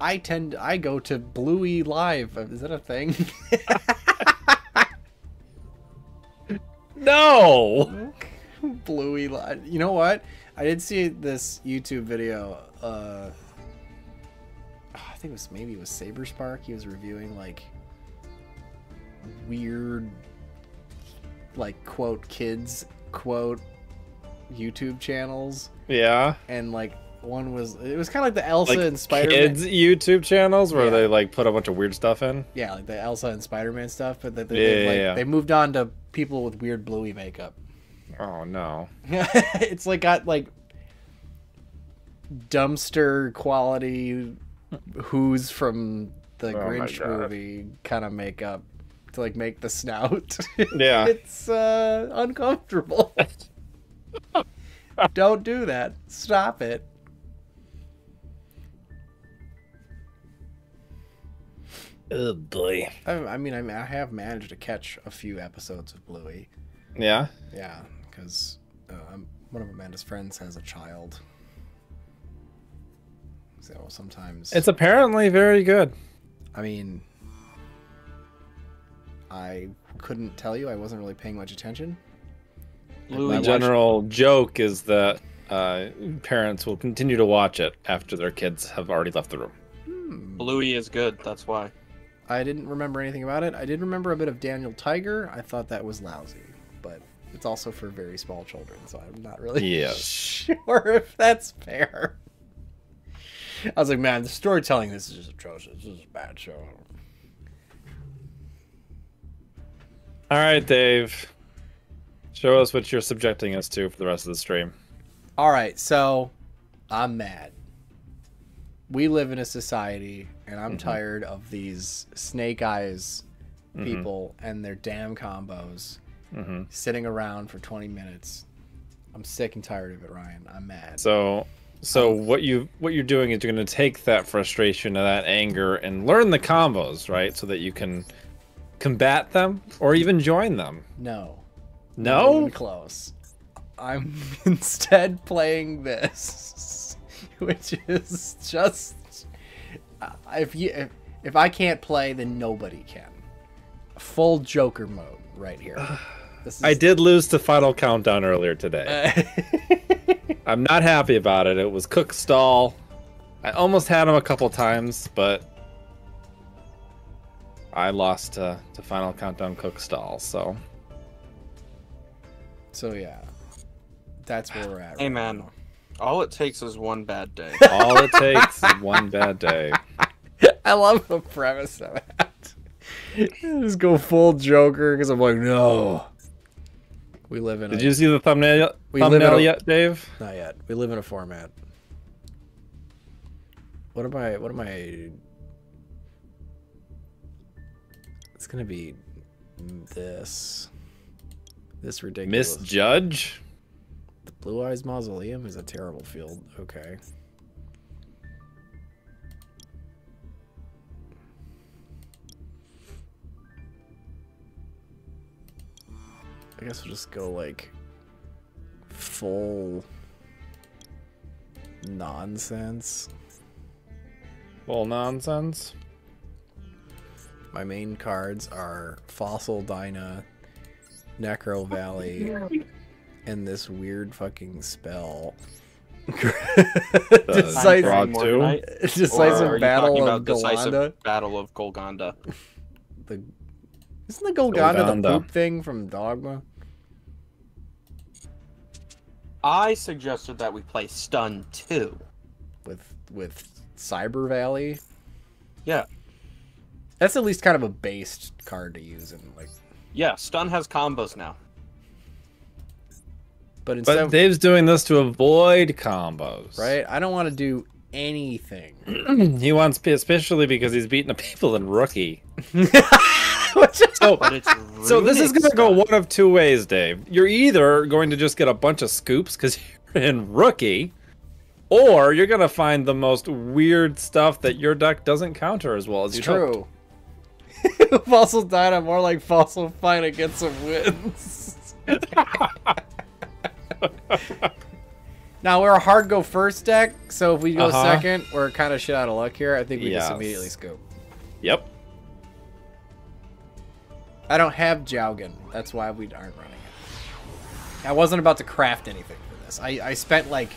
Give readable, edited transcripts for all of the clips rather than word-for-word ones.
I go to Bluey Live. Is that a thing? No! Bluey Live. You know what? I did see this YouTube video. I think it was maybe SaberSpark. He was reviewing like weird, like quote kids quote YouTube channels. Yeah. And like. One was, it was kind of like the Elsa and Spider-Man kids YouTube channels where they like put a bunch of weird stuff in. Yeah, like the Elsa and Spider-Man stuff, but they moved on to people with weird Bluey makeup. Oh no! It's like got like dumpster quality Who's from the Grinch movie kind of makeup to like make the snout. Yeah, it's uncomfortable. Don't do that. Stop it. Oh boy! I mean, I have managed to catch a few episodes of Bluey. Yeah. Yeah, because one of Amanda's friends has a child, so sometimes it's apparently very good. I mean, I couldn't tell you. I wasn't really paying much attention. The general joke is that parents will continue to watch it after their kids have already left the room. Bluey is good. That's why. I didn't remember anything about it. I did remember a bit of Daniel Tiger. I thought that was lousy, but it's also for very small children, so I'm not really sure if that's fair. I was like, man, the storytelling, this is just atrocious. This is a bad show. All right, Dave. Show us what you're subjecting us to for the rest of the stream. All right, so I'm mad. We live in a society, and I'm tired of these snake eyes people and their damn combos sitting around for 20 minutes. I'm sick and tired of it, Ryan. I'm mad. So what you're doing is you're going to take that frustration and that anger and learn the combos, right? So that you can combat them or even join them. No. No? Even close. I'm instead playing this, which is just if I can't play, then nobody can. Full Joker mode right here. This is... I did lose to Final Countdown earlier today. I'm not happy about it. It was Cook Stall. I almost had him a couple times, but I lost to Final Countdown Cook Stall, so. So yeah, that's where we're at. Hey man, all it takes is one bad day. All it takes is one bad day. I love the premise of that. Just go full Joker because I'm like, no. We live in. Did you see the thumbnail? Thumbnail yet, Dave? Not yet. We live in a format. What am I? It's gonna be this. This ridiculous. Misjudge? The Blue Eyes Mausoleum is a terrible field. Okay. I guess we'll just go like full nonsense. Full nonsense? My main cards are Fossil Dyna, Necro Valley, and this weird fucking spell. Decisive Battle of Golgonda. Battle of Golgonda. Isn't the Golgonda the poop thing from Dogma? I suggested that we play Stun 2 with Cyber Valley. Yeah, that's at least kind of a based card to use in like. Yeah, Stun has combos now. But instead, Dave's doing this to avoid combos. Right? I don't want to do anything. He wants, especially because he's beating the people in Rookie. so this is going to go one of two ways, Dave. You're either going to just get a bunch of scoops because you're in Rookie, or you're going to find the most weird stuff that your deck doesn't counter as well as you hoped. Fossil Dyna, more like Fossil Fight against some wins. Now, we're a hard go first deck, so if we go second, we're kind of shit out of luck here. I think we just immediately scoop. Yep. I don't have Jaugen. That's why we aren't running it. I wasn't about to craft anything for this. I spent like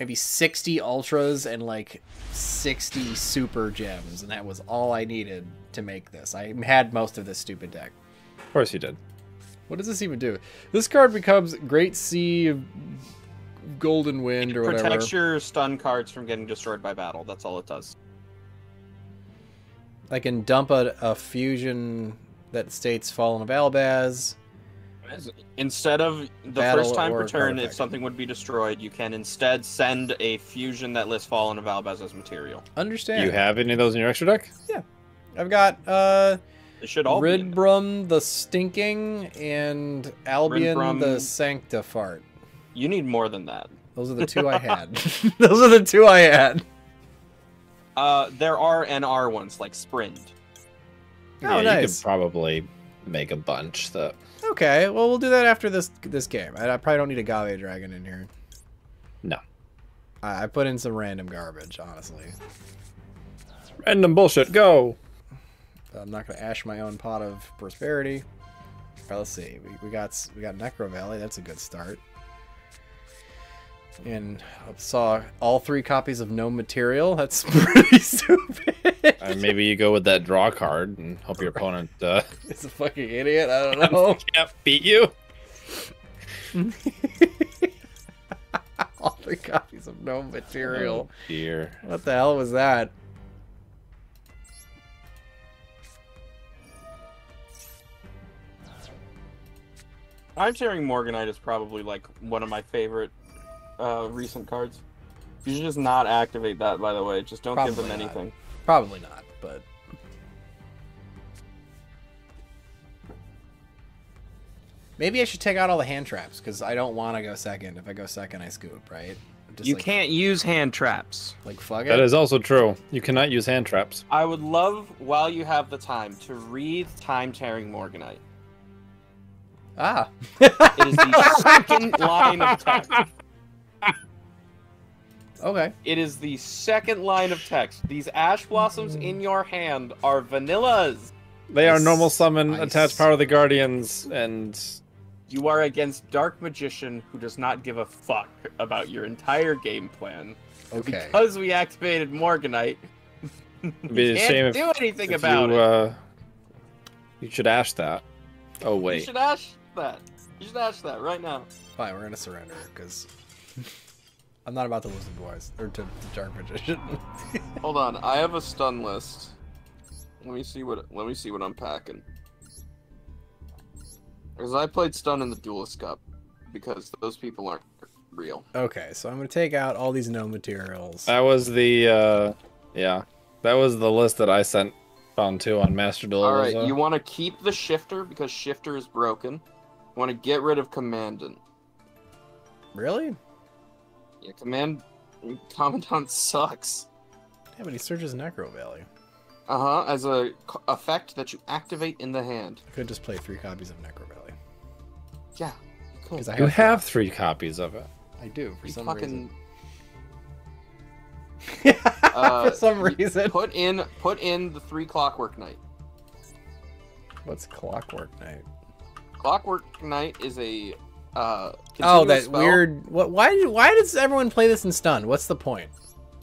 maybe 60 ultras and like 60 super gems, and that was all I needed to make this. I had most of this stupid deck. Of course you did. What does this even do? This card becomes Great Sea of Golden Wind or whatever. It protects your stun cards from getting destroyed by battle. That's all it does. I can dump a fusion that states Fallen of Albaz. Instead of the first time per turn, if something would be destroyed, you can instead send a fusion that lists Fallen of Albaz as material. Understand. You have any of those in your extra deck? Yeah. I've got it should all Ridbrum the Stinking and Albion Ridbrum, the Sanctifart. You need more than that. Those are the two I had. Those are the two I had. There are NR ones like Sprint. Oh, yeah, nice. You could probably make a bunch though. Okay, well we'll do that after this game. I probably don't need a Agave Dragon in here. No. I put in some random garbage, honestly. Random bullshit. Go. I'm not gonna ash my own pot of prosperity. All right, let's see. We got Necro Valley. That's a good start. And I saw all 3 copies of No Material. That's pretty stupid. Maybe you go with that draw card and hope your opponent is a fucking idiot. I don't know. Can't beat you. All 3 copies of No Material. Oh, dear. What the hell was that? I'm hearing Morganite is probably like one of my favorite recent cards. You should just not activate that, by the way. Just don't give them anything. Probably not, but maybe I should take out all the hand traps because I don't want to go second. If I go second, I scoop, right? Just you like, can't use hand traps. Like, fuck it. That is also true. You cannot use hand traps. I would love, while you have the time, to read Time Tearing Morganite. Ah. It is the second line of text. Okay. It is the second line of text. These ash blossoms in your hand are vanillas. They are normal summon, attached power of the guardians, and you are against Dark Magician, who does not give a fuck about your entire game plan. Okay. Because we activated Morganite, it'd be a shame if you can't do anything about it. You should ash that. Oh wait. You should ash that. You should ash that right now. Fine, we're gonna surrender because I'm not about to lose the boys or to Dark Magician. Hold on, I have a stun list. Let me see what I'm packing. Because I played stun in the Duelist Cup, because those people aren't real. Okay, so I'm gonna take out all these no materials. That was the that was the list that I sent on too on Master Duel. All right, you want to keep the Shifter because Shifter is broken. You want to get rid of Commandant. Really? Yeah, Commandant sucks. Yeah, but he searches Necro Valley. As a effect that you activate in the hand. I could just play 3 copies of Necro Valley. Yeah, you could. You have 3 copies of it. I do, for some reason. For some reason. Put in the 3 Clockwork Knight. What's Clockwork Knight? Clockwork Knight is a that spell. Weird. Why does everyone play this in stun? What's the point?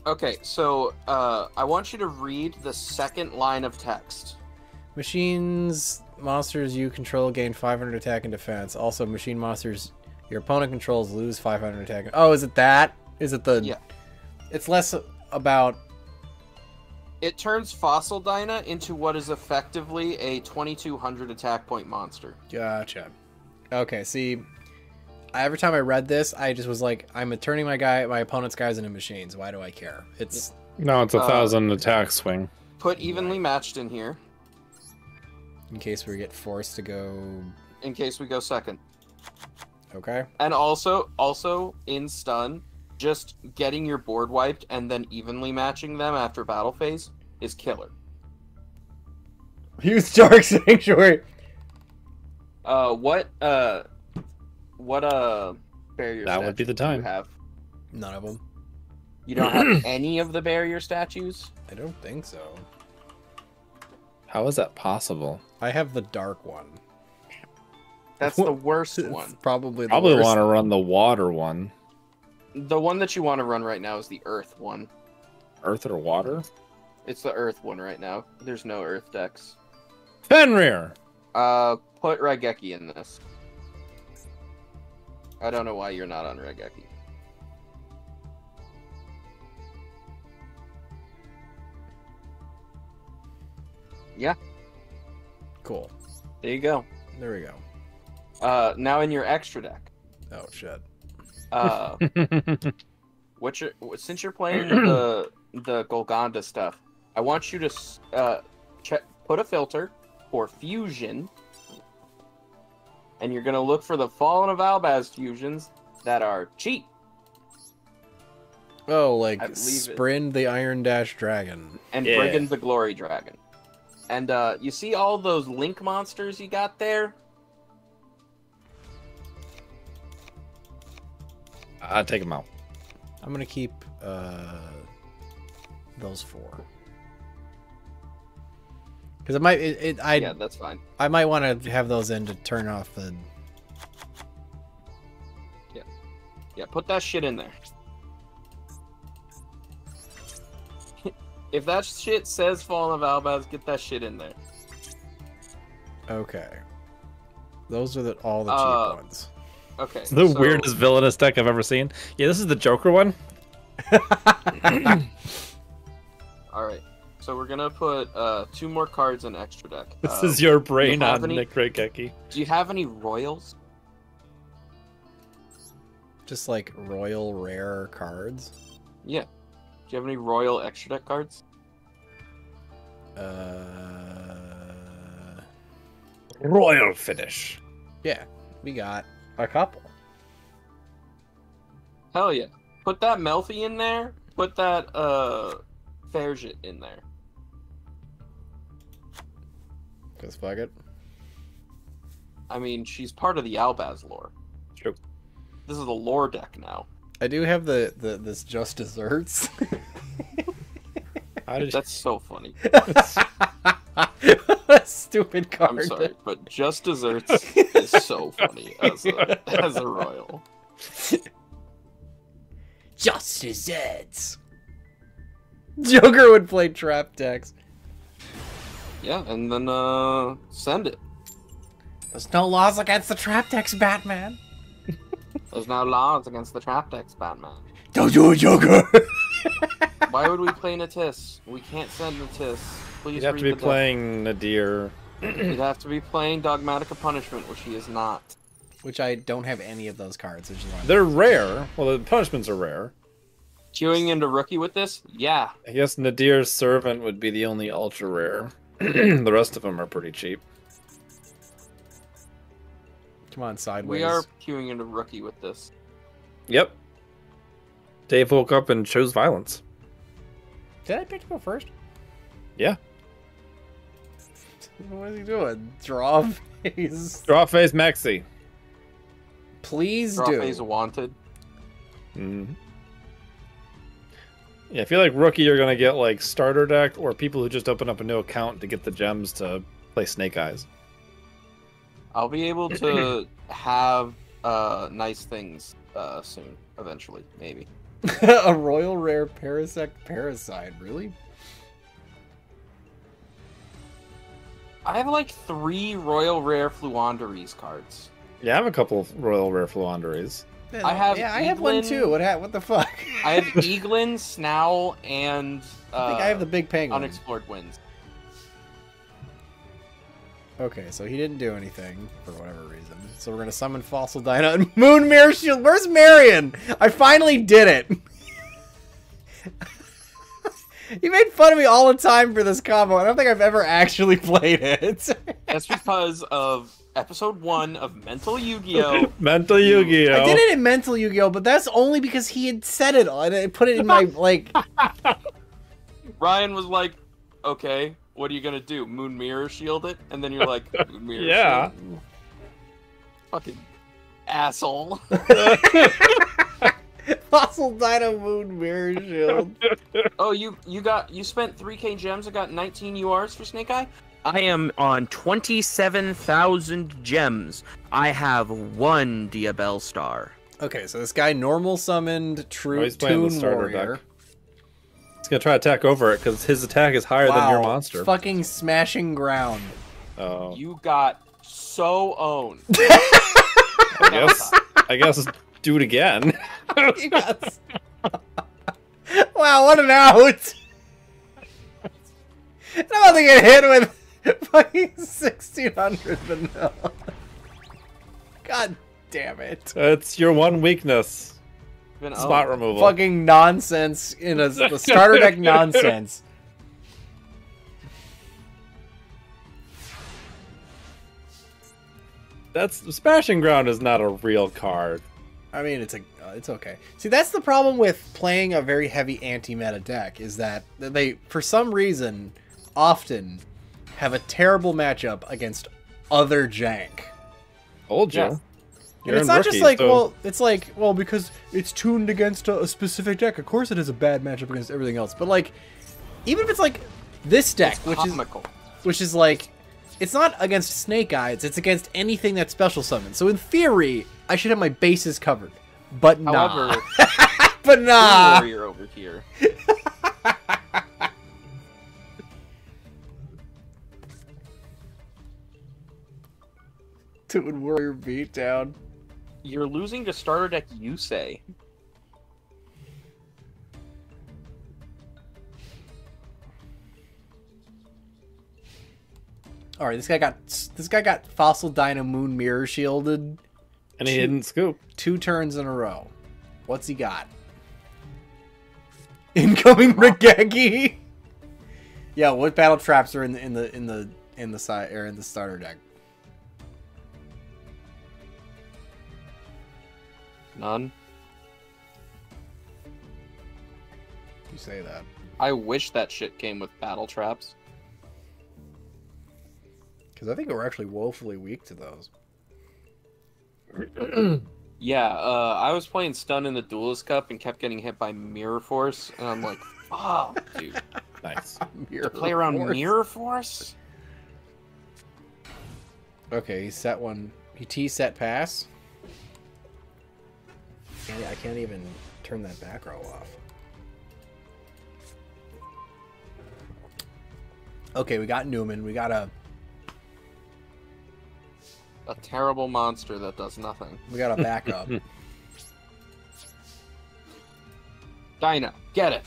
Okay, so I want you to read the second line of text. Machines, monsters you control gain 500 attack and defense. Also, machine monsters your opponent controls lose 500 attack. Oh, is it that? Is it the? Yeah. It's less about. It turns Fossil Dyna into what is effectively a 2200 attack point monster. Gotcha. Okay. See. Every time I read this, I just was like, I'm turning my opponent's guys into machines. Why do I care? It's no, it's 1,000 attack swing. Put evenly matched in here. In case we get forced to go. In case we go second. Okay. And also in stun, just getting your board wiped and then evenly matching them after battle phase is killer. Use Dark Sanctuary. What barriers that would be the time you have? None of them. You don't have any of the barrier statues? I don't think so. How is that possible? I have the dark one. That's the worst one. Probably want to run the water one. The one that you want to run right now is the earth one. Earth or water? It's the earth one right now. There's no earth decks. Fenrir! Put Raigeki in this. I don't know why you're not on Raigeki. Yeah. Cool. There you go. There we go. Now in your extra deck. Oh shit. Since you're playing the Golgonda stuff, I want you to put a filter for fusion, and you're gonna look for the Fallen of Albaz fusions that are cheap. Oh, like Sprint the Iron Dash Dragon and Brigand the Glory Dragon. And you see all those Link monsters you got there? I'll take them out. I'm gonna keep those four because it might. Yeah, that's fine. I might want to have those in to turn off the. Yeah, yeah. Put that shit in there. If that shit says Fallen of Albaz, get that shit in there. Okay. Those are all the cheap ones. Okay. The weirdest villainous deck I've ever seen. Yeah, this is the Joker one. Alright. So we're gonna put two more cards in extra deck. This is your brain on Nick Raigeki. Do you have any royals? Just like royal rare cards? Yeah. Do you have any royal extra deck cards? Royal finish. Yeah, we got a couple. Hell yeah. Put that Melfi in there. Put that Ferjit in there. Because fuck it. I mean, she's part of the Albaz lore. True. This is the lore deck now. I do have this Just Desserts. That's so funny. Stupid card. I'm sorry, but Just Desserts is so funny as a royal. Just Desserts. Joker would play trap decks. Yeah, and then send it. There's no laws against the trap decks, Batman. There's no laws against the trap decks, Batman. Don't do it, Joker. Why would we play Natis? We can't send Natis. Please you'd have to be playing Nadir. You'd have to be playing Dogmatica Punishment, which he is not. Which I don't have any of those cards. Which is they're rare. Well, the punishments are rare. Queuing into Rookie with this? Yeah. I guess Nadir's Servant would be the only ultra rare. The rest of them are pretty cheap. Come on, sideways. We are queuing into Rookie with this. Yep. Dave woke up and chose violence. Did I pick him up first? Yeah. What is he doing? Draw phase. Draw phase Maxi. Please do. Draw phase wanted. Mm-hmm. Yeah, I feel like Rookie you're gonna get like starter deck or people who just open up a new account to get the gems to play Snake Eyes. I'll be able to have nice things soon, eventually, maybe. A royal rare Parasect Parasite, really? I have like 3 royal rare Fluanderese cards. Yeah, I have a couple of royal rare Fluanderese. I have one too. What the fuck? I have Eaglin, Snowl, and I think I have the Big Penguin. Unexplored Winds. Okay, so he didn't do anything for whatever reason. So we're gonna summon Fossil Dino and Moonmare Shield. Where's Marion? I finally did it. You made fun of me all the time for this combo. I don't think I've ever actually played it. That's because of episode 1 of Mental Yu-Gi-Oh. Mental Yu-Gi-Oh. I did it in Mental Yu-Gi-Oh, but that's only because he had said it all. I put it in my, like... Ryan was like, okay, what are you going to do? Moon Mirror Shield it? And then you're like, Moon Mirror yeah. Shield. Fucking asshole. Colossal Dino Moon Mirror Shield. Oh, you spent 3K gems and got 19 URs for Snake Eye? I am on 27,000 gems. I have one Diabelle star. Okay, so this guy normal summoned True Toon Warrior. Deck. He's gonna try to attack over it because his attack is higher than your monster. Fucking smashing ground. Oh. You got so owned. I guess do it again. Yes. Wow, what an out! I'm about to get hit with fucking 1600 vanilla. God damn it. It's your one weakness. Spot removal. Fucking nonsense in the starter deck nonsense. That's Smashing Ground is not a real card. I mean, it's okay. See, that's the problem with playing a very heavy anti-meta deck is that they, for some reason, often have a terrible matchup against other jank. Old jank. Yeah. It's not rookie, just like, so... well, it's like, well, because it's tuned against a specific deck, of course it is a bad matchup against everything else. But like, even if it's like this deck, which is like, it's not against Snake Eyes, it's against anything that's special summoned. So in theory, I should have my bases covered, but however, nah. But nah. Warrior over here. Toon Warrior beatdown. You're losing to starter deck Yusei. All right, this guy got Fossil Dino Moon Mirror Shielded, and he didn't scoop 2 turns in a row. What's he got? Incoming Regeki. Yeah, what battle traps are in the side or in the starter deck? None. You say that. I wish that shit came with battle traps. Because I think we're actually woefully weak to those. Yeah, I was playing Stun in the Duelist Cup and kept getting hit by Mirror Force, and I'm like, oh, dude. Nice. Play around Mirror Force? Okay, he set one. He T-set pass. I can't even turn that back row off. Okay, we got Newman. We got a terrible monster that does nothing. We got a backup. Dino, get it.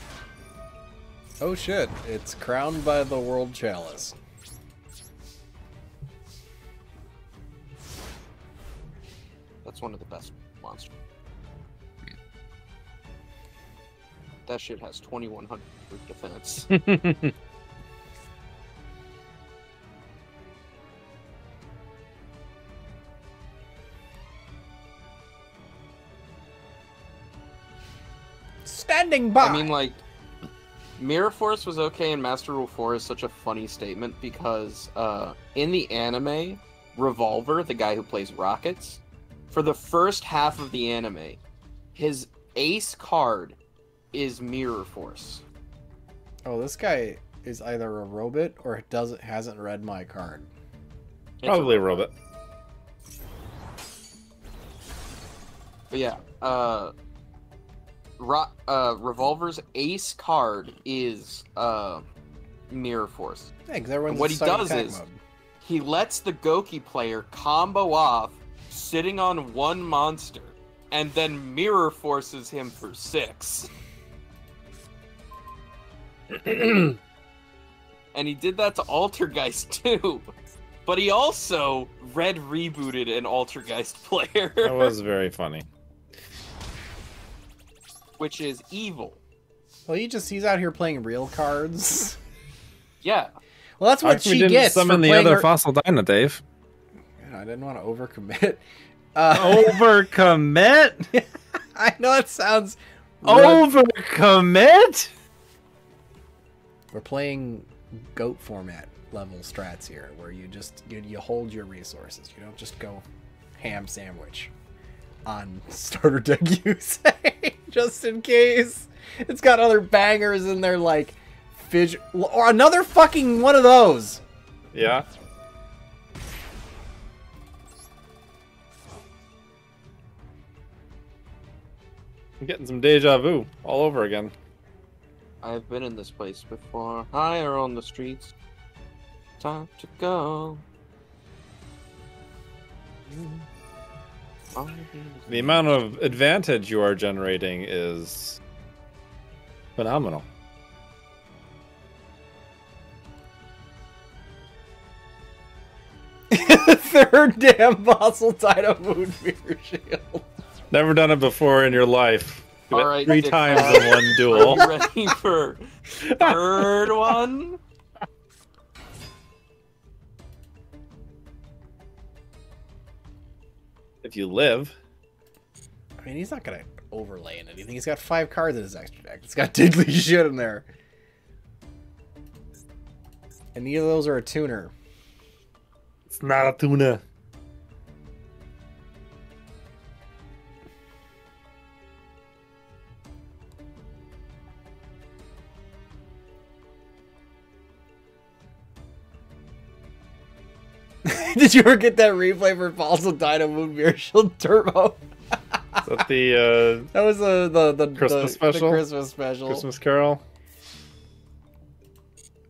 Oh shit! It's crowned by the World Chalice. That's one of the best monsters. That shit has 2100 defense. Standing by. I mean, like, Mirror Force was okay, and Master Rule 4 is such a funny statement because in the anime, Revolver, the guy who plays Rockets, for the first half of the anime, his ace card is Mirror Force. Oh, this guy is either a robot or hasn't read my card. Probably a robot. But yeah, Revolver's ace card is Mirror Force. Yeah, and what he does is he lets the Goki player combo off sitting on one monster and then Mirror Forces him for 6. And he did that to Altergeist too, but he also red rebooted an Altergeist player. That was very funny. Which is evil. Well, he's out here playing real cards. Yeah. Well, that's what she gets. Summon the other Fossil Dino, Dave. God, I didn't want to overcommit. Overcommit? I know it sounds. Overcommit. We're playing GOAT format level strats here, where you just you hold your resources. You don't just go ham sandwich on starter deck Yusei. just in case. It's got other bangers in there, like fidget or another fucking one of those. Yeah. I'm getting some deja vu all over again. I've been in this place before. Higher on the streets. Time to go. The amount of advantage you are generating is phenomenal. Third damn fossil tied up moon fear shield. Never done it before in your life. You all right, three times in one duel. Are you ready for third one? If you live. I mean, he's not gonna overlay in anything. He's got 5 cards in his extra deck. It's got diddly shit in there. And neither of those are a tuner. It's not a tuner. Did you ever get that replay for Fossil Dino Moon Mirror Shield Turbo? Is that the that was the Christmas special? The Christmas special. Christmas Carol.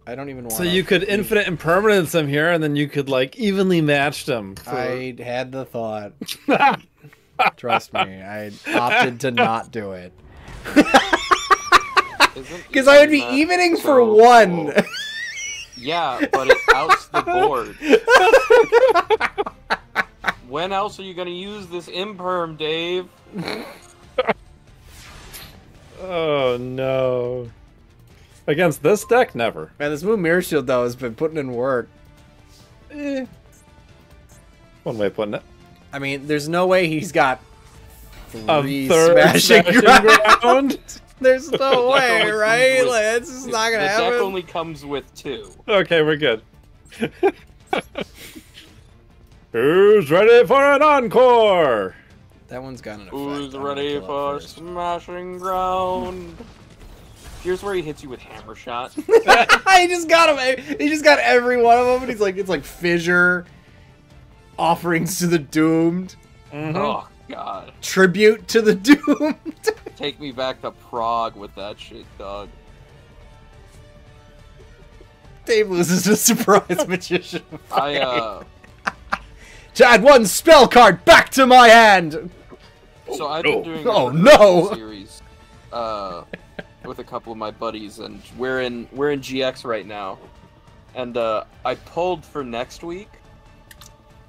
I don't even want to. So you could infinite impermanence them here, and then you could like evenly match them. For... I had the thought. Trust me, I opted to not do it. Because I would be evening for one. Cool. Yeah, but it outs the board. When else are you going to use this imperm, Dave? Oh, no. Against this deck, never. Man, this Moon Mirror Shield, though, has been putting in work. Eh. One way of putting it. I mean, there's no way he's got three smashing ground. There's no way, right? Like, that's just not gonna happen. The deck only comes with 2. Okay, we're good. Who's ready for an encore? That one's got an effect. Who's ready for smashing ground? Here's where he hits you with hammer shot. He just got him. He just got every one of them, and he's like, it's like fissure, offerings to the doomed. Mm-hmm. Oh God! Tribute to the doomed. Take me back to Prague with that shit, dog. Dave loses to surprise magician. Add one spell card back to my hand. So I've been doing a series with a couple of my buddies, and we're in GX right now, and I pulled for next week,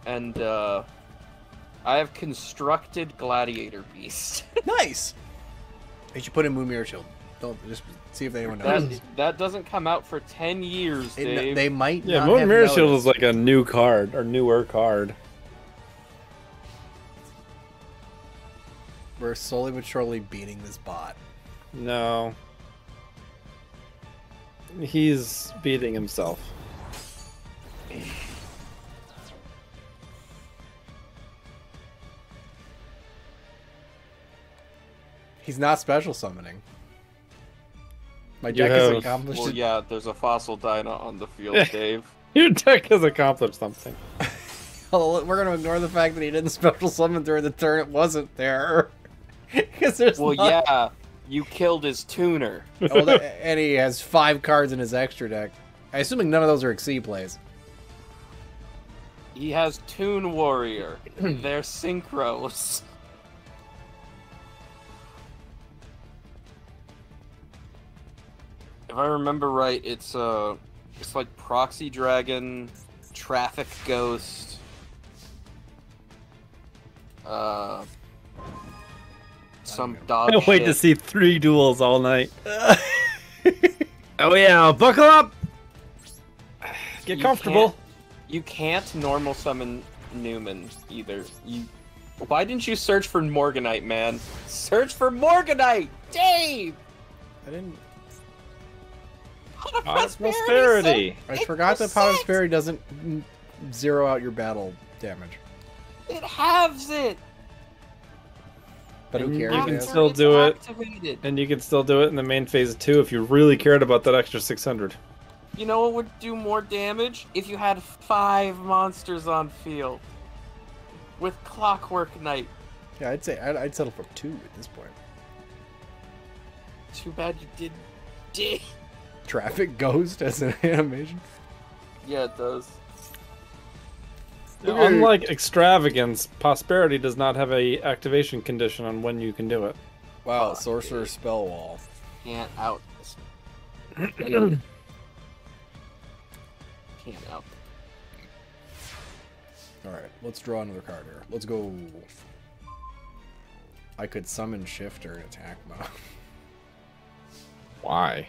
and I have constructed Gladiator Beast. Nice. You should put in Moon Mirror Shield. Don't just see if anyone knows. That doesn't come out for 10 years, Dave. They might. Yeah, Moon Mirror Shield is like a new card or newer card. We're slowly but surely beating this bot. No, he's beating himself. He's not special summoning. My deck has accomplished. Well, yeah, there's a fossil dino on the field, Dave. Your deck has accomplished something. Well, we're going to ignore the fact that he didn't special summon during the turn. It wasn't there. Well, yeah, you killed his tuner. Oh, and he has 5 cards in his extra deck. I'm assuming none of those are Xyz plays. He has Toon Warrior. They're synchros. If I remember right, it's like Proxy Dragon, Traffic Ghost, some dog. I wait to see 3 duels all night. Oh yeah, buckle up. Get comfortable. You can't normal summon Newman either. Why didn't you search for Morganite, man? Search for Morganite, Dave. I didn't. Prosperity. I forgot that Prosperity doesn't zero out your battle damage. It halves it. But who cares? You can still do it, and you can still do it in the main phase too if you really cared about that extra 600. You know what would do more damage? If you had 5 monsters on field with Clockwork Knight. Yeah, I'd say I'd settle for 2 at this point. Too bad you didn't dig. Traffic Ghost as an animation. Yeah, it does. Yeah, unlike Extravagance, Prosperity does not have a activation condition on when you can do it. Wow, Sorcerer Spell Wall. Can't out this. Can't out. Alright, let's draw another card here. Let's go. I could summon Shifter and attack mode. Why?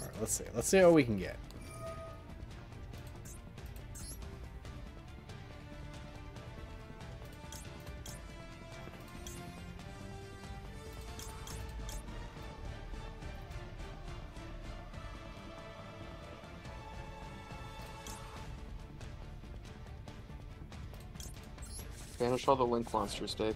Alright, let's see. Let's see what we can get. Banish all the Link monsters, Dave.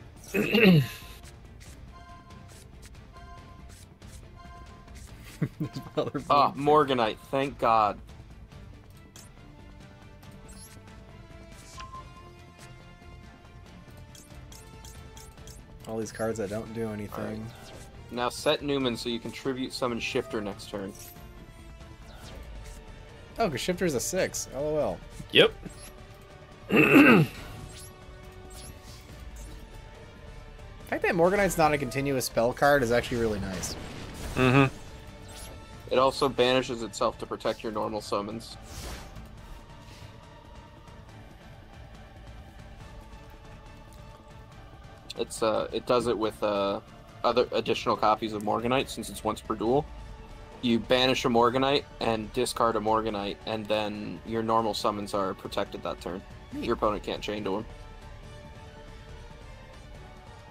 Ah, Morganite, thank God. All these cards that don't do anything. Right. Now set Newman so you can tribute summon Shifter next turn. Oh, because Shifter's a 6. LOL. Yep. The fact that Morganite's not a continuous spell card is actually really nice. Mm-hmm. It also banishes itself to protect your normal summons. It's it does it with other additional copies of Morganite since it's once per duel. You banish a Morganite and discard a Morganite, and then your normal summons are protected that turn. Your opponent can't chain to him.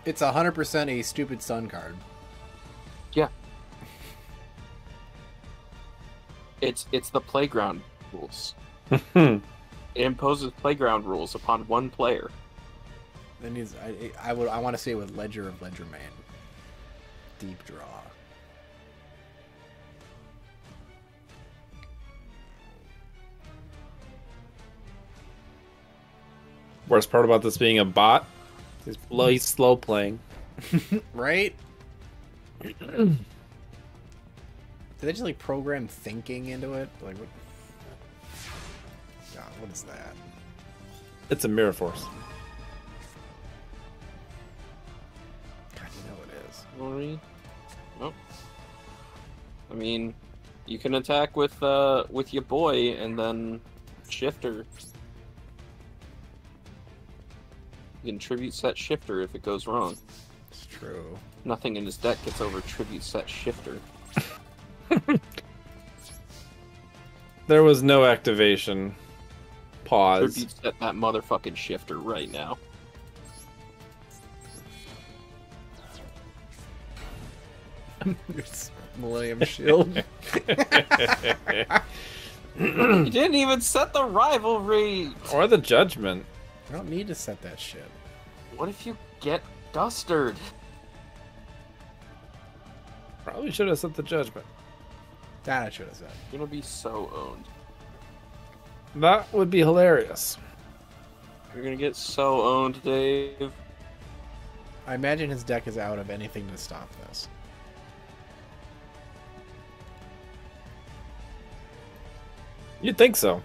It's 100% a stupid stun card. Yeah. It's the playground rules. It imposes playground rules upon one player. That needs. I want to say it with Ledger of Ledgerman. Deep draw. Worst part about this being a bot. He's bloody slow playing. Right? Did they just like program thinking into it? Like what? God, what is that? It's a mirror force. God, you know it is. Glory. Nope. I mean, you can attack with your boy and then Shifter. You can tribute set Shifter if it goes wrong. It's true. Nothing in his deck gets over tribute set Shifter. There was no activation. Pause. Tribute set that motherfucking Shifter right now. Millennium Shield. You didn't even set the rivalry! Or the judgment. I don't need to set that shit. What if you get Dustered? Probably should have set the judgment. That I should have said. You're gonna be so owned. That would be hilarious. You're gonna get so owned, Dave. I imagine his deck is out of anything to stop this. You'd think so.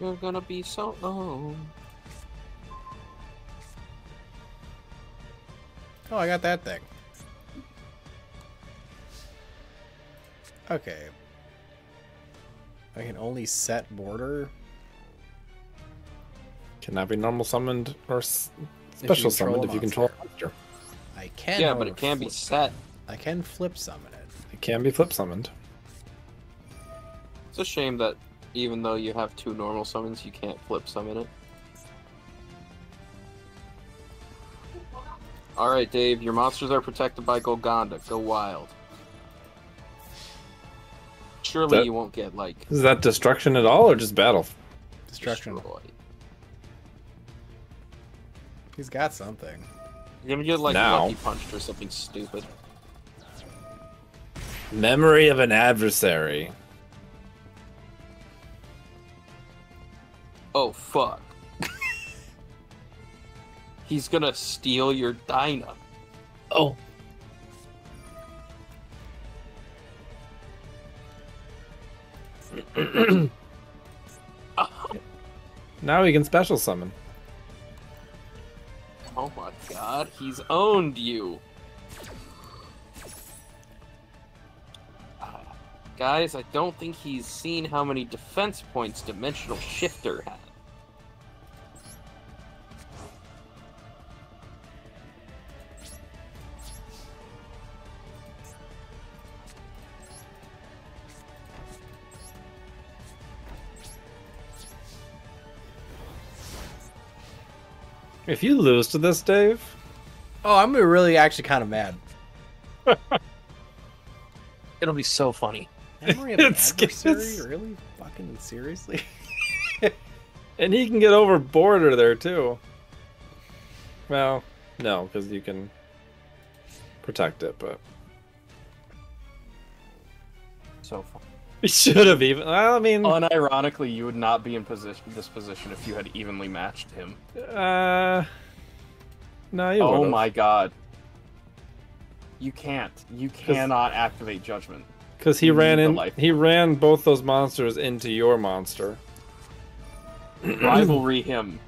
You're gonna be so old. Oh, I got that thing. Okay. I can only set border. Can that be normal summoned or special summoned if you control monster? I can. Yeah, but it can be set. I can flip summon it. It can be flip summoned. It's a shame that even though you have 2 normal summons, you can't flip summon it. Alright, Dave, your monsters are protected by Golgonda. Go wild. Surely you won't get like... Is that destruction at all or just battle? Destruction. Destroy. He's got something. You're gonna get like lucky punched or something stupid. Memory of an adversary. Oh fuck. He's gonna steal your Dyna. Oh. Now he can special summon. Oh my god, he's owned you. Guys, I don't think he's seen how many defense points Dimensional Shifter has. If you lose to this, Dave... Oh, I'm really actually kind of mad. It'll be so funny. Memory of an adversary? Really? Fucking seriously? And he can get over border there, too. Well, no, because you can protect it, but... So funny. We should have even... I mean... Unironically, you would not be in this position if you had evenly matched him. No, you wouldn't. Oh my god. You can't. You cannot activate Judgment. Because he ran both those monsters into your monster. Rivalry him.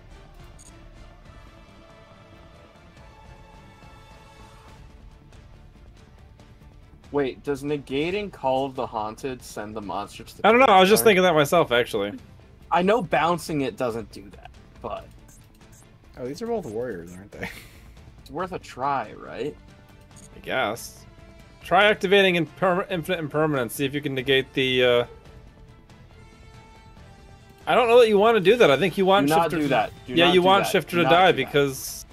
Wait, does negating Call of the Haunted send the monster to the... I don't know, I was just thinking that myself, actually. I know bouncing it doesn't do that, but... Oh, these are both warriors, aren't they? It's worth a try, right? I guess. Try activating Infinite Impermanence, see if you can negate the... I don't know that you want to do that, I think you want Shifter... Do not do that. Yeah, you want Shifter to die because...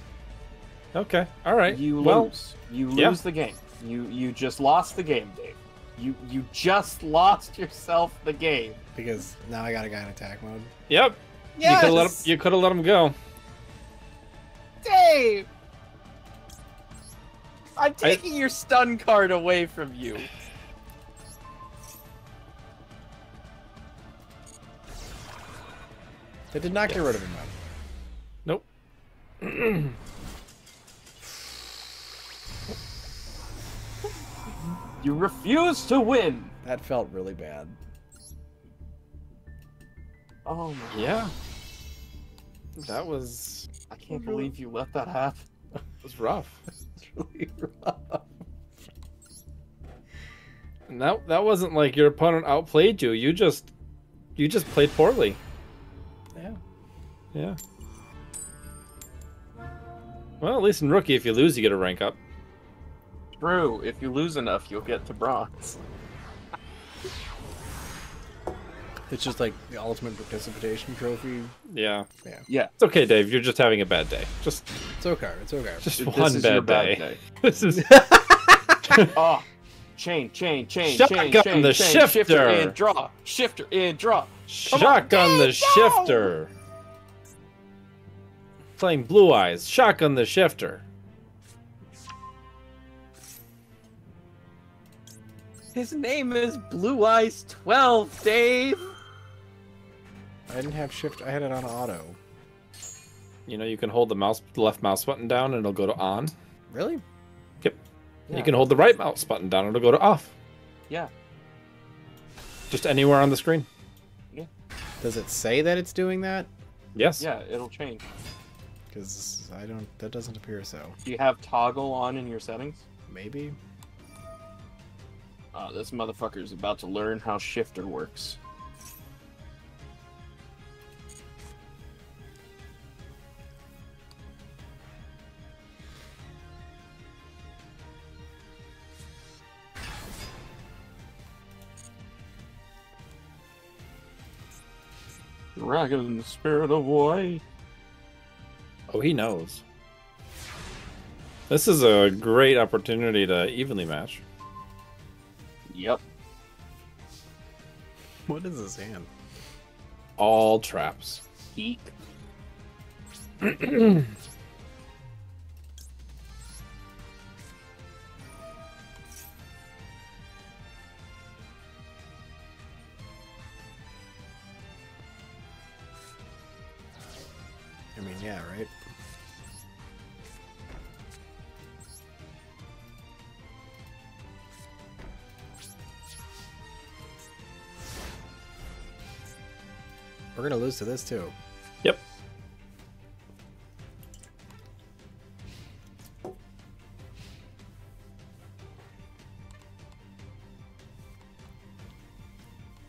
Okay, alright. You lose. You lose the game. You just lost the game, Dave. You just lost yourself the game. Because now I got a guy in attack mode. Yep. Yes! You could have let him go. Dave! I'm taking your stun card away from you. That did not get rid of him, though. Nope. You refuse to win! That felt really bad. Oh my god. That was... I can't believe you let that happen. It was rough. It was really rough. And that wasn't like your opponent outplayed you. You just played poorly. Yeah. Yeah. Well, at least in Rookie, if you lose, you get a rank up. True. If you lose enough, you'll get to bronze. It's just like the ultimate participation trophy. Yeah. Yeah. Yeah. It's okay, Dave. You're just having a bad day. Just. It's okay. It's okay. Just one bad day. This is. Oh, chain. Shotgun the shifter. Shifter and draw. Shifter and draw. Shotgun the shifter. Playing Blue Eyes. Shotgun the shifter. His name is Blue Eyes 12, Dave! I didn't have shift, I had it on auto. You know, you can hold the left mouse button down and it'll go to on. Really? Yep. Yeah. You can hold the right mouse button down and it'll go to off. Yeah. Just anywhere on the screen. Yeah. Does it say that it's doing that? Yes. Yeah, it'll change. Because I don't, that doesn't appear so. Do you have toggle on in your settings? Maybe. This motherfucker's about to learn how Shifter works. Dragon in the spirit of Hawaii. Oh, he knows. This is a great opportunity to evenly match. Yep. What is his hand? All traps. Eek. I mean, yeah, right? We're going to lose to this, too. Yep.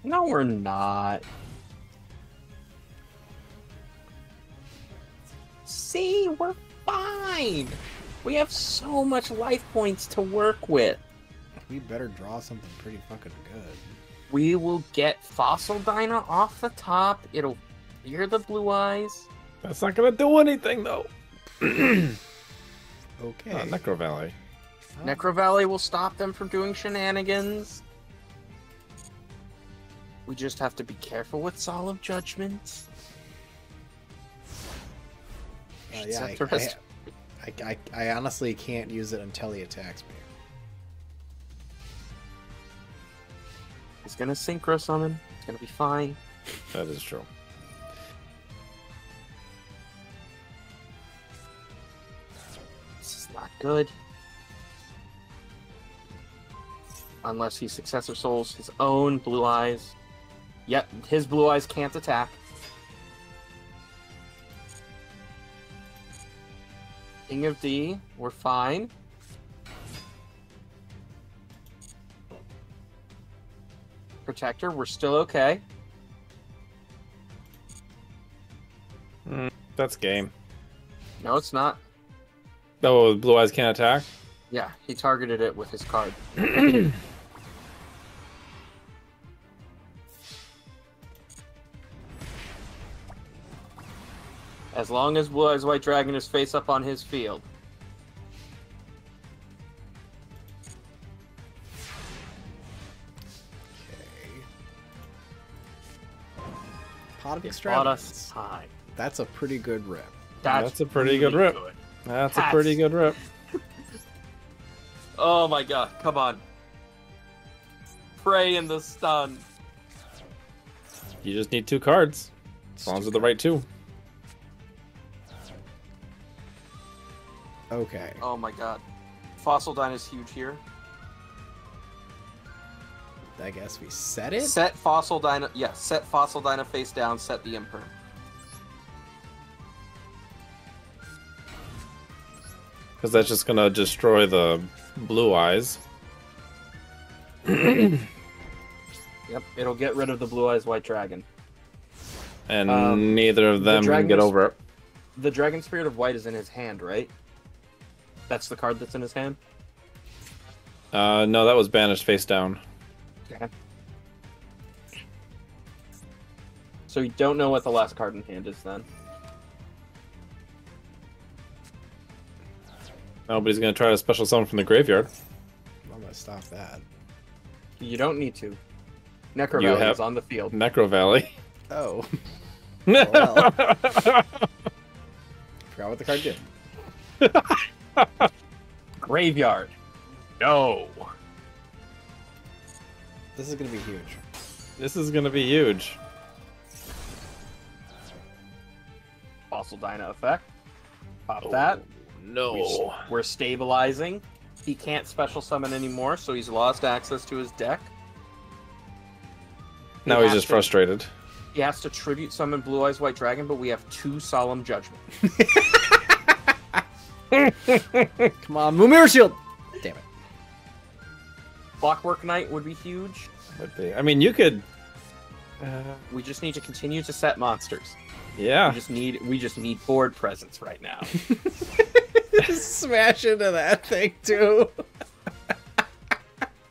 No, we're not. See, we're fine. We have so much life points to work with. We better draw something pretty fucking good. We will get Fossil Dyna off the top. It'll clear the blue eyes. That's not going to do anything, though. Okay. Necro Valley. Oh. Necro Valley will stop them from doing shenanigans. We just have to be careful with Solemn Judgment. Yeah, I honestly can't use it until he attacks me. He's gonna synchro summon. It's gonna be fine. That is true. This is not good. Unless he successor souls his own blue eyes. Yep, his blue eyes can't attack. King of D, we're fine. Protector, we're still okay. That's game. No, it's not. Oh, blue eyes can't attack? Yeah, he targeted it with his card. As long as Blue Eyes White Dragon is face up on his field. Us high. That's a pretty good rip. That's a pretty really good rip. Good. That's a pretty good rip. Oh my god, come on. Pray in the stun. You just need two cards. As long as they're the right two. Okay. Oh my god. Fossil Dyna is huge here. I guess we set it? Set Fossil Dyna, yeah, set Fossil Dyna face down, set the Imperm. Because that's just gonna destroy the blue eyes. Yep, it'll get rid of the blue eyes white dragon. And neither of them can get over it. The Dragon Spirit of White is in his hand, right? That's the card that's in his hand? No, that was banished face down. Okay. So you don't know what the last card in hand is then? No, but he's going to try to special summon from the graveyard. I'm going to stop that. You don't need to. Necro Valley is on the field. Necro Valley. Oh. No. Oh, well. I forgot what the card did. Graveyard. No. This is going to be huge. This is going to be huge. Fossil Dyna effect. Pop that. No. We're stabilizing. He can't special summon anymore, so he's lost access to his deck. Now he's just frustrated. He has to tribute summon Blue Eyes White Dragon, but we have two Solemn Judgment. Come on, Moon Mirror Shield! Damn it. Clockwork Knight would be huge. Would be. I mean, you could. We just need to continue to set monsters. Yeah. We just need board presence right now. Smash into that thing too.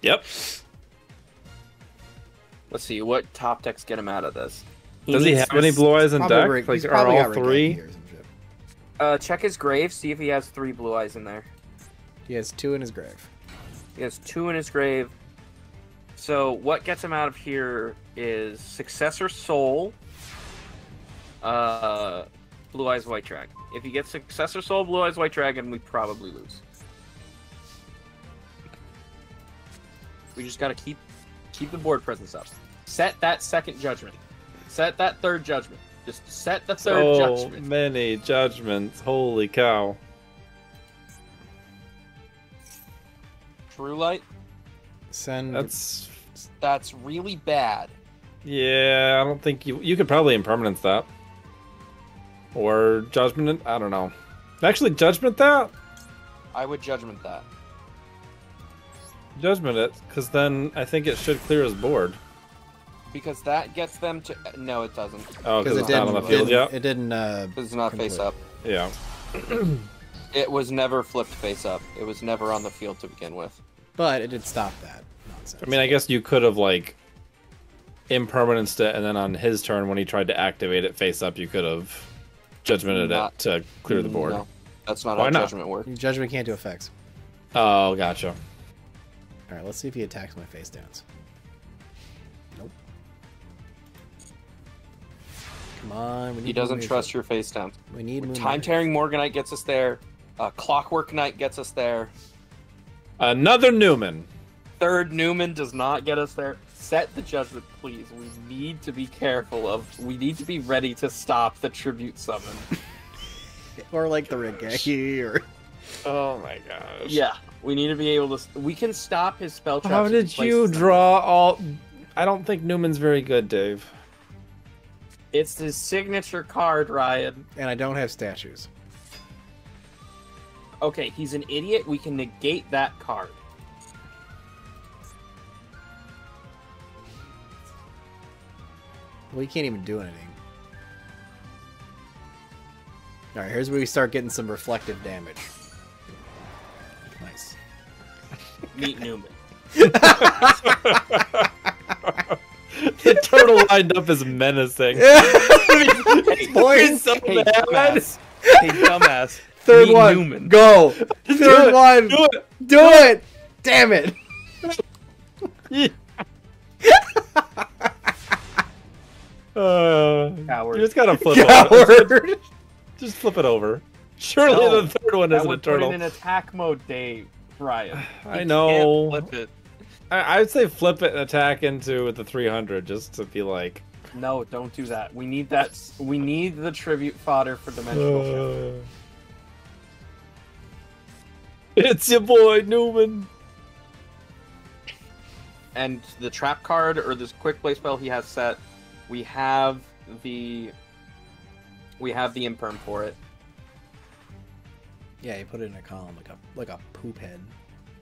Yep. Let's see what top decks get him out of this. Does he have any blue eyes in deck? Like, are all three? Check his grave. See if he has three blue eyes in there. He has two in his grave. He has two in his grave. So what gets him out of here is Successor Soul, Blue Eyes White Dragon. If he gets Successor Soul, Blue Eyes White Dragon, we probably lose. We just gotta keep the board presence up. Set that second judgment. Set that third judgment. Just set the third judgment. So many judgments. Holy cow. True Light. Send. That's really bad. Yeah, I don't think you could probably impermanence that. Or judgment, I don't know. Actually, judgment that? I would judgment that. Judgment it, because then I think it should clear his board. Because that gets them to... No, it doesn't. Oh, because it's not on the field yet? It didn't... It's not face up. Yeah. It was never flipped face up. It was never on the field to begin with. But it did stop that nonsense. I mean, I guess you could have, like, impermanenced it, and then on his turn, when he tried to activate it face up, you could have judgmented it to clear the board. No, that's not how judgment works. Judgment can't do effects. Oh, gotcha. All right, let's see if he attacks my face downs. Nope. Come on. We need he doesn't trust your face downs. We need Time-Tearing Morganite gets us there. Clockwork Knight gets us there. Another Newman. Third Newman does not get us there. Set the judgment, please. We need to be careful of... We need to be ready to stop the tribute summon. Or like the Regeki or... Oh my gosh. Yeah. We need to be able to... We can stop his spell traps. How did you draw all... I don't think Newman's very good, Dave. It's his signature card, Ryan. And I don't have statues. Okay, he's an idiot. We can negate that card. Well, he can't even do anything. Alright, here's where we start getting some reflective damage. Nice. Meet Newman. The turtle lined up as menacing. Hey, dumbass. Third one. Newman. Go. Third one. Do it. Damn it. You just gotta flip over. Just flip it over. Surely the third one isn't a turtle. Put it in attack mode, Dave. Ryan. I know. Flip it. I would say flip it and attack into with the 300 just to be like. No, don't do that. We need that. We need the tribute fodder for Dimensional Shift. It's your boy Newman. And the trap card or this quick play spell he has set. We have the imperm for it. Yeah, he put it in a column like a poop head.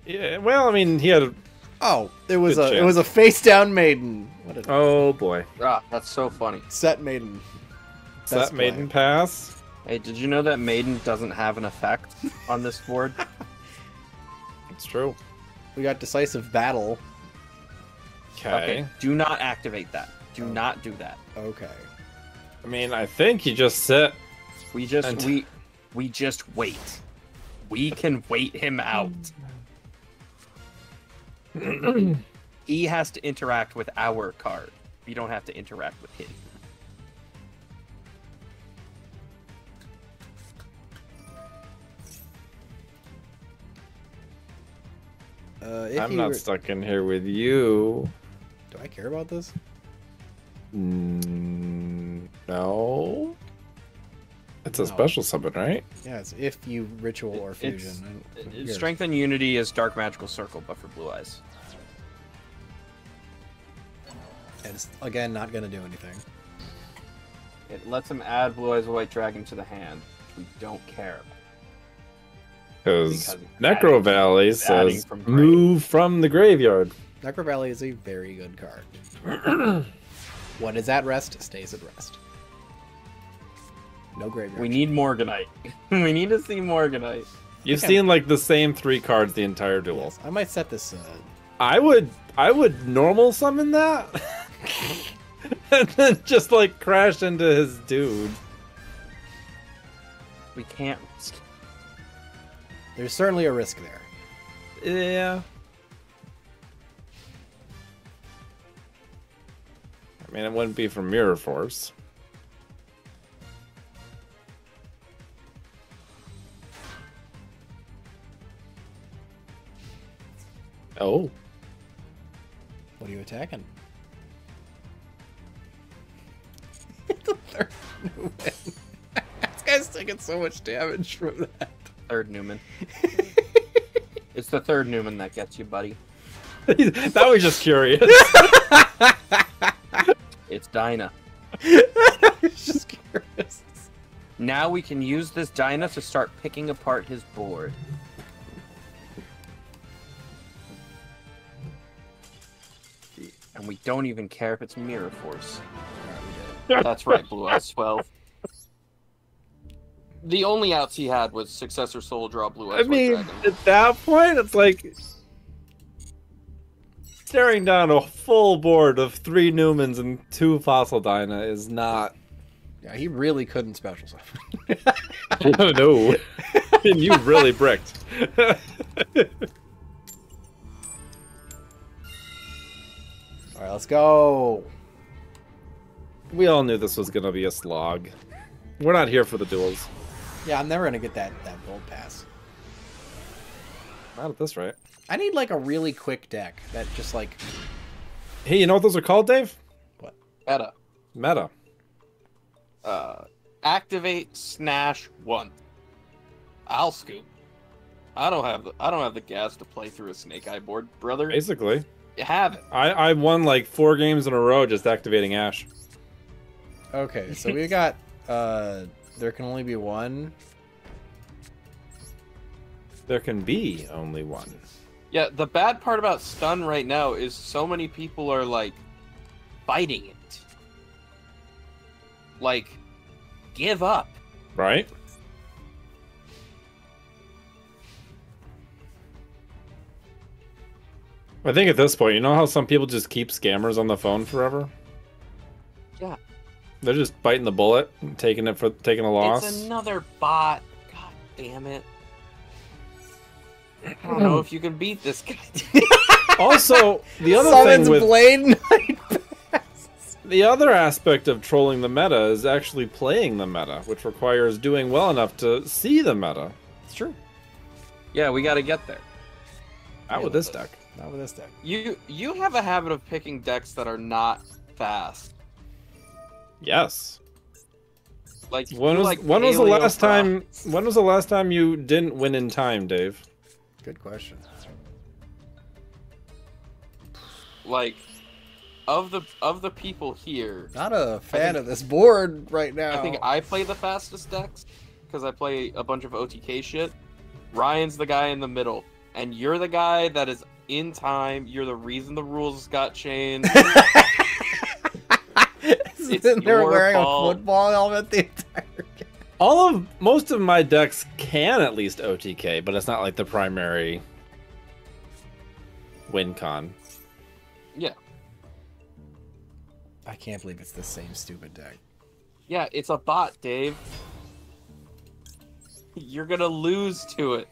Yeah, well, I mean, he had a... Oh, it was a face down maiden. Oh boy. Ah, that's so funny. Set maiden. Set maiden pass. Hey, did you know that maiden doesn't have an effect on this board? It's true. We got decisive battle. Okay. Do not activate that. Do not do that. Okay. I mean, I think you just sit. We just wait. We can wait him out. He has to interact with our card. We don't have to interact with him. I'm not stuck in here with you. Do I care about this? No. It's a special summon, right? Yeah, it's if you ritual or fusion. Strength and Unity is Dark Magical Circle, but for Blue Eyes. And it's, again, not going to do anything. It lets him add Blue Eyes White Dragon to the hand. We don't care. Because Necro Valley says move from the graveyard. Necro Valley is a very good card. What is at rest stays at rest. No graveyard. We need Morganite. We need to see Morganite. You've seen like the same three cards the entire duel. Yes, I might set this. I would normal summon that, and then just like crash into his dude. We can't risk. There's certainly a risk there. Yeah. I mean, it wouldn't be from Mirror Force. Oh. What are you attacking? The third Newman. This guy's taking so much damage from that. Third Newman. It's the third Newman that gets you, buddy. That was just curious. It's Dinah. I was just curious. Now we can use this Dinah to start picking apart his board. And we don't even care if it's Mirror Force. That's right, Blue Eyes 12. The only outs he had was Successor Soul Draw Blue Eyes. I mean, Dragon. At that point, it's like staring down a full board of 3 Newmans and 2 Fossil Dinah is not. Yeah, he really couldn't special summon. Oh no! And you really bricked. All right, let's go. We all knew this was going to be a slog. We're not here for the duels. Yeah, I'm never going to get that gold pass. Not at this rate. I need, like, a really quick deck that just, like... Hey, you know what those are called, Dave? What? Meta. Meta. Activate Snash 1. I'll scoop. I don't have the gas to play through a Snake Eye board, brother. Basically. You have it. I won like 4 games in a row just activating Ash. Okay, so we got there can only be one. There can be only one. Yeah, the bad part about stun right now is so many people are like fighting it. Like, give up. Right? I think at this point, you know how some people just keep scammers on the phone forever? Yeah. They're just biting the bullet and taking a loss. It's another bot. God damn it. I don't know if you can beat this guy. Also, the other thing with Blade Knight passes. The other aspect of trolling the meta is actually playing the meta, which requires doing well enough to see the meta. It's true. Yeah, we got to get there. Out with this deck. Not with this deck. You have a habit of picking decks that are not fast. Yes. Like when was the last time you didn't win in time, Dave? Good question. Like of the people here. Not a fan of this board right now. I think I play the fastest decks because I play a bunch of OTK shit. Ryan's the guy in the middle, and you're the guy that is in time. You're the reason the rules got changed. Isn't there wearing fault. A football helmet the entire game? Most of my decks can at least OTK, but it's not like the primary win con. Yeah. I can't believe it's the same stupid deck. Yeah, it's a bot, Dave. You're gonna lose to it.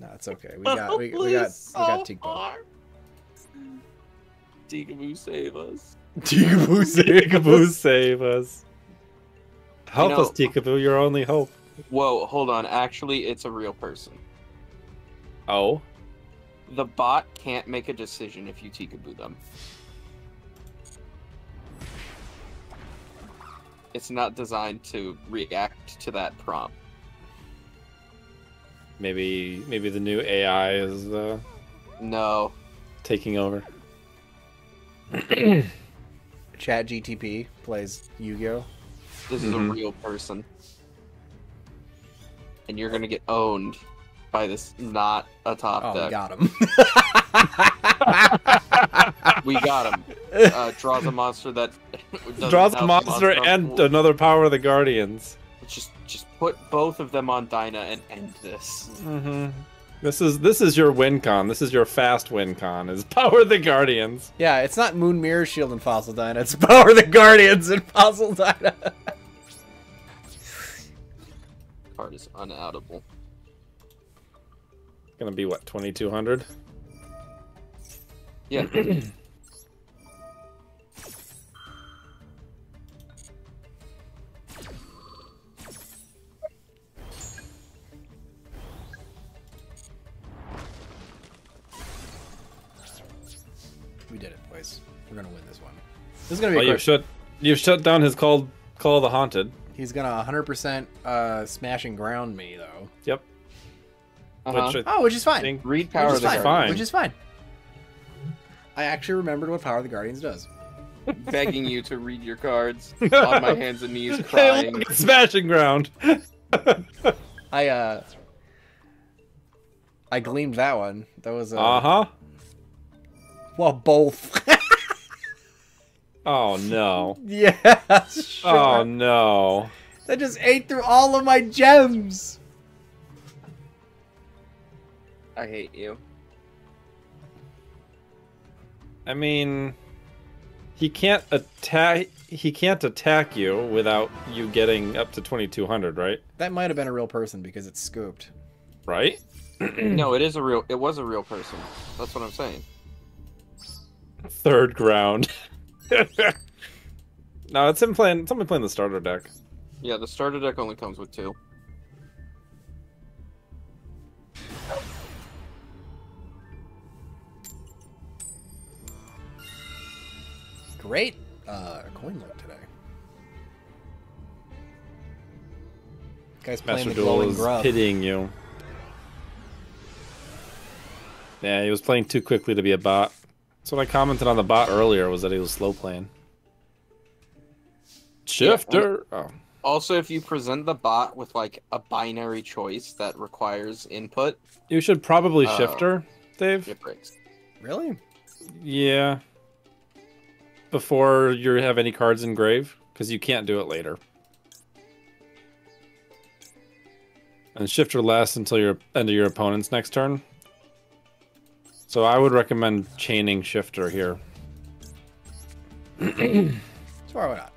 No, it's okay. We got Tikbo. Tikbo, save us. Tikbo, save us. Help us, Tikbo. Your only hope. Whoa, hold on. Actually, it's a real person. Oh? The bot can't make a decision if you Tikbo them. It's not designed to react to that prompt. Maybe the new AI is no taking over. ChatGTP plays Yu-Gi-Oh. This is a real person, and you're gonna get owned by this not a top deck. Got him. We got him. Draws a monster that draws a monster and cool. Another power of the Guardians. Just put both of them on Dinah and end this. Mm-hmm. This is your win con. This is your fast win con. Is Power the Guardians. Yeah, it's not Moon Mirror Shield and Fossil Dinah. It's Power the Guardians and Fossil Dinah. Card is unoutable. It's gonna be what, 2200? Yeah. We did it, boys. We're gonna win this one. This is gonna be. Oh, you've shut down his call of the haunted. He's gonna 100% smash and ground me though. Yep. Which is fine. Read power of the guardians. Which is fine. I actually remembered what power of the guardians does. Begging you to read your cards on my hands and knees, crying. Hey, look, smashing ground. I gleamed that one. That was a... Well, both. Oh, no. Yeah, sure. Oh, no. That just ate through all of my gems. I hate you. I mean... He can't attack you without you getting up to 2200, right? That might have been a real person because it's scooped. Right? No, it is a real. It was a real person. That's what I'm saying. Third ground. No, it's him playing. It's somebody playing the starter deck. Yeah, the starter deck only comes with 2. Great coin look today. Guys, Master Duel is pitying you. Yeah, he was playing too quickly to be a bot. That's what I commented on the bot earlier, was that he was slow playing. Shifter. Yeah. Oh. Also, if you present the bot with like a binary choice that requires input, you should probably shifter, Dave. It breaks. Really? Yeah. Before you have any cards in grave, because you can't do it later. And shifter lasts until your end of your opponent's next turn. So I would recommend chaining shifter here. So why not?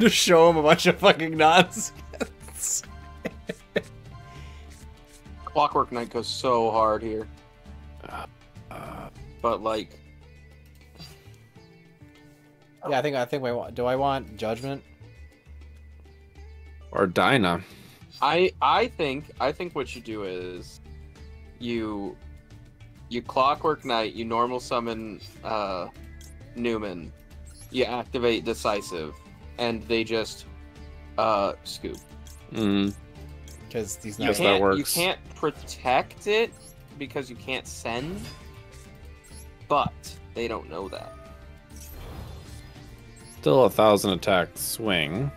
Just show him a bunch of fucking nonsense. Clockwork Knight goes so hard here. But like, yeah, I think we want. Do I want Judgment or Dinah? I think what you do is you Clockwork Knight, you normal summon Newman, you activate Decisive, and they just scoop. Mm-hmm. Because these knights, that works. You can't protect it because you can't send, but they don't know that. Still 1,000 attack swing.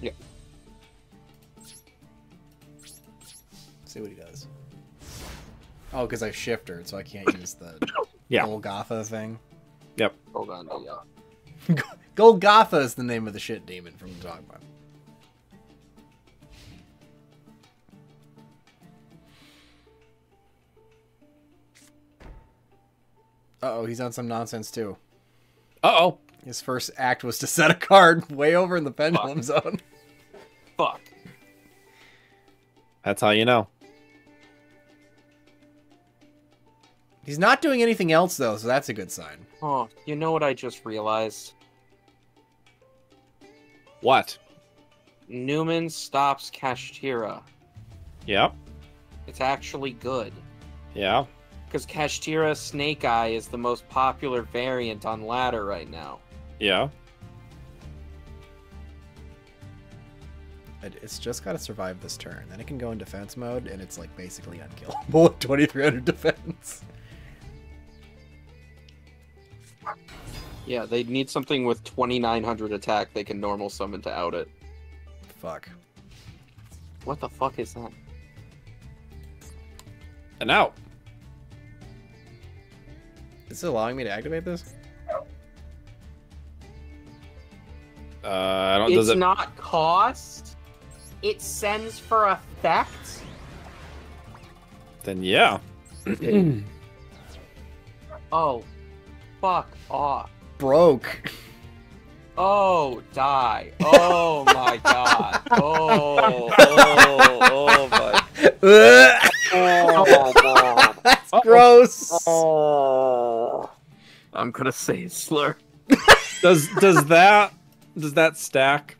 Yeah. See what he does. Oh, because I shiftered, so I can't use the Golgotha thing. Yep. Golgotha. Yeah. Golgotha is the name of the shit demon from the Dogma. Uh-oh, he's on some nonsense, too. Uh-oh. His first act was to set a card way over in the pendulum zone. Fuck. That's how you know. He's not doing anything else, though, so that's a good sign. Oh, you know what I just realized? What? Newman stops Kashtira. Yep. It's actually good. Yeah. Because Kashtira Snake Eye is the most popular variant on ladder right now. Yeah. It's just got to survive this turn. Then it can go in defense mode, and it's like basically unkillable at 2300 defense. Yeah, they need something with 2900 attack they can normal summon to out it. Fuck. What the fuck is that? An out. Is it allowing me to activate this? I don't. It's not cost. It sends for effect. Then yeah. Oh, fuck off. Broke. Oh, die. Oh my god. Oh my. Oh god. That's gross. Oh. I'm gonna say slur. Does that stack?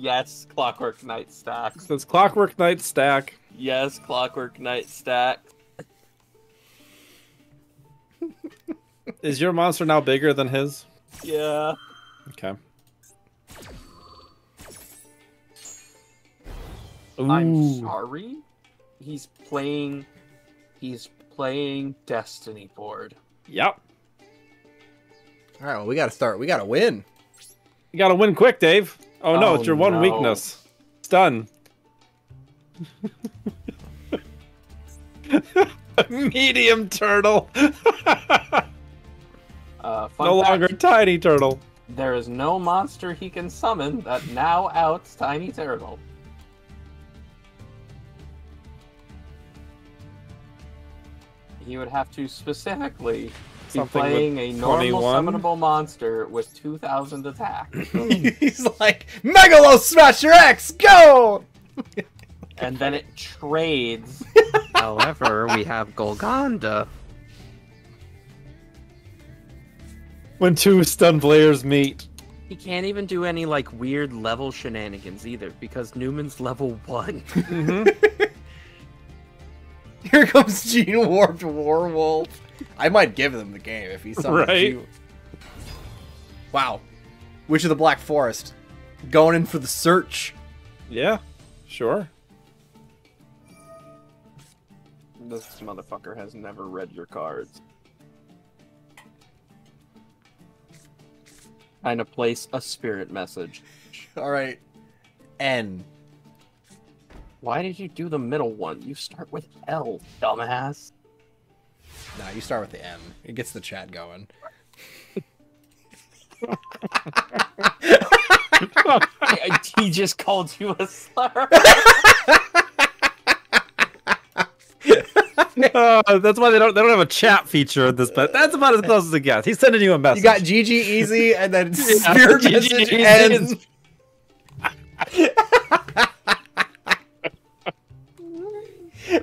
Yes, Clockwork Knight stack. So it's Clockwork Knight stack. Yes, Clockwork Knight stack. Is your monster now bigger than his? Yeah. Okay. Ooh. I'm sorry. He's playing Destiny board. Yep. All right, well, we got to start. We got to win. You got to win quick, Dave. Oh, no, it's your one weakness. Stun. Medium turtle. No fact, longer tiny turtle. There is no monster he can summon that now outs Tiny Turtle. He would have to specifically be playing a normal 21? Summonable monster with 2,000 attack. He's like, Megalo Smasher X, go! And then it trades. However, we have Golgonda. When two stun players meet. He can't even do any, like, weird level shenanigans either, because Newman's level 1. Mm-hmm. Here comes Gene Warped Warwolf. I might give them the game if he summons you. Wow. Witch of the Black Forest. Going in for the search. Yeah, sure. This motherfucker has never read your cards. Trying to place a spirit message. Alright. N. Why did you do the middle one? You start with L, dumbass. Nah, you start with the M. It gets the chat going. He just called you a slur. That's why they don't have a chat feature at this, but that's about as close as it gets. He's sending you a message. You got GG Easy and then spirit message ends.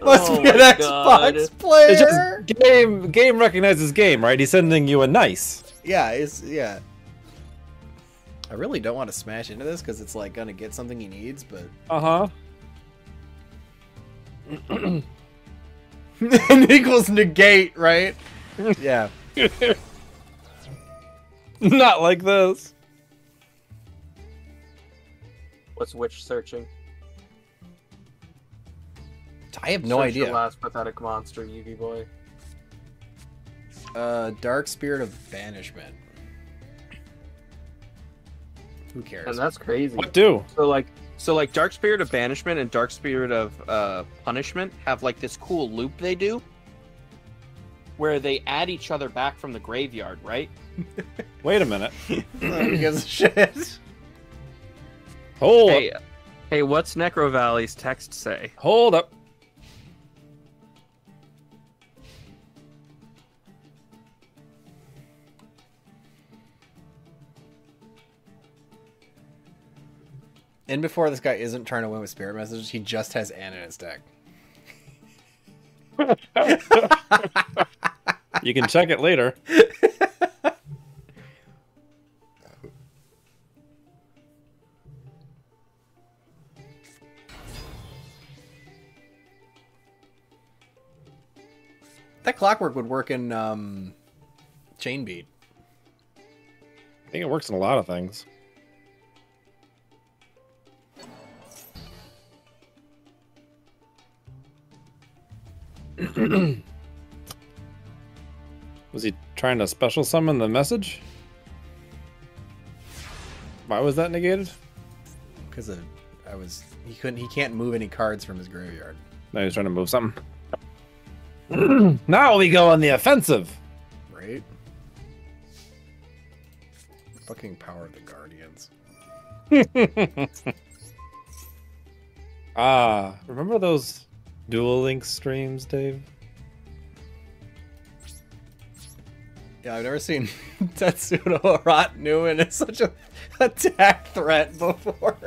Must be an Xbox player. It's just game recognizes game, right? He's sending you a nice. Yeah, yeah. I really don't want to smash into this because it's like gonna get something he needs, but N equals negate, right? Yeah. Not like this. What's witch searching? I have no idea. Your last pathetic monster, Yugi boy. Dark Spirit of Banishment. Who cares? And that's crazy. What do? So like Dark Spirit of Banishment and Dark Spirit of Punishment have like this cool loop they do, where they add each other back from the graveyard, right? Wait a minute. Because shit. Hold up. Hey, what's Necro Valley's text say? Hold up. And before, this guy isn't trying to win with spirit messages. He just has N in his deck. You can check it later. That clockwork would work in Chain Bead. I think it works in a lot of things. Was he trying to special summon the message? Why was that negated? Because he can't move any cards from his graveyard. No, he's trying to move something. Now we go on the offensive. Right. Fucking power of the Guardians. Remember those Duel Link streams, Dave? Yeah, I've never seen Tetsudo Arata Newman as such an attack threat before.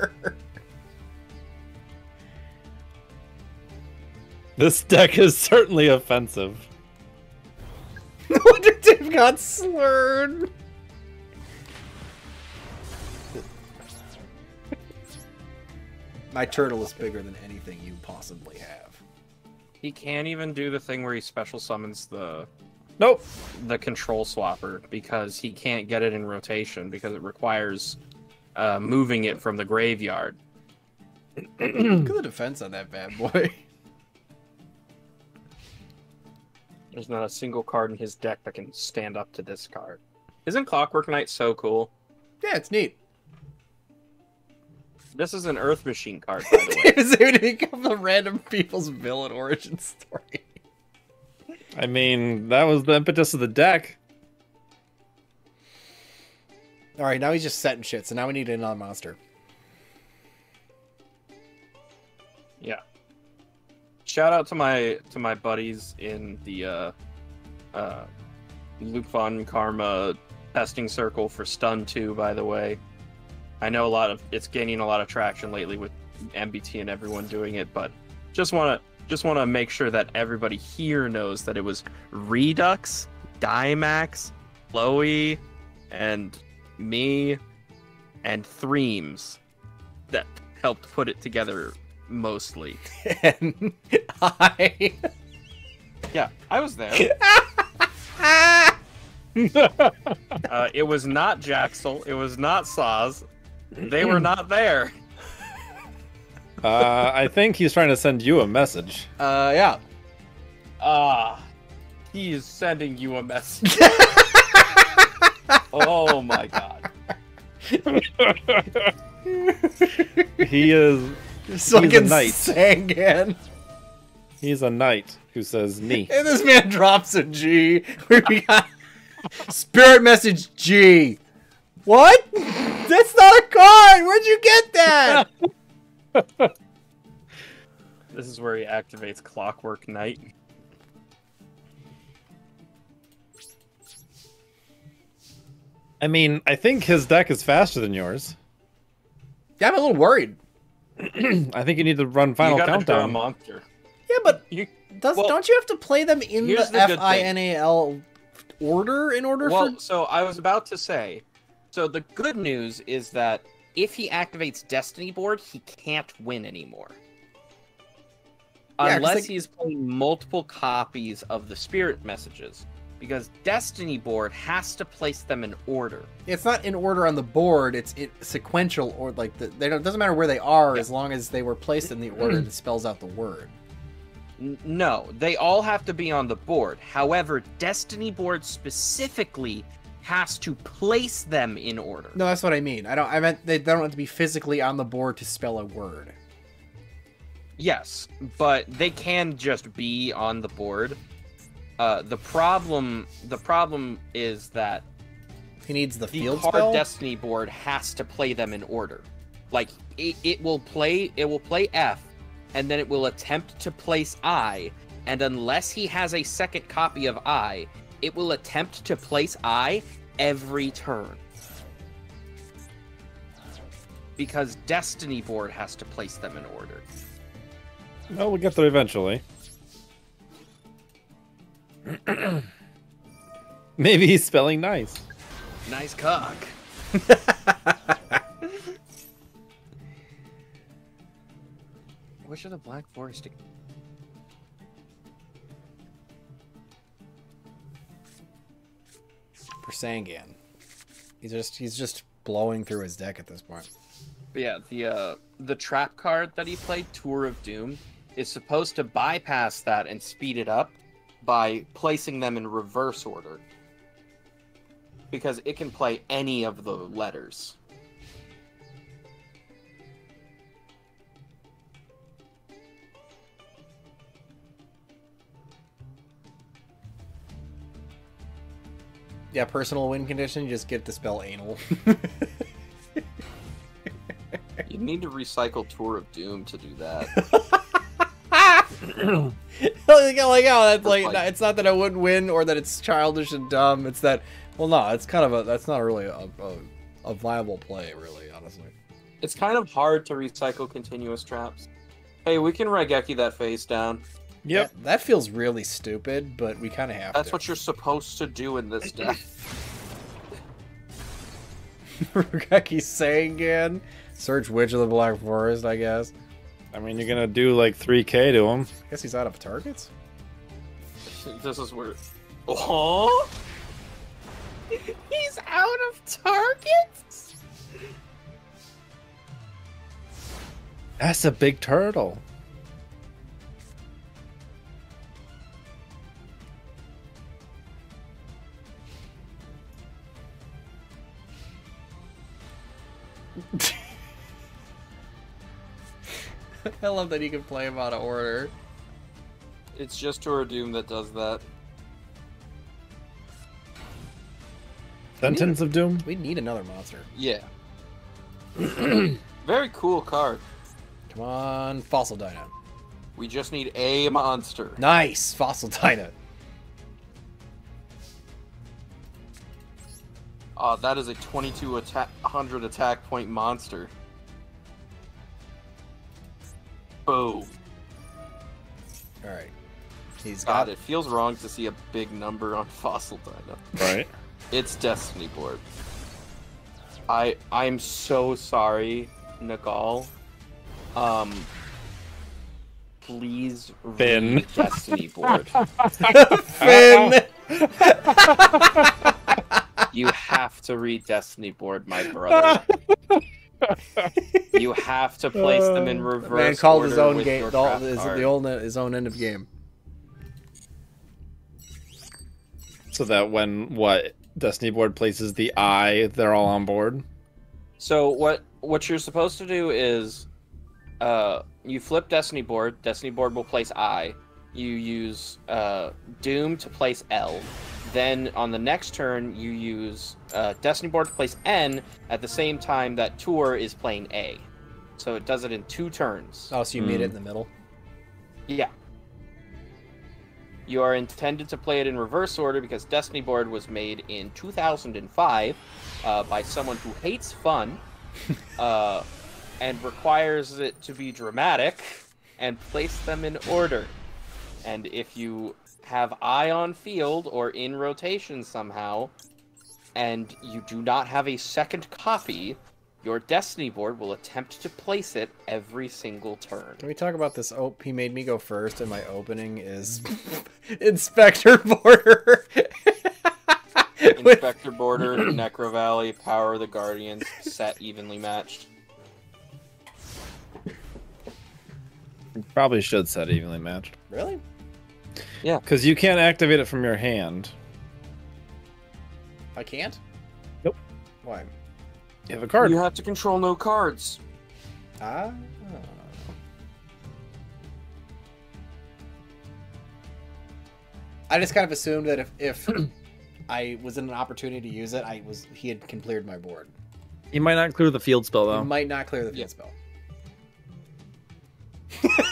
This deck is certainly offensive. No wonder Dave got slurred. My turtle is bigger than anything you possibly have. He can't even do the thing where he special summons the... Nope. The control swapper, because he can't get it in rotation, because it requires moving it from the graveyard. Look at the defense on that bad boy. There's not a single card in his deck that can stand up to this card. Isn't Clockwork Knight so cool? Yeah, it's neat. This is an Earth Machine card, by the way. It's going to become the random people's villain origin story. I mean, that was the impetus of the deck. Alright, now he's just setting shit, so now we need another monster. Yeah. Shout out to my buddies in the Luke Von Karma testing circle for Stun 2, by the way. I know it's gaining a lot of traction lately with MBT and everyone doing it, but just want to make sure that everybody here knows that it was Redux, Dymax, Chloe, and me, and Threams that helped put it together mostly. And I... Yeah, I was there. It was not Jaxel. It was not Saz. They were not there. I think he's trying to send you a message. Yeah. He is sending you a message. Oh my god. He is. So he's a knight. Sangan. He's a knight who says me. And this man drops a G. We got spirit message G. What? That's not a card! Where'd you get that? This is where he activates Clockwork Knight. I mean, I think his deck is faster than yours. Yeah, I'm a little worried. I think you need to run Final Countdown. Draw a monster. Yeah, but don't you have to play them in the FINAL order in order for... So I was about to say... So the good news is that if he activates Destiny Board, he can't win anymore. Yeah, unless he's playing multiple copies of the spirit messages. Because Destiny Board has to place them in order. It's not in order on the board, it's sequential, or like it doesn't matter where they are as long as they were placed in the order that spells out the word. No, they all have to be on the board. However, Destiny Board specifically has to place them in order. No, that's what I mean. I meant they don't have to be physically on the board to spell a word. Yes, but they can just be on the board. The problem is that he needs the field card spell? Destiny Board has to play them in order. Like it will play F, and then it will attempt to place I, and unless he has a second copy of I, it will attempt to place I every turn. Because Destiny Board has to place them in order. Well, we'll get there eventually. Maybe he's spelling nice. Nice cock. Which of the Black Forest... Sangan. He's just blowing through his deck at this point. Yeah, the trap card that he played, Tour of Doom, is supposed to bypass that and speed it up by placing them in reverse order. Because it can play any of the letters. Yeah, personal win condition, you just get the spell anal. You need to recycle Tour of Doom to do that. It's not that I wouldn't win or that it's childish and dumb. It's that, well, no, it's kind of that's not really a viable play, really, honestly. It's kind of hard to recycle continuous traps. Hey, we can Raigeki that phase down. Yep. That feels really stupid, but we kind of have to. That's what you're supposed to do in this deck. Rugeki Sangan. Search Witch of the Black Forest, I guess. I mean, you're gonna do like 3K to him. I guess he's out of targets. This is weird. Oh, he's out of targets. That's a big turtle. I love that you can play him out of order. It's just Tour of Doom that does that. Sentence of Doom? We need another monster. Yeah. Very cool card. Come on, Fossil Dino. We just need a monster. Nice! Fossil Dino. That is a 2200 attack point monster. Boom. Alright. He's got it. It feels wrong to see a big number on Fossil Dino. Right. It's Destiny Board. I'm so sorry, Nikal. Please read Destiny Board. Finn. You have to read Destiny Board, my brother. You have to place them in reverse. Man called his own game. His own end of game. So that when what Destiny Board places the eye, they're all on board. So what you're supposed to do is, you flip Destiny Board. Destiny Board will place I. You use Doom to place L. Then on the next turn, you use Destiny Board to place N at the same time that Tour is playing A. So it does it in 2 turns. Oh, so you meet it in the middle? Yeah. You are intended to play it in reverse order because Destiny Board was made in 2005 by someone who hates fun and requires it to be dramatic and place them in order. And if you have eye on field or in rotation somehow, and you do not have a second copy, your Destiny Board will attempt to place it every single turn. Can we talk about this? Oh, he made me go first, and my opening is Inspector Border. Inspector Border, Necro Valley, Power of the Guardians, set evenly matched. You probably should set evenly matched. Really? Yeah, because you can't activate it from your hand. I can't? Nope. Why? You have a card. You have to control no cards. Ah. I just kind of assumed that if I was in an opportunity to use it, he had cleared my board. You might not clear the field spell, though. He might not clear the field spell.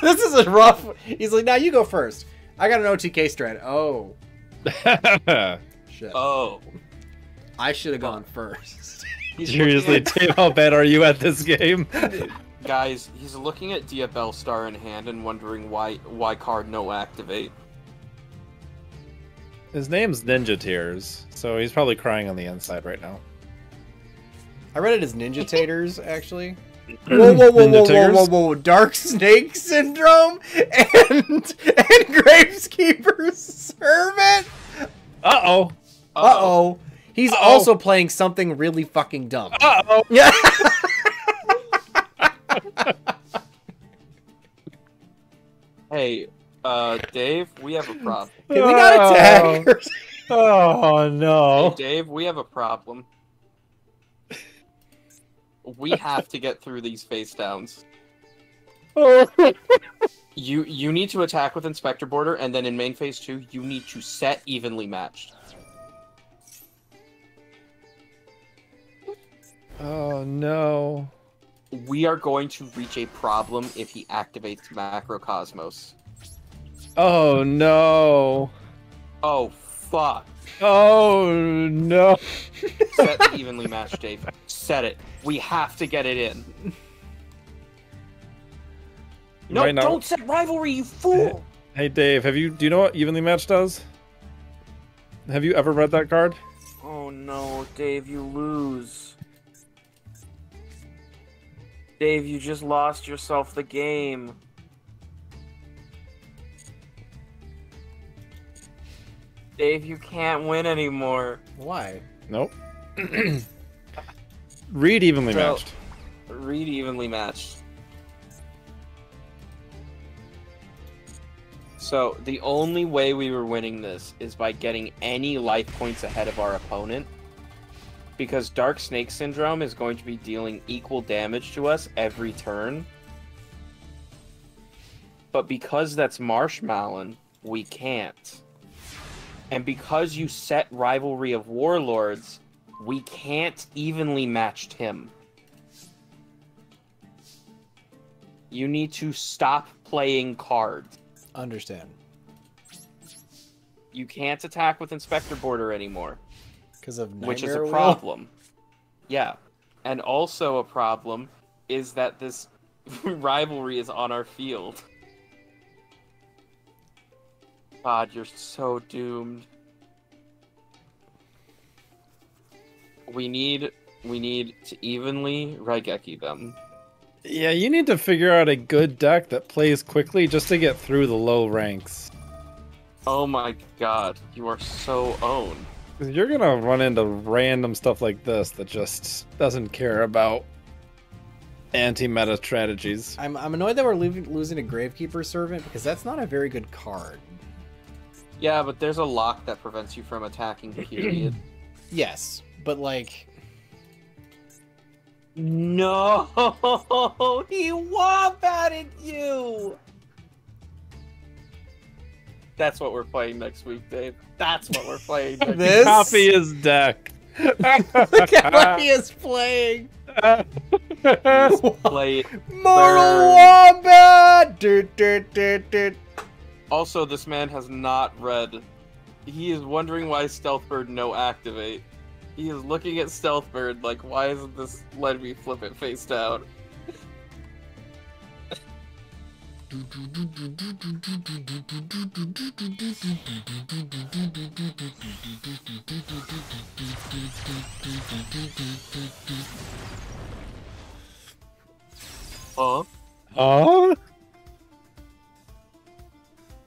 This is a rough... He's like, now you go first. I got an OTK strat. Oh. Shit. Oh. I should have gone first. Seriously, Dave, how bad are you at this game? Guys, he's looking at DFL Star in hand and wondering why card no activate. His name's Ninja Tears, so he's probably crying on the inside right now. I read it as Ninja Taters, actually. Whoa, whoa, whoa, whoa, whoa, whoa, whoa! Dark Snake Syndrome and Graveskeeper's Servant. Uh oh. Uh oh. He's also playing something really fucking dumb. Uh oh. Yeah. Hey, Dave, we have a problem. Can we not attack? Oh no. Hey, Dave, we have a problem. We have to get through these face downs. Oh. You need to attack with Inspector Border, and then in main phase 2, you need to set evenly matched. Oh no. We are going to reach a problem if he activates Macrocosmos. Oh no. Oh fuck. Oh no. Set evenly matched, Dave. Set it. We have to get it in. No, right, don't set rivalry, you fool! Hey Dave, do you know what evenly matched does? Have you ever read that card? Oh no, Dave, you lose. Dave, you just lost yourself the game. Dave, you can't win anymore. Why? Nope. Reed evenly matched. Reed evenly matched. So the only way we were winning this is by getting any life points ahead of our opponent, because Dark Snake Syndrome is going to be dealing equal damage to us every turn. But because that's Marshmallow, we can't. And because you set Rivalry of Warlords, we can't evenly match him. You need to stop playing cards. Understand. You can't attack with Inspector Border anymore. Because of Nightmare, which is a problem. Yeah. And also a problem is that this rivalry is on our field. God, you're so doomed. We need to evenly Raigeki them. Yeah, you need to figure out a good deck that plays quickly just to get through the low ranks. Oh my god, you are so owned. You're gonna run into random stuff like this that just doesn't care about anti-meta strategies. I'm annoyed that we're losing a Gravekeeper Servant, because that's not a very good card. Yeah, but there's a lock that prevents you from attacking, period. Yes, but like... No! He wombatted you! That's what we're playing next week, Dave. That's what we're playing next week. Copy his deck. Look at what he is playing. He's played Mortal Wombat! Also, this man has not read. He is wondering why Stealth Bird no activate. He is looking at Stealth Bird like, why isn't this letting me flip it face down?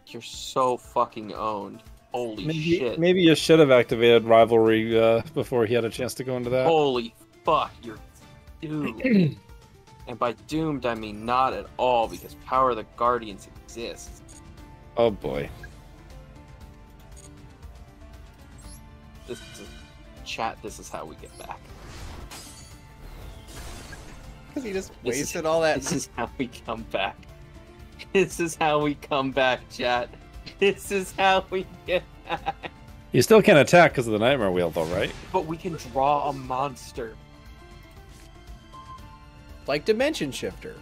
You're so fucking owned. Holy shit. Maybe you should have activated Rivalry before he had a chance to go into that. Holy fuck, you're doomed. And by doomed, I mean not at all, because Power of the Guardians exists. Oh boy. This is how we get back. Because he just wasted all that. This is how we come back. This is how we come back, chat. This is how we get back. You still can't attack because of the Nightmare Wheel, though, right? But we can draw a monster. Like Dimension Shifter.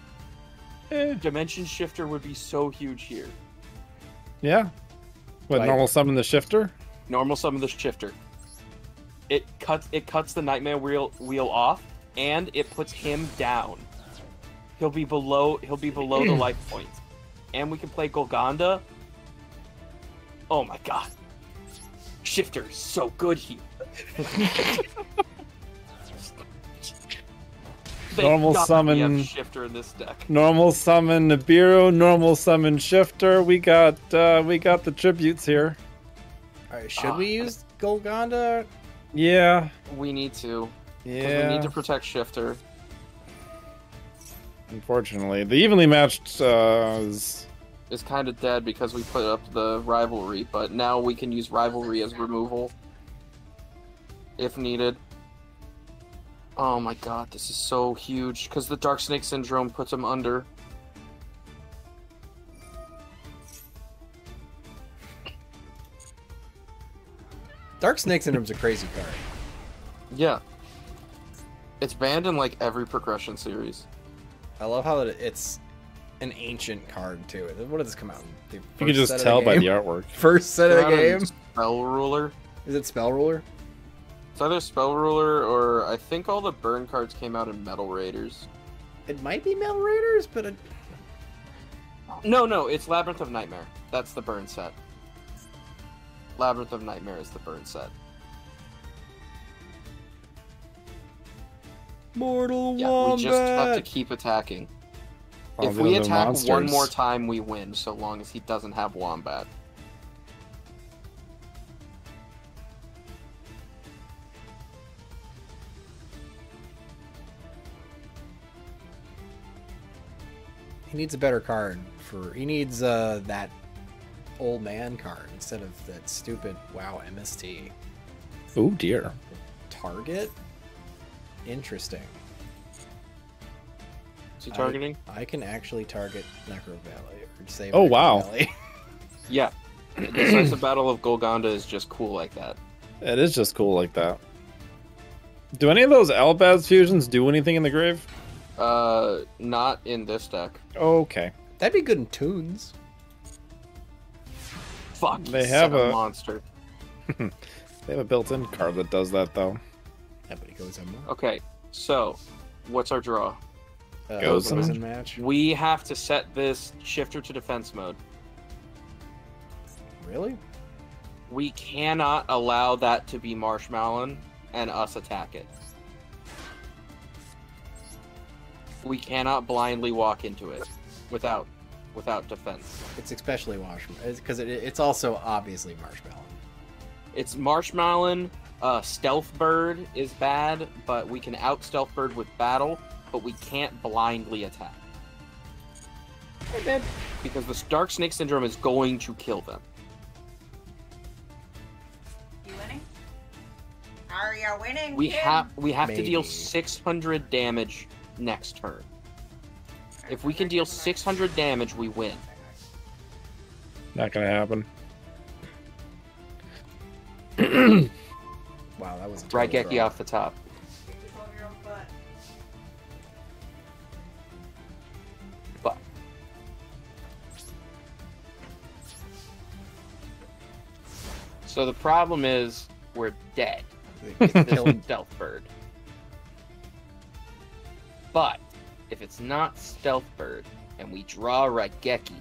Dimension Shifter would be so huge here. Yeah. What, like, normal summon the Shifter? Normal summon the Shifter. It cuts the Nightmare Wheel off, and it puts him down. He'll be below the life points. And we can play Golgonda. Oh my god. Shifter is so good here. Normal summon Shifter in this deck. Normal summon Nibiru, normal summon Shifter. We got the tributes here. Alright, should we use Golgonda? Yeah. We need to. Yeah. We need to protect Shifter. Unfortunately. The evenly matched is kind of dead because we put up the rivalry, but now we can use rivalry as removal if needed. Oh my god, this is so huge because the Dark Snake Syndrome puts him under. Dark Snake Syndrome's a crazy card. Yeah. It's banned in like every progression series. I love how it's an ancient card too. What does this come out? You can just tell by the artwork. First set of the game. Spell Ruler. Is it Spell Ruler? It's either Spell Ruler or I think all the burn cards came out in Metal Raiders. It might be Metal Raiders, but no, it's Labyrinth of Nightmare. That's the burn set. Labyrinth of Nightmare is the burn set. Mortal Wombat! Yeah, we just have to keep attacking. If we attack monsters one more time, we win, so long as he doesn't have Wombat. He needs a better card for... He needs that old man card instead of that stupid WoW MST. Oh dear. Target? Interesting. Is he targeting? I can actually target Necro Valley or save. Oh Necro Valley. Yeah. The Battle of Golgonda is just cool like that. It is just cool like that. Do any of those Albaz fusions do anything in the grave? Not in this deck. Okay. That'd be good in Toons. Fuck, they have a monster. They have a built-in card that does that, though. Everybody goes in. Okay, so what's our draw? Goes in match. We have to set this shifter to defense mode. Really? We cannot allow that to be Marshmallow and us attack it. We cannot blindly walk into it without defense. It's especially Marshmallow, because it's also obviously Marshmallow. It's Marshmallow. Stealth Bird is bad, but we can out Stealth Bird with battle, but we can't blindly attack. Because the Dark Snake Syndrome is going to kill them. You winning? Are you winning? We have to deal 600 damage next turn. If we can deal 600 damage, we win. Not gonna happen. Wow, that was a Raigeki off the top. But so the problem is we're dead. It's killing Stealth Bird. But if it's not Stealth Bird and we draw Raigeki,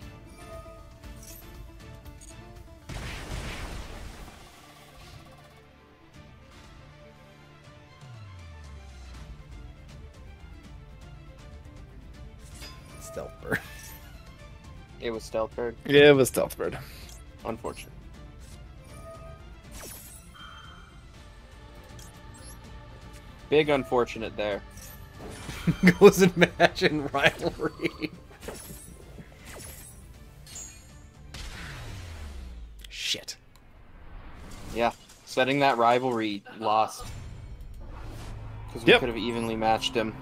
Stealth Bird. It was Stealth Bird? Yeah, it was Stealth Bird. Unfortunate. Big unfortunate there. Goes in match and rivalry. Shit. Yeah, setting that rivalry lost. Because we could have evenly matched him.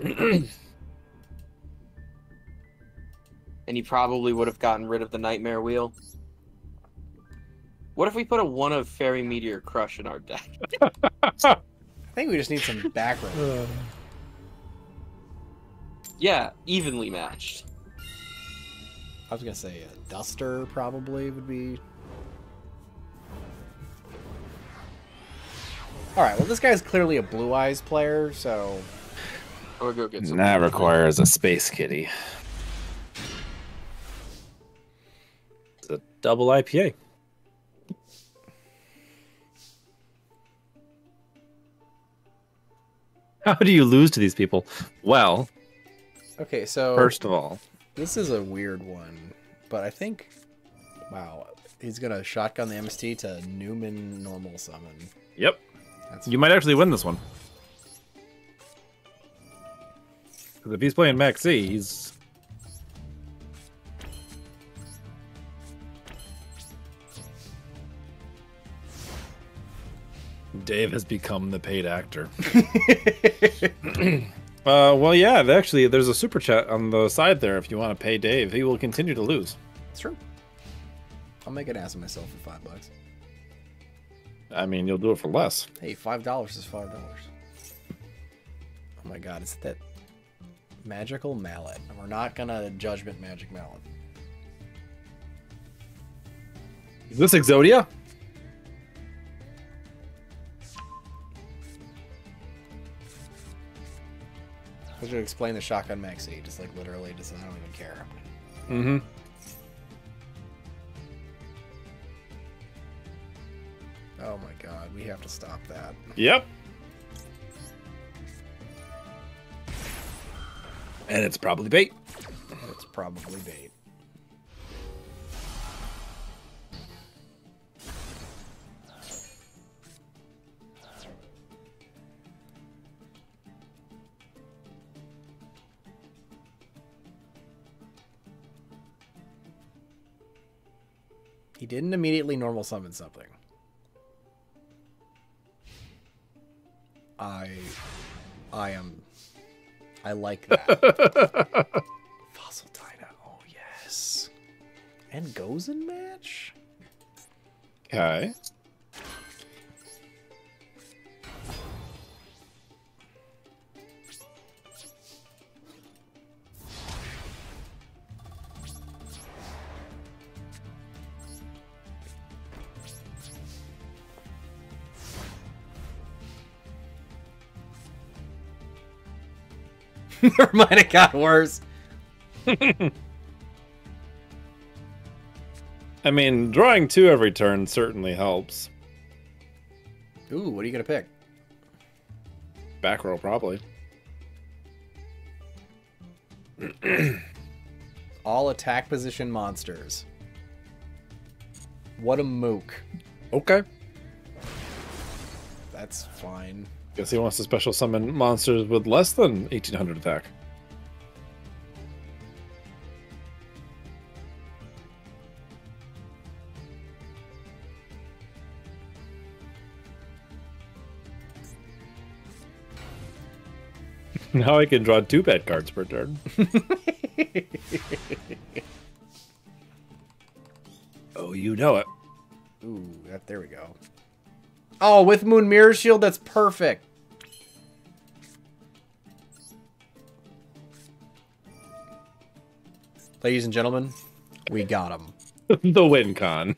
And he probably would have gotten rid of the Nightmare Wheel. What if we put a 1 of Fairy Meteor Crush in our deck? I think we just need some background. Yeah, evenly matched. I was going to say a Duster probably would be... Alright, well this guy's clearly a Blue Eyes player, so... I'll go get some. That requires a Space Kitty. Double IPA. How do you lose to these people? Well, okay, so first of all, this is a weird one, but I think, wow, he's gonna shotgun the MST to Newman normal summon. Yep, you might actually win this one. Because if he's playing Maxi, he's. Dave has become the paid actor. Well, yeah, actually, there's a super chat on the side there if you want to pay Dave. He will continue to lose. It's true. I'll make an ass of myself for $5. I mean, you'll do it for less. Hey, $5 is $5. Oh my god, it's that magical mallet. We're not going to judgment magic mallet. Is this Exodia? I should explain the shotgun Maxi, just like literally, just I don't even care. Mm-hmm. Oh my god, we have to stop that. Yep. And it's probably bait. It's probably bait. He didn't immediately normal summon something. I like that. Fossil Dino. Oh, yes. And Gozen match? Okay. Never mind, it got worse. I mean, drawing two every turn certainly helps. Ooh, what are you going to pick? Back row, probably. All attack position monsters. What a mook. Okay. That's fine. Guess he wants to special summon monsters with less than 1800 attack. Now I can draw two bad cards per turn. Oh, you know it. Ooh, that, there we go. Oh, with Moon Mirror Shield, that's perfect. Ladies and gentlemen, we got him. The win con.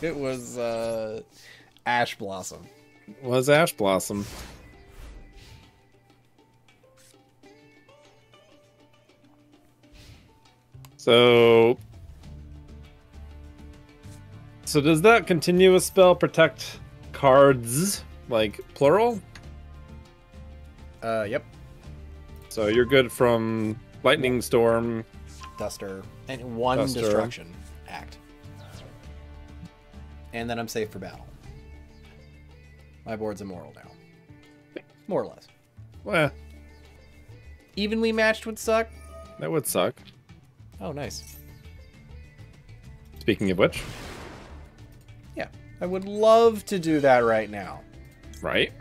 It was Ash Blossom. Was Ash Blossom. So does that continuous spell protect cards, like plural? Yep. So you're good from lightning storm, duster, and one duster. Destruction act. And then I'm safe for battle. My board's immoral now. More or less. Well. Evenly matched would suck. That would suck. Oh, nice. Speaking of which. Yeah. I would love to do that right now. Right?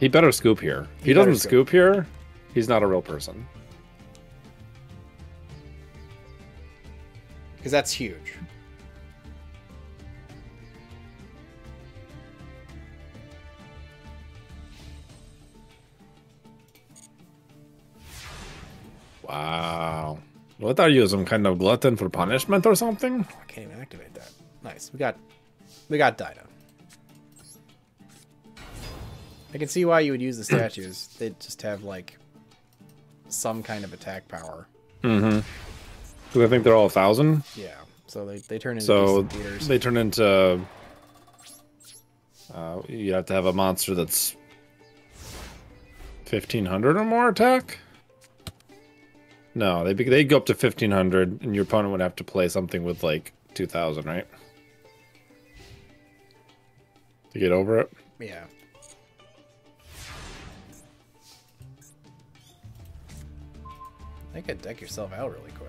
He better scoop here. If he doesn't scoop here, he's not a real person. Because that's huge. Wow. What are you, some kind of glutton for punishment or something? Oh, I can't even activate that. Nice. We got Dino. I can see why you would use the statues. They just have like some kind of attack power. Mm-hmm. I think they're all 1,000. Yeah, so they turn into theaters. They turn into. You have to have a monster that's 1,500 or more attack. No, they go up to 1,500, and your opponent would have to play something with like 2,000, right? To get over it. Yeah. I think I'd deck yourself out really quick.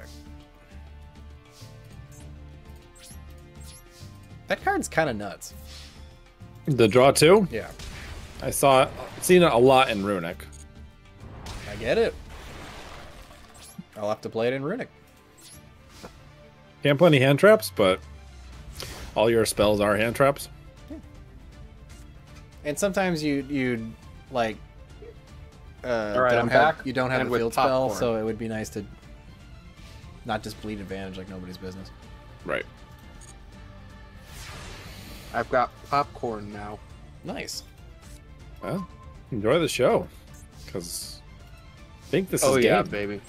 That card's kind of nuts. The draw two? Yeah. I've seen it a lot in Runic. I get it. I'll have to play it in Runic. Can't play any hand traps, but all your spells are hand traps. Yeah. And sometimes you'd like all right, you don't have a field spell, so it would be nice to not just bleed advantage like nobody's business. Right. I've got popcorn now. Nice. Well, enjoy the show, because I think this is game. Baby.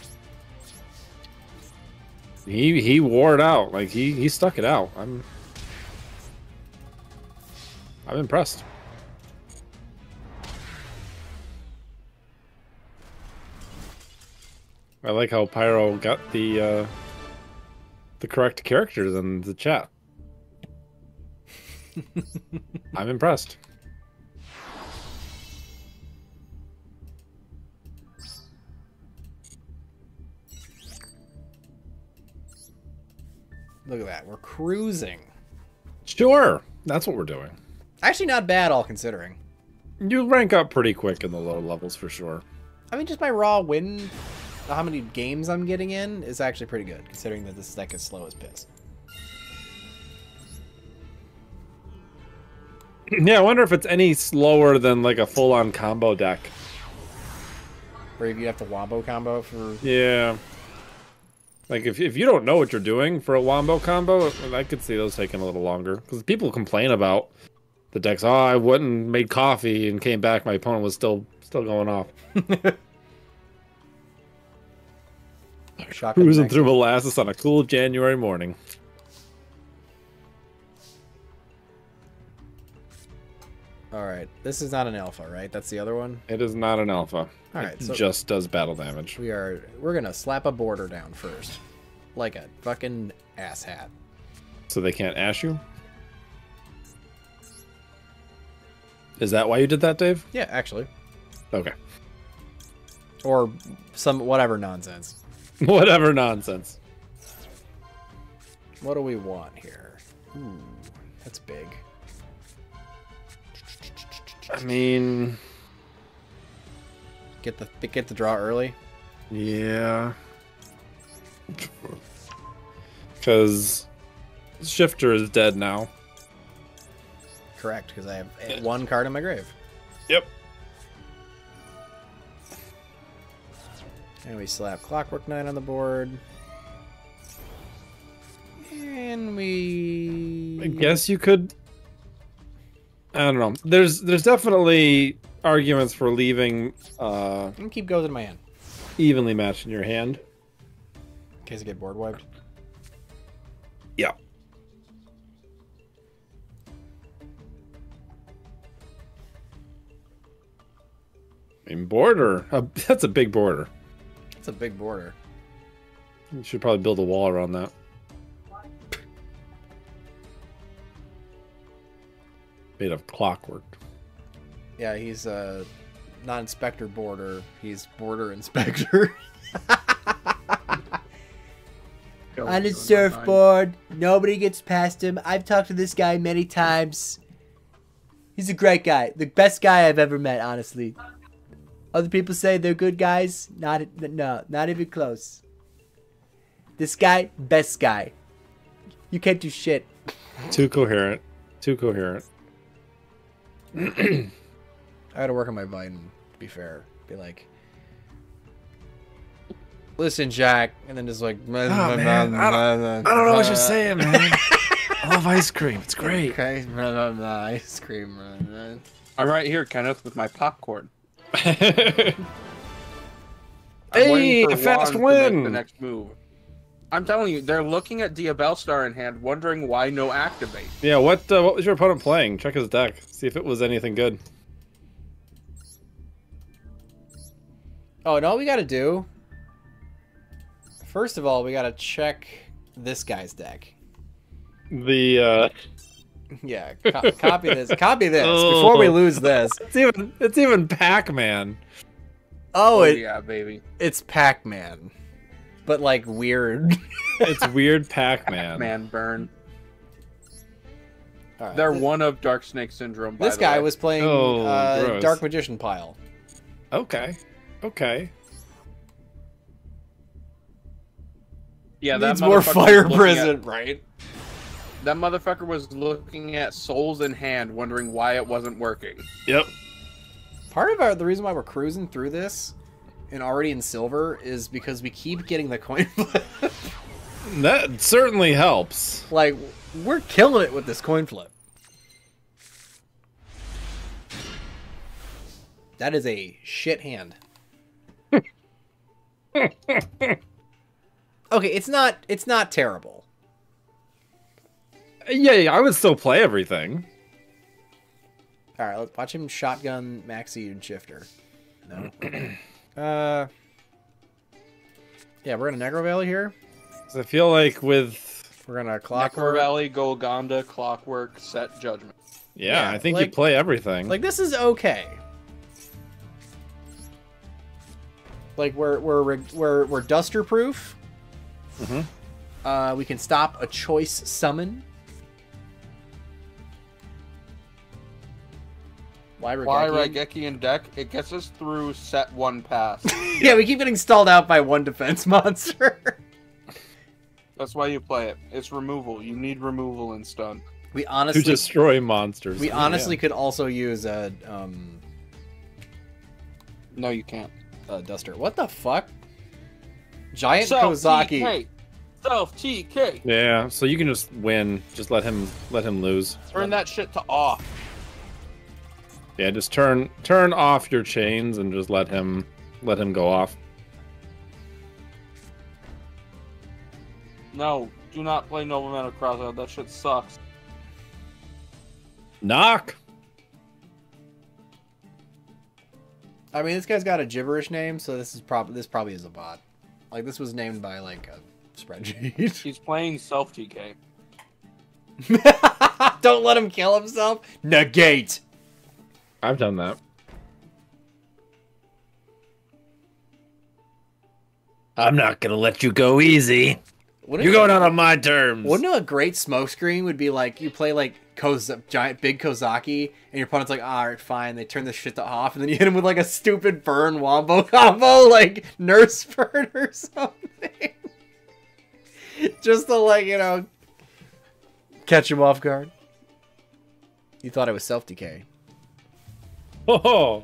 He wore it out. Like he stuck it out. I'm impressed. I like how Pyro got the correct characters in the chat. I'm impressed. Look at that. We're cruising. Sure. That's what we're doing. Actually, not bad, all considering. You rank up pretty quick in the low levels, for sure. I mean, just my raw win, how many games I'm getting in, is actually pretty good, considering that this deck is slow as piss. Yeah, I wonder if it's any slower than, like, a full-on combo deck. Or if you have to wombo combo for... Yeah. Like, if you don't know what you're doing for a wombo combo, I could see those taking a little longer. Because people complain about the decks, oh, I went and made coffee and came back, my opponent was still going off. Cruising through molasses on a cool January morning. Alright, this is not an alpha, right? That's the other one? It is not an alpha. Alright, so just does battle damage. We're gonna slap a border down first. Like a fucking asshat. So they can't ash you? Is that why you did that, Dave? Yeah, actually. Okay. Or some whatever nonsense. Whatever nonsense. What do we want here? Ooh, that's big. I mean, get the draw early. Yeah, because Shifter is dead now. Correct, because I have one card in my grave. Yep. And we slap Clockwork Knight on the board. And we... I guess you could... I don't know. There's definitely arguments for leaving... You can keep goes in my hand. Evenly matched in your hand. In case I get board wiped. Yeah. I mean, border. That's a big border. That's a big border. You should probably build a wall around that. Made of clockwork. Yeah, he's not Inspector Border. He's Border Inspector. On his surfboard, nobody gets past him. I've talked to this guy many times. He's a great guy. The best guy I've ever met, honestly. Other people say they're good guys. Not even close. This guy, best guy. You can't do shit. Too coherent. Too coherent. I gotta work on my vine, to be fair. Be like, listen, Jack, and then just like, I don't know what you're saying, man. I love ice cream. It's great. Okay, ice cream. I'm right here, Kenneth, with my popcorn. Hey, a fast win! The next move. I'm telling you, they're looking at Diabellstar in hand, wondering why no activate. Yeah, what was your opponent playing? Check his deck, see if it was anything good. Oh, and all we gotta do, first of all, we gotta check this guy's deck. Yeah, copy this. Copy this before we lose this. It's even Pac-Man. Oh yeah, baby. It's Pac-Man, but like weird. It's weird Pac-Man. Pac-Man burn. All right. They're one of Dark Snake Syndrome. By this guy was playing Dark Magician Pile. Okay. Okay. Yeah, that's more fire present, right? That motherfucker was looking at souls in hand, wondering why it wasn't working. Yep. Part of the reason why we're cruising through this, and already in silver, is because we keep getting the coin flip. That certainly helps. Like, we're killing it with this coin flip. That is a shit hand. Okay, it's not terrible. Yeah, I would still play everything. All right, let's watch him shotgun Maxi and Shifter. No. Yeah, we're in a Negro Valley here. I feel like we're gonna Clockwork Valley, Golgonda, Clockwork, Set, Judgment. Yeah, I think like, you play everything. Like this is okay. Like we're duster proof. Mm-hmm. We can stop a choice summon. Why Raigekian deck? It gets us through set one pass. Yeah, we keep getting stalled out by one defense monster. That's why you play it. It's removal. You need removal and stun. We honestly to destroy monsters. We honestly could also use a. No, you can't. Duster. What the fuck? Giant Kozaki. TK. Self TK. Yeah, so you can just win. Just let him lose. Turn that shit to off. Yeah, just turn off your chains and just let him go off. No, do not play Noble Man of Crossout. That shit sucks. Knock. I mean, this guy's got a gibberish name, so this probably is a bot. Like this was named by like a spreadsheet. He's playing self TK. Don't let him kill himself. Negate. I've done that. I'm not gonna let you go easy. You're going out on my terms. Wouldn't a great smokescreen would be like you play like big Kozaki and your opponent's like, all right, fine. They turn this shit off, and then you hit him with like a stupid burn wombo combo, like nurse burn or something, just to like catch him off guard. You thought it was self decay. Oh.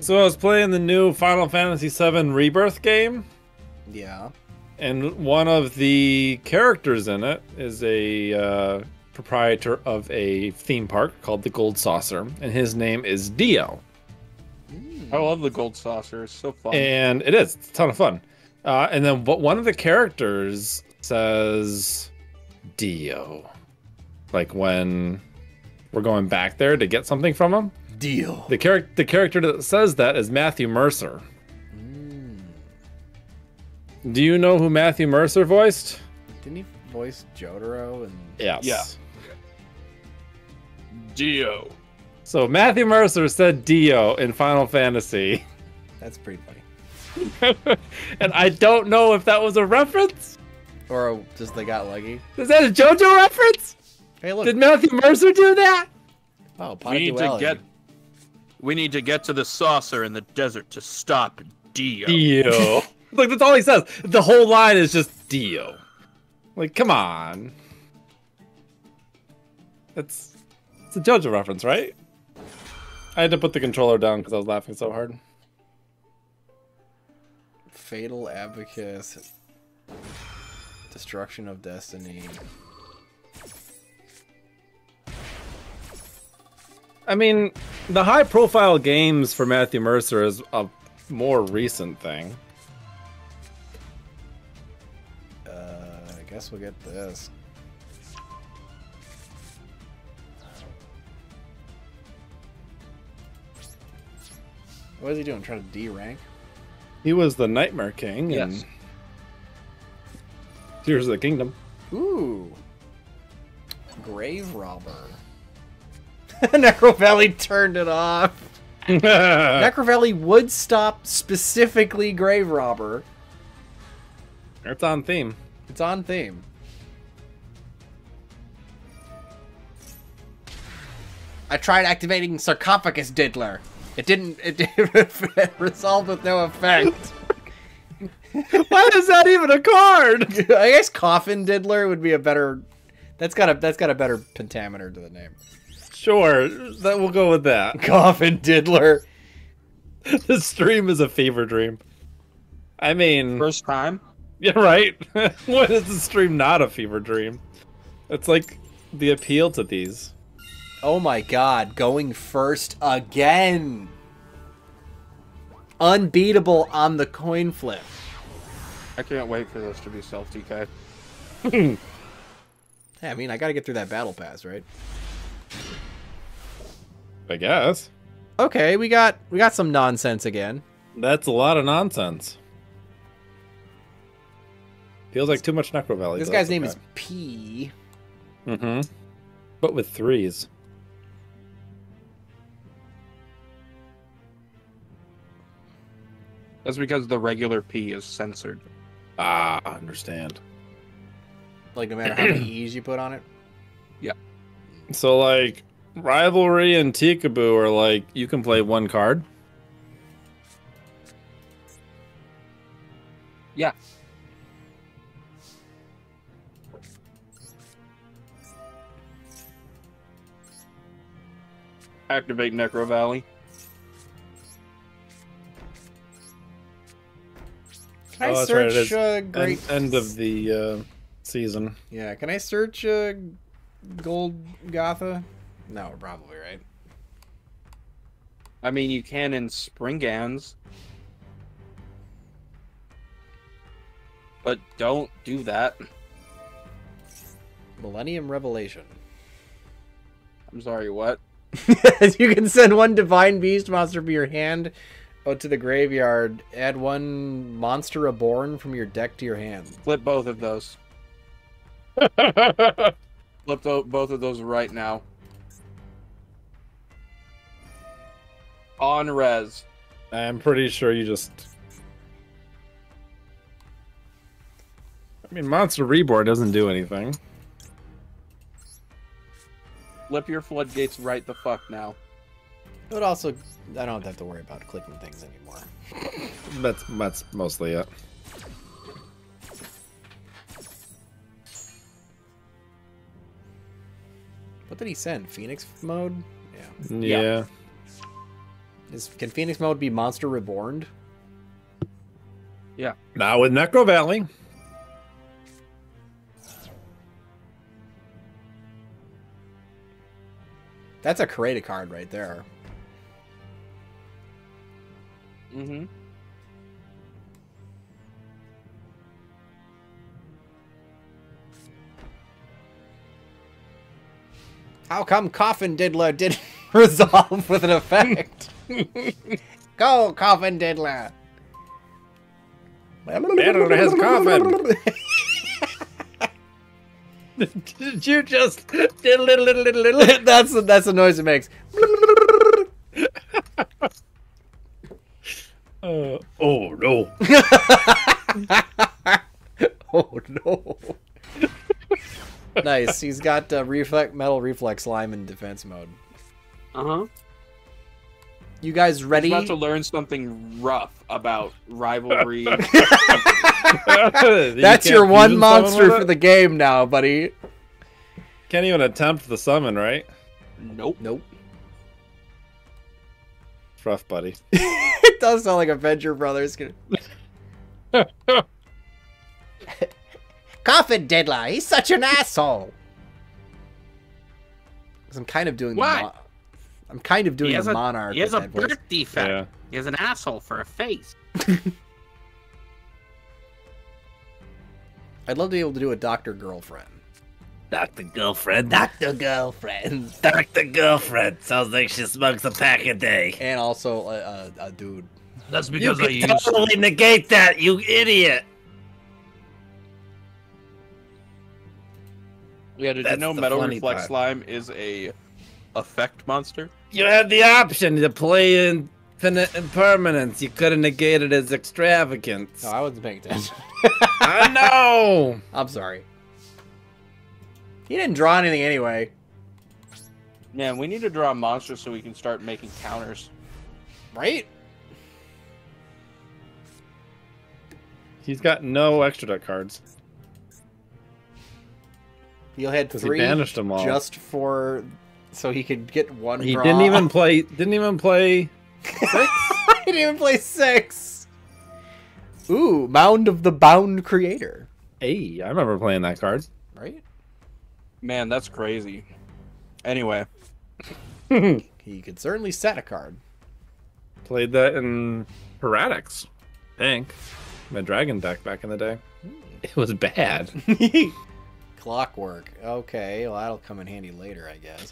So I was playing the new Final Fantasy VII Rebirth game. Yeah. And one of the characters in it is a proprietor of a theme park called the Gold Saucer, and his name is Dio. I love the Gold Saucer. It's so fun. And it is. It's a ton of fun. And then one of the characters says Dio. Like when we're going back there to get something from him. Deal. The character that says that is Matthew Mercer. Mm. Do you know who Matthew Mercer voiced? Didn't he voice Jotaro? And... Yes. Yeah. Dio. So Matthew Mercer said Dio in Final Fantasy. That's pretty funny. And I don't know if that was a reference. Or just they got lucky. Is that a JoJo reference? Hey, look. Did Matthew Mercer do that? Oh, we need to get to the saucer in the desert to stop Dio. Dio. Like that's all he says. The whole line is just Dio. Like, come on. It's a JoJo reference, right? I had to put the controller down because I was laughing so hard. Fatal Abacus. Destruction of Destiny. I mean, the high-profile games for Matthew Mercer is a more recent thing. I guess we'll get this. What is he doing? Trying to D-rank? He was the Nightmare King. Yes. And Tears of the Kingdom. Ooh. Grave Robber. Necro Valley turned it off. Necro Valley would stop specifically Grave Robber. It's on theme. It's on theme. I tried activating Sarcophagus Diddler. It didn't. It resolved with no effect. Why is that even a card? I guess Coffin Diddler would be a better. That's got a better pentameter to the name. Sure, that we'll go with that. Coffin Diddler. This stream is a fever dream. I mean... First time? Yeah, right? What is the stream not a fever dream? It's like the appeal to these. Oh my god, going first again. Unbeatable on the coin flip. I can't wait for this to be self-TK. Yeah, I mean, I gotta get through that battle pass, right? I guess. Okay, we got some nonsense again. That's a lot of nonsense. Feels like too much Necro Valley. This guy's name is P. Mm-hmm. But with threes. That's because the regular P is censored. Ah, I understand. Like, no matter how many E's you put on it? Yeah. So, like, Rivalry and Tikaboo are like, you can play one card? Yeah. Activate Necro Valley. Can I search great end of the season? Yeah, can I search Gold Gotha? No, probably right. I mean, you can in Springans, but don't do that. Millennium Revelation. I'm sorry, what? You can send one divine beast monster from your hand to the graveyard. Add one monster reborn from your deck to your hand. Flip both of those. Flip both of those right now. On res. I'm pretty sure you just... I mean, Monster Reborn doesn't do anything. Flip your floodgates right the fuck now. But also, I don't have to worry about clicking things anymore. That's mostly it. What did he send? Phoenix mode? Yeah. Yeah. Can Phoenix mode be Monster Reborn? Yeah. Now with Necro Valley. That's a creative card right there. Mm-hmm. How come Coffin Diddler didn't resolve with an effect? Go, Coffin Diddler! Diddler has coffin! Did you just... That's the noise it makes. Oh, no. Oh, no. Nice. He's got Metal Reflex Slime in defense mode. Uh-huh. You guys ready? He's about to learn something rough about Rivalry. That's your one monster for the game now, buddy. Can't even attempt the summon, right? Nope. Nope. It's rough, buddy. It does sound like Avenger Brothers. Coffin Diddler, he's such an asshole. Because I'm kind of doing that. I'm kind of doing a monarch. He has a birth defect. Yeah. He has an asshole for a face. I'd love to be able to do a Dr. Girlfriend. Dr. Girlfriend. Dr. Girlfriend. Dr. Girlfriend. Sounds like she smokes a pack a day. And also a dude. That's because I used to. You totally negate that, you idiot. Yeah, did you know Metal Reflex Slime is a effect monster? You had the option to play Infinite Impermanence. You could have negated his extravagance. No, I wasn't paying attention. I know! I'm sorry. He didn't draw anything anyway. Man, we need to draw monsters so we can start making counters. Right? He's got no extra deck cards. He'll had three, he banished them all. Just for... So he could get one. He draw. Didn't even play six. He didn't even play six. Ooh, Mound of the Bound Creator. Hey, I remember playing that card. Right? Man, that's crazy. Anyway. He could certainly set a card. Played that in Paradix, I think. My dragon deck back in the day. It was bad. Clockwork. Okay, well, that'll come in handy later, I guess.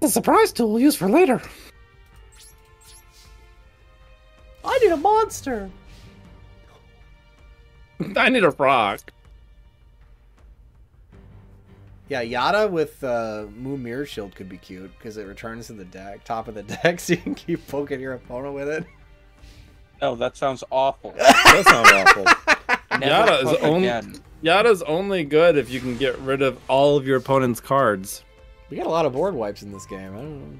It's a surprise tool we'll use for later. I need a monster. I need a rock. Yeah, Yada with Moo Mirror Shield could be cute because it returns to the deck, top of the deck, so you can keep poking your opponent with it. Oh, that sounds awful. That sounds awful. Yada's only good if you can get rid of all of your opponent's cards. We got a lot of board wipes in this game. I don't know.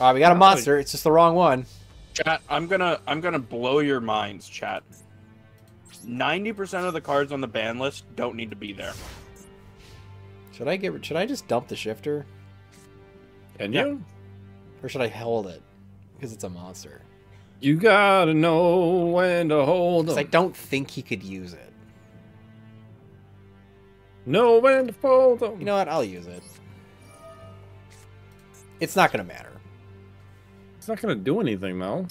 All right, we got a monster. It's just the wrong one. Chat, I'm gonna blow your minds, chat. 90% of the cards on the ban list don't need to be there. Should I just dump the shifter? Can you? Or should I hold it? Because it's a monster. You gotta know when to hold it. I don't think he could use it. Know when to fold them. You know what? I'll use it. It's not gonna matter. It's not gonna do anything though.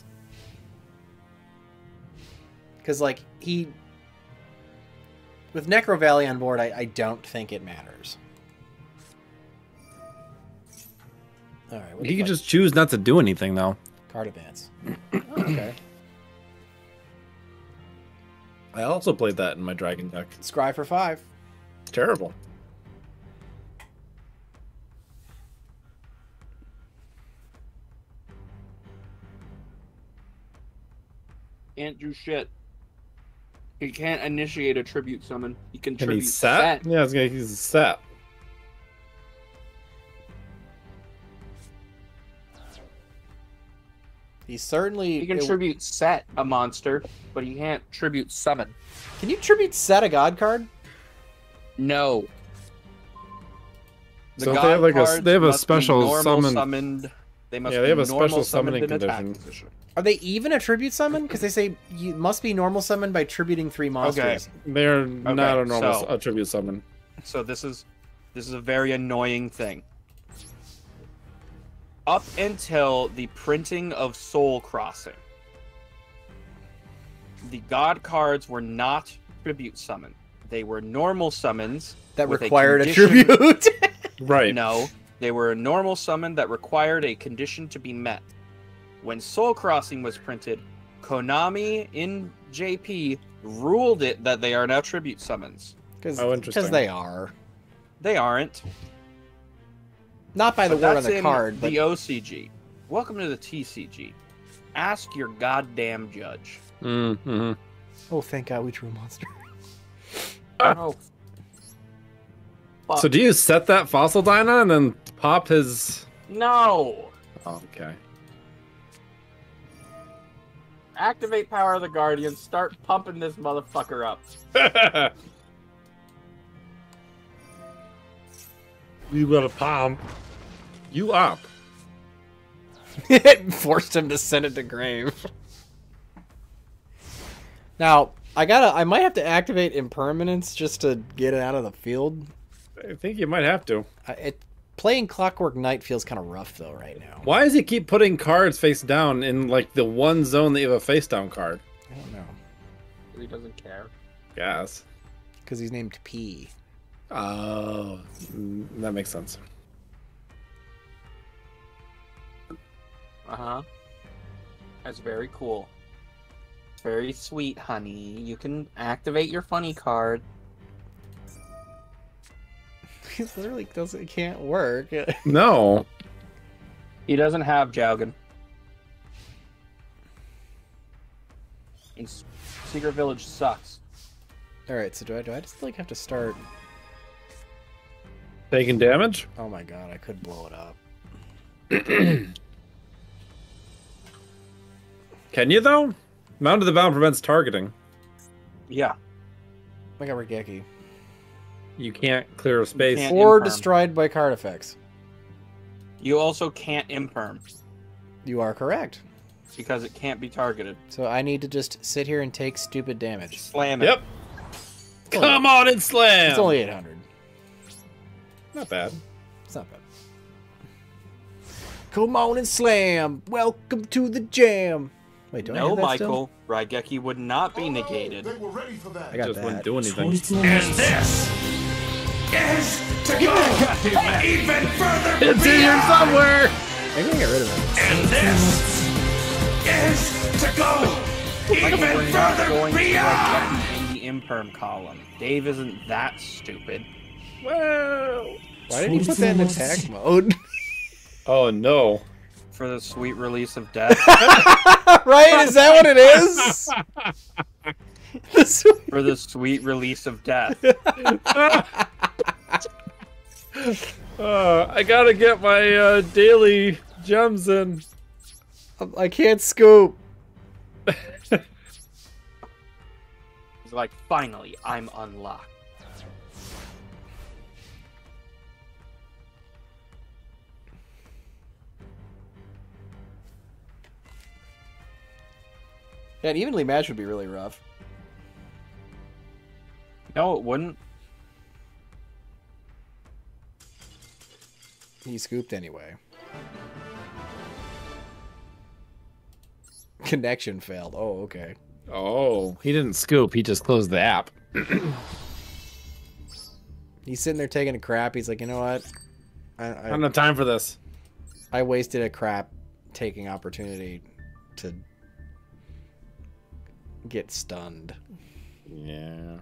Because like he, with Necro Valley on board, I don't think it matters. All right. He could just choose not to do anything though. Card advance. Oh, okay. I also played that in my dragon deck. Scry for 5. It's terrible. Can't do shit. He can't initiate a tribute summon. He can tribute set. Yeah, it's gonna use a set. He certainly can tribute set a monster, but he can't tribute summon. Can you tribute set a god card? No. The so god they have like a they have a special summoned. They must they have a special summoning condition. Are they even a tribute summon? Because they say you must be normal summoned by tributing 3 monsters. Okay. They're not a normal a tribute summon. So this is a very annoying thing. Up until the printing of Soul Crossing, the god cards were not tribute summon. They were normal summons that required a tribute. Right. No. They were a normal summon that required a condition to be met. When Soul Crossing was printed, Konami in JP ruled it that they are now tribute summons. Because they are. They aren't. Not by the word on the card. But... The OCG. Welcome to the TCG. Ask your goddamn judge. Mm-hmm. Oh, thank God we drew a monster. Oh. Fuck. So do you set that Fossil Dino and then pop his... No. Oh, okay. Activate Power of the Guardian. Start pumping this motherfucker up. You gotta pump. You up. It forced him to send it to grave. Now, I might have to activate Impermanence just to get it out of the field. I think you might have to. Playing Clockwork Knight feels kind of rough, though, right now. Why does he keep putting cards face down in, like, the one zone that you have a face down card? I don't know. He doesn't care. Yes. Because he's named P. Oh, that makes sense. Uh-huh. That's very cool. Very sweet, honey. You can activate your funny card. He literally doesn't. It can't work. No. He doesn't have Jaugen. Secret Village sucks. All right. So do I just like have to start taking damage? Oh my God! I could blow it up. Can you though? Mount of the Bound prevents targeting. Yeah. I got Regeki. You can't clear a space. Or imperm. Destroyed by card effects. You also can't imperm. You are correct. Because it can't be targeted. So I need to just sit here and take stupid damage. Slam it. Yep. Come on and slam. It's only 800. Not bad. It's not bad. Come on and slam. Welcome to the jam. Wait, don't I have that Michael, still? Raigeki would not be negated. They were ready for that. I just wouldn't do anything. And this is to go even further. It's in here somewhere. I'm gonna get rid of it. And this is to go even further beyond. The imperm column. Dave isn't that stupid. Well, why did he put that in attack mode? Oh no. For the sweet release of death. Right? Is that what it is? For the sweet release of death. I gotta get my daily gems in. I can't scoop. He's like, finally, I'm unlocked. Yeah, an evenly match would be really rough. No, it wouldn't. He scooped anyway. Connection failed. Oh, okay. Oh, he didn't scoop. He just closed the app. He's sitting there taking a crap. He's like, you know what? I don't have time for this. I wasted a crap taking opportunity to get stunned. Yeah.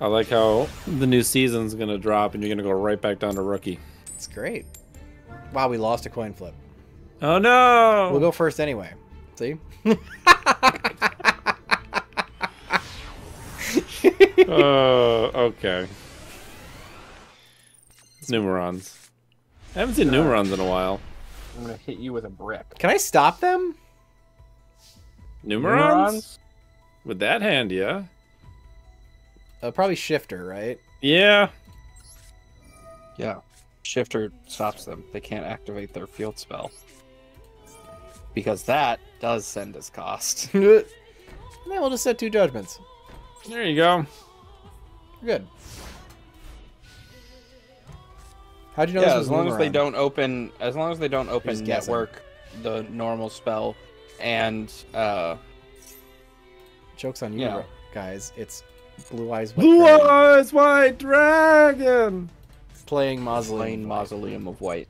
I like how the new season's gonna drop and you're gonna go right back down to rookie. It's great. Wow, we lost a coin flip. Oh no! We'll go first anyway. See? Okay. It's Numerons. I haven't seen Numerons in a while. I'm gonna hit you with a brick. Can I stop them? Numerons? With that hand, yeah. Probably Shifter, right? Yeah. Yeah. Shifter stops them. They can't activate their field spell. Because that does send us cost. And then we'll just set two judgments. There you go. Good. How'd you know this was Numeron? As long as they don't open network, the normal spell. And joke's on you, guys. It's Blue Eyes White Dragon playing Mausoleum of White.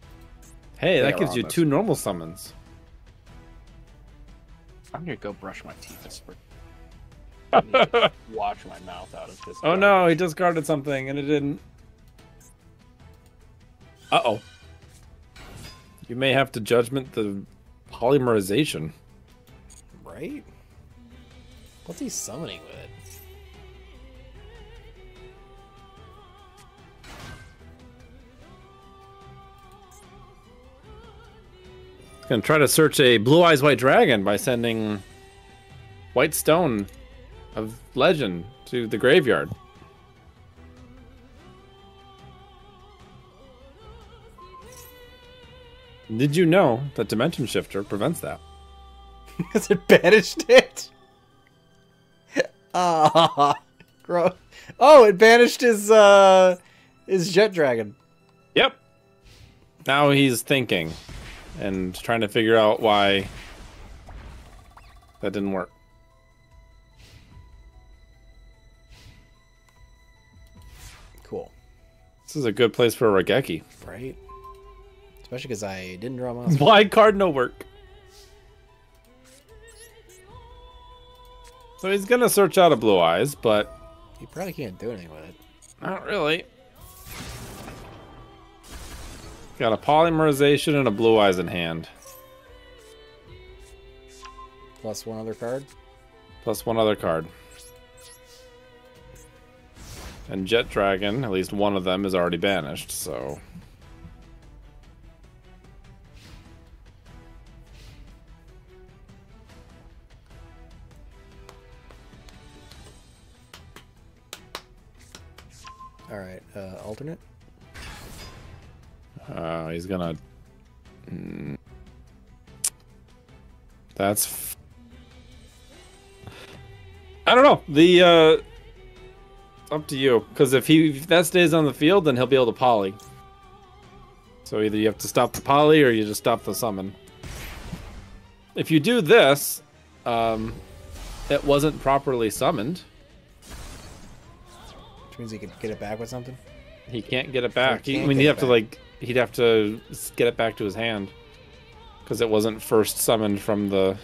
Hey, that gives you two normal summons. I'm gonna go brush my teeth this spring. I need to wash my mouth out of this. Oh no, he discarded something and it didn't. Uh-oh. You may have to judgment the polymerization. Right? What's he summoning with it? It's gonna try to search a Blue Eyes White Dragon by sending White Stone of Legend to the graveyard. Did you know that Dimension Shifter prevents that? Because it banished it? Ah, gross. Oh, it banished his Jet Dragon. Yep. Now he's thinking and trying to figure out why that didn't work. Cool. This is a good place for a Raigeki. Right? Especially because I didn't draw monsters. Why Cardinal work? So he's gonna search out a Blue Eyes, but he probably can't do anything with it. Not really. Got a Polymerization and a Blue Eyes in hand. Plus one other card? Plus one other card. And Jet Dragon, at least one of them, is already banished, so alright, alternate? He's gonna. That's. I don't know. The Up to you. Because if that stays on the field, then he'll be able to poly. So either you have to stop the poly or you just stop the summon. If you do this, it wasn't properly summoned. Which means he could get it back with something? He can't get it back. I mean, he'd have to get it back to his hand. Because it wasn't first summoned from the...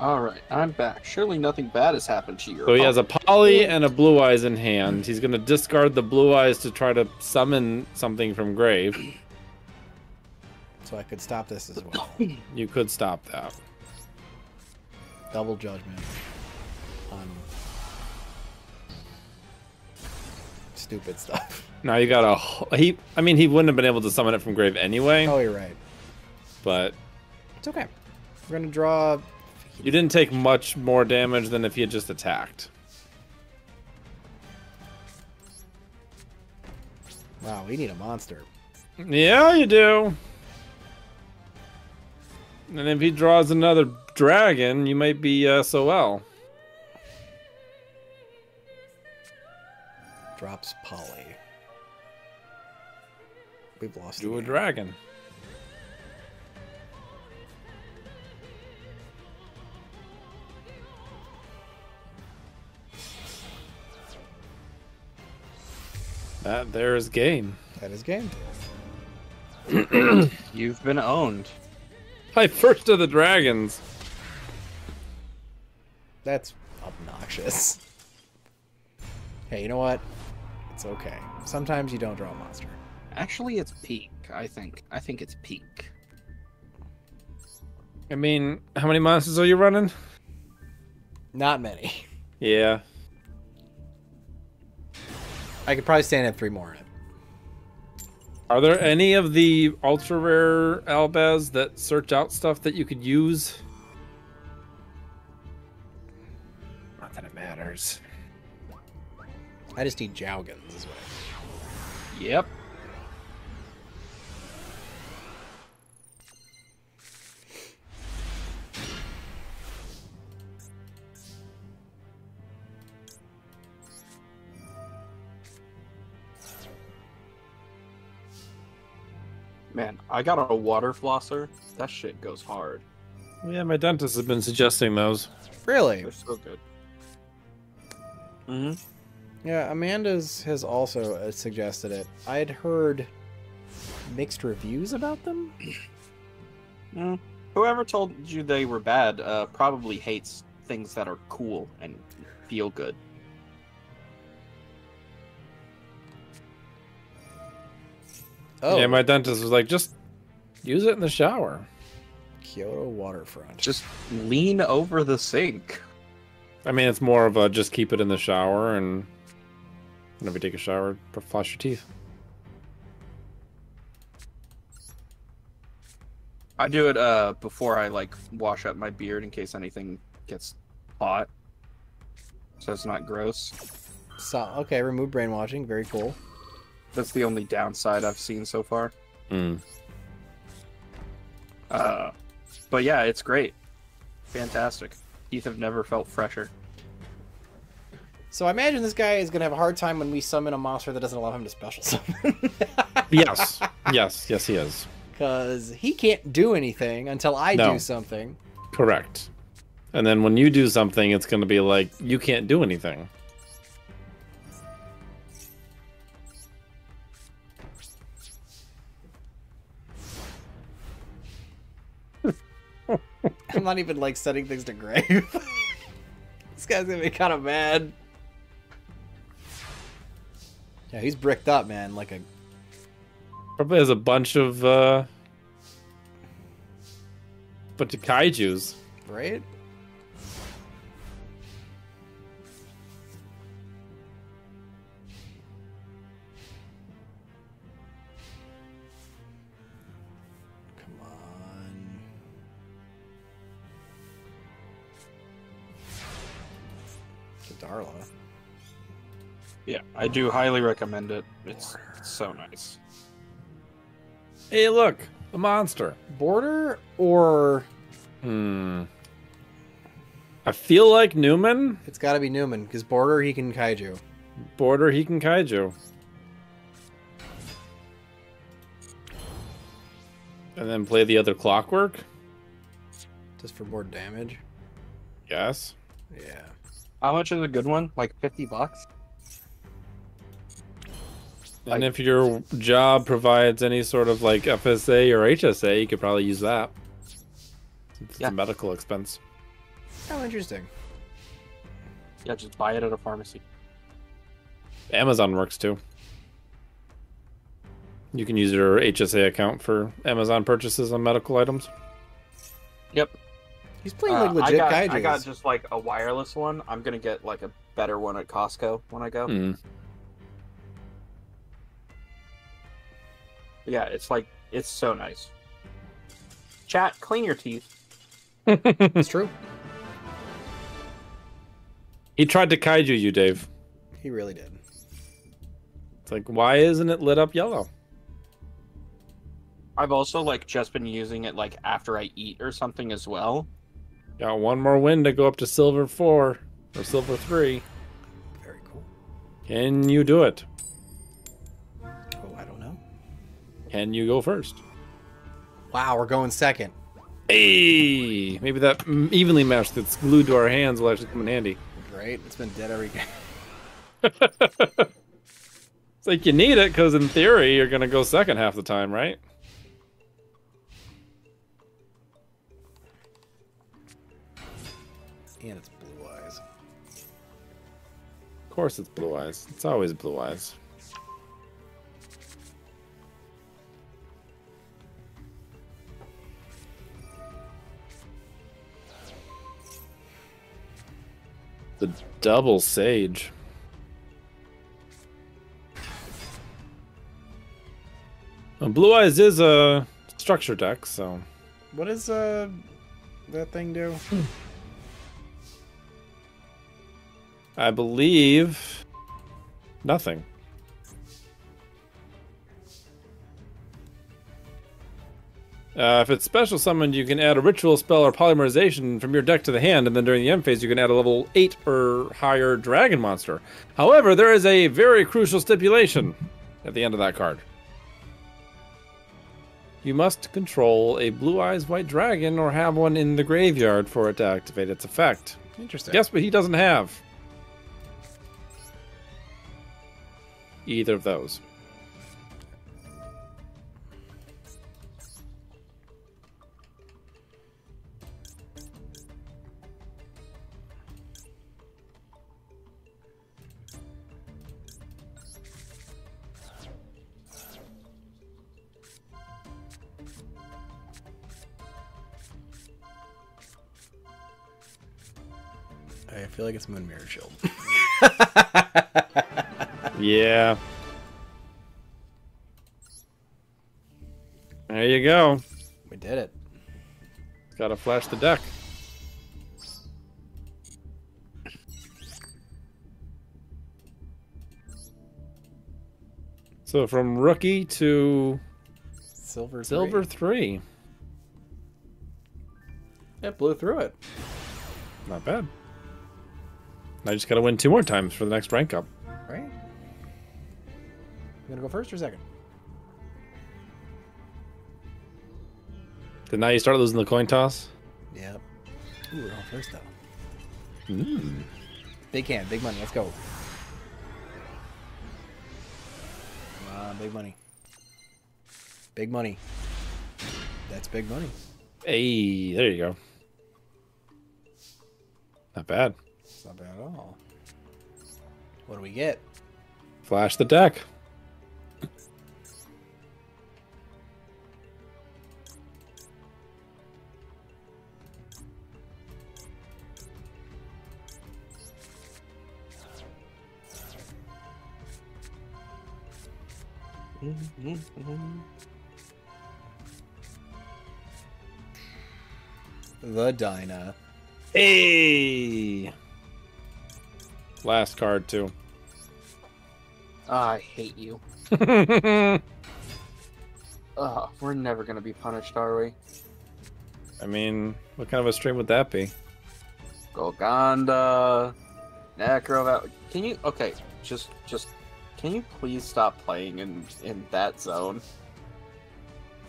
Alright, I'm back. Surely nothing bad has happened to you. So he has a poly and a blue eyes in hand. He's going to discard the blue eyes to try to summon something from grave. So I could stop this as well. You could stop that. Double judgment. Stupid stuff. Now you got a... I mean, he wouldn't have been able to summon it from grave anyway. Oh, you're right. But... It's okay. We're going to draw... You didn't take much more damage than if you had just attacked. Wow, we need a monster. Yeah, you do. And if he draws another dragon, you might be SOL. Drops poly. We've lost. Do a dragon. That there is game. That is game. You've been owned. By first of the dragons. That's obnoxious. Hey, you know what? It's okay. Sometimes you don't draw a monster. Actually, it's peak, I think. I think it's peak. I mean, how many monsters are you running? Not many. Yeah. I could probably stand at 3 more in it. Are there any of the ultra rare Albaz that search out stuff that you could use? Not that it matters. I just need Jaugens this way. Yep. Man, I got a water flosser. That shit goes hard. Yeah, my dentist has been suggesting those. Really? They're so good. Mm-hmm. Yeah, Amanda's has also suggested it. I had heard mixed reviews about them. Mm. Whoever told you they were bad probably hates things that are cool and feel good. Oh. Yeah, my dentist was like, just use it in the shower. Kyoto waterfront. Just lean over the sink. I mean, it's more of a just keep it in the shower and whenever you take a shower, floss your teeth. I do it before I like wash up my beard in case anything gets hot, so it's not gross. So okay, remove brainwashing. Very cool. That's the only downside I've seen so far. Mm. But yeah, it's great. Fantastic. Teeth have never felt fresher. So I imagine this guy is going to have a hard time when we summon a monster that doesn't allow him to special summon. Yes. Yes. Yes, he is. Because he can't do anything until I do something. Correct. And then when you do something, it's going to be like, you can't do anything. I'm not even like setting things to grave. This guy's gonna be kind of mad. Yeah, he's bricked up, man. Like a probably has a bunch of kaijus, right? Darla. Yeah, I do highly recommend it. It's so nice. Hey, look, a monster. Border or? Hmm. I feel like Newman. It's got to be Newman because Border Hikan Kaiju. Border Hikan Kaiju. And then play the other Clockwork. Just for more damage. Yes. Yeah. How much is a good one? Like $50? And if your job provides any sort of like FSA or HSA, you could probably use that. It's a medical expense. Oh, interesting. Yeah, just buy it at a pharmacy. Amazon works too. You can use your HSA account for Amazon purchases on medical items. Yep. He's playing like legit kaijus. I got just like a wireless one. I'm going to get like a better one at Costco when I go. Mm. Yeah, it's like, it's so nice. Chat, clean your teeth. It's true. He tried to kaiju you, Dave. He really did. It's like, why isn't it lit up yellow? I've also like just been using it like after I eat or something as well. Got one more win to go up to silver 4 or silver 3. Very cool. Can you do it? Oh, I don't know. Can you go first? Wow, we're going second. Hey, maybe that evenly match that's glued to our hands will actually come in handy. Right? It's been dead every game. It's like you need it because in theory you're gonna go second half the time, right? And it's blue eyes. Of course it's blue eyes. It's always blue eyes. The double sage. Well, blue eyes is a structure deck, so. What does that thing do? I believe nothing. If it's special summoned, you can add a ritual spell or polymerization from your deck to the hand, and then during the end phase, you can add a level 8 or higher dragon monster. However, there is a very crucial stipulation at the end of that card. You must control a blue eyes white dragon or have one in the graveyard for it to activate its effect. Interesting. Guess what he doesn't have? Either of those. I feel like it's Moon Mirror Shield. Yeah. There you go. We did it. Gotta flash the deck. So from rookie to silver three. It blew through it. Not bad. I just gotta win 2 more times for the next rank up. Right. You gonna go first or second? Then now you start losing the coin toss? Yep. Ooh, we're on first though. Mm. Big hand, big money, let's go. Come on, big money. Big money. That's big money. Hey, there you go. Not bad. Not bad at all. What do we get? Flash the deck. The Dyna. Hey. Last card too. I hate you. We're never gonna be punished, are we? I mean, what kind of a stream would that be? Golgonda, Necrova. Can you? Okay, just. Can you please stop playing in that zone?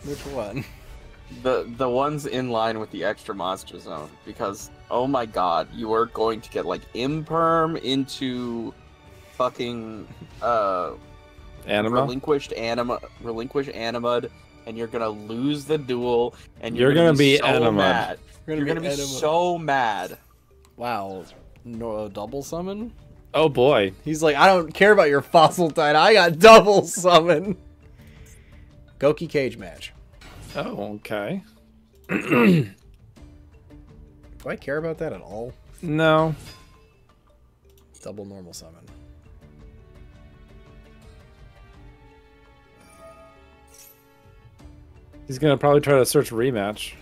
Which one? The ones in line with the extra monster zone, because oh my god, you are going to get like imperm into fucking anima? relinquished anima'd, and you're gonna lose the duel, and you're gonna be so mad. Wow, no double summon. Oh boy. He's like, I don't care about your fossil tide. I got double summon. Goki cage match. Oh, okay. Do I care about that at all? No. Double normal summon. He's going to probably try to search rematch.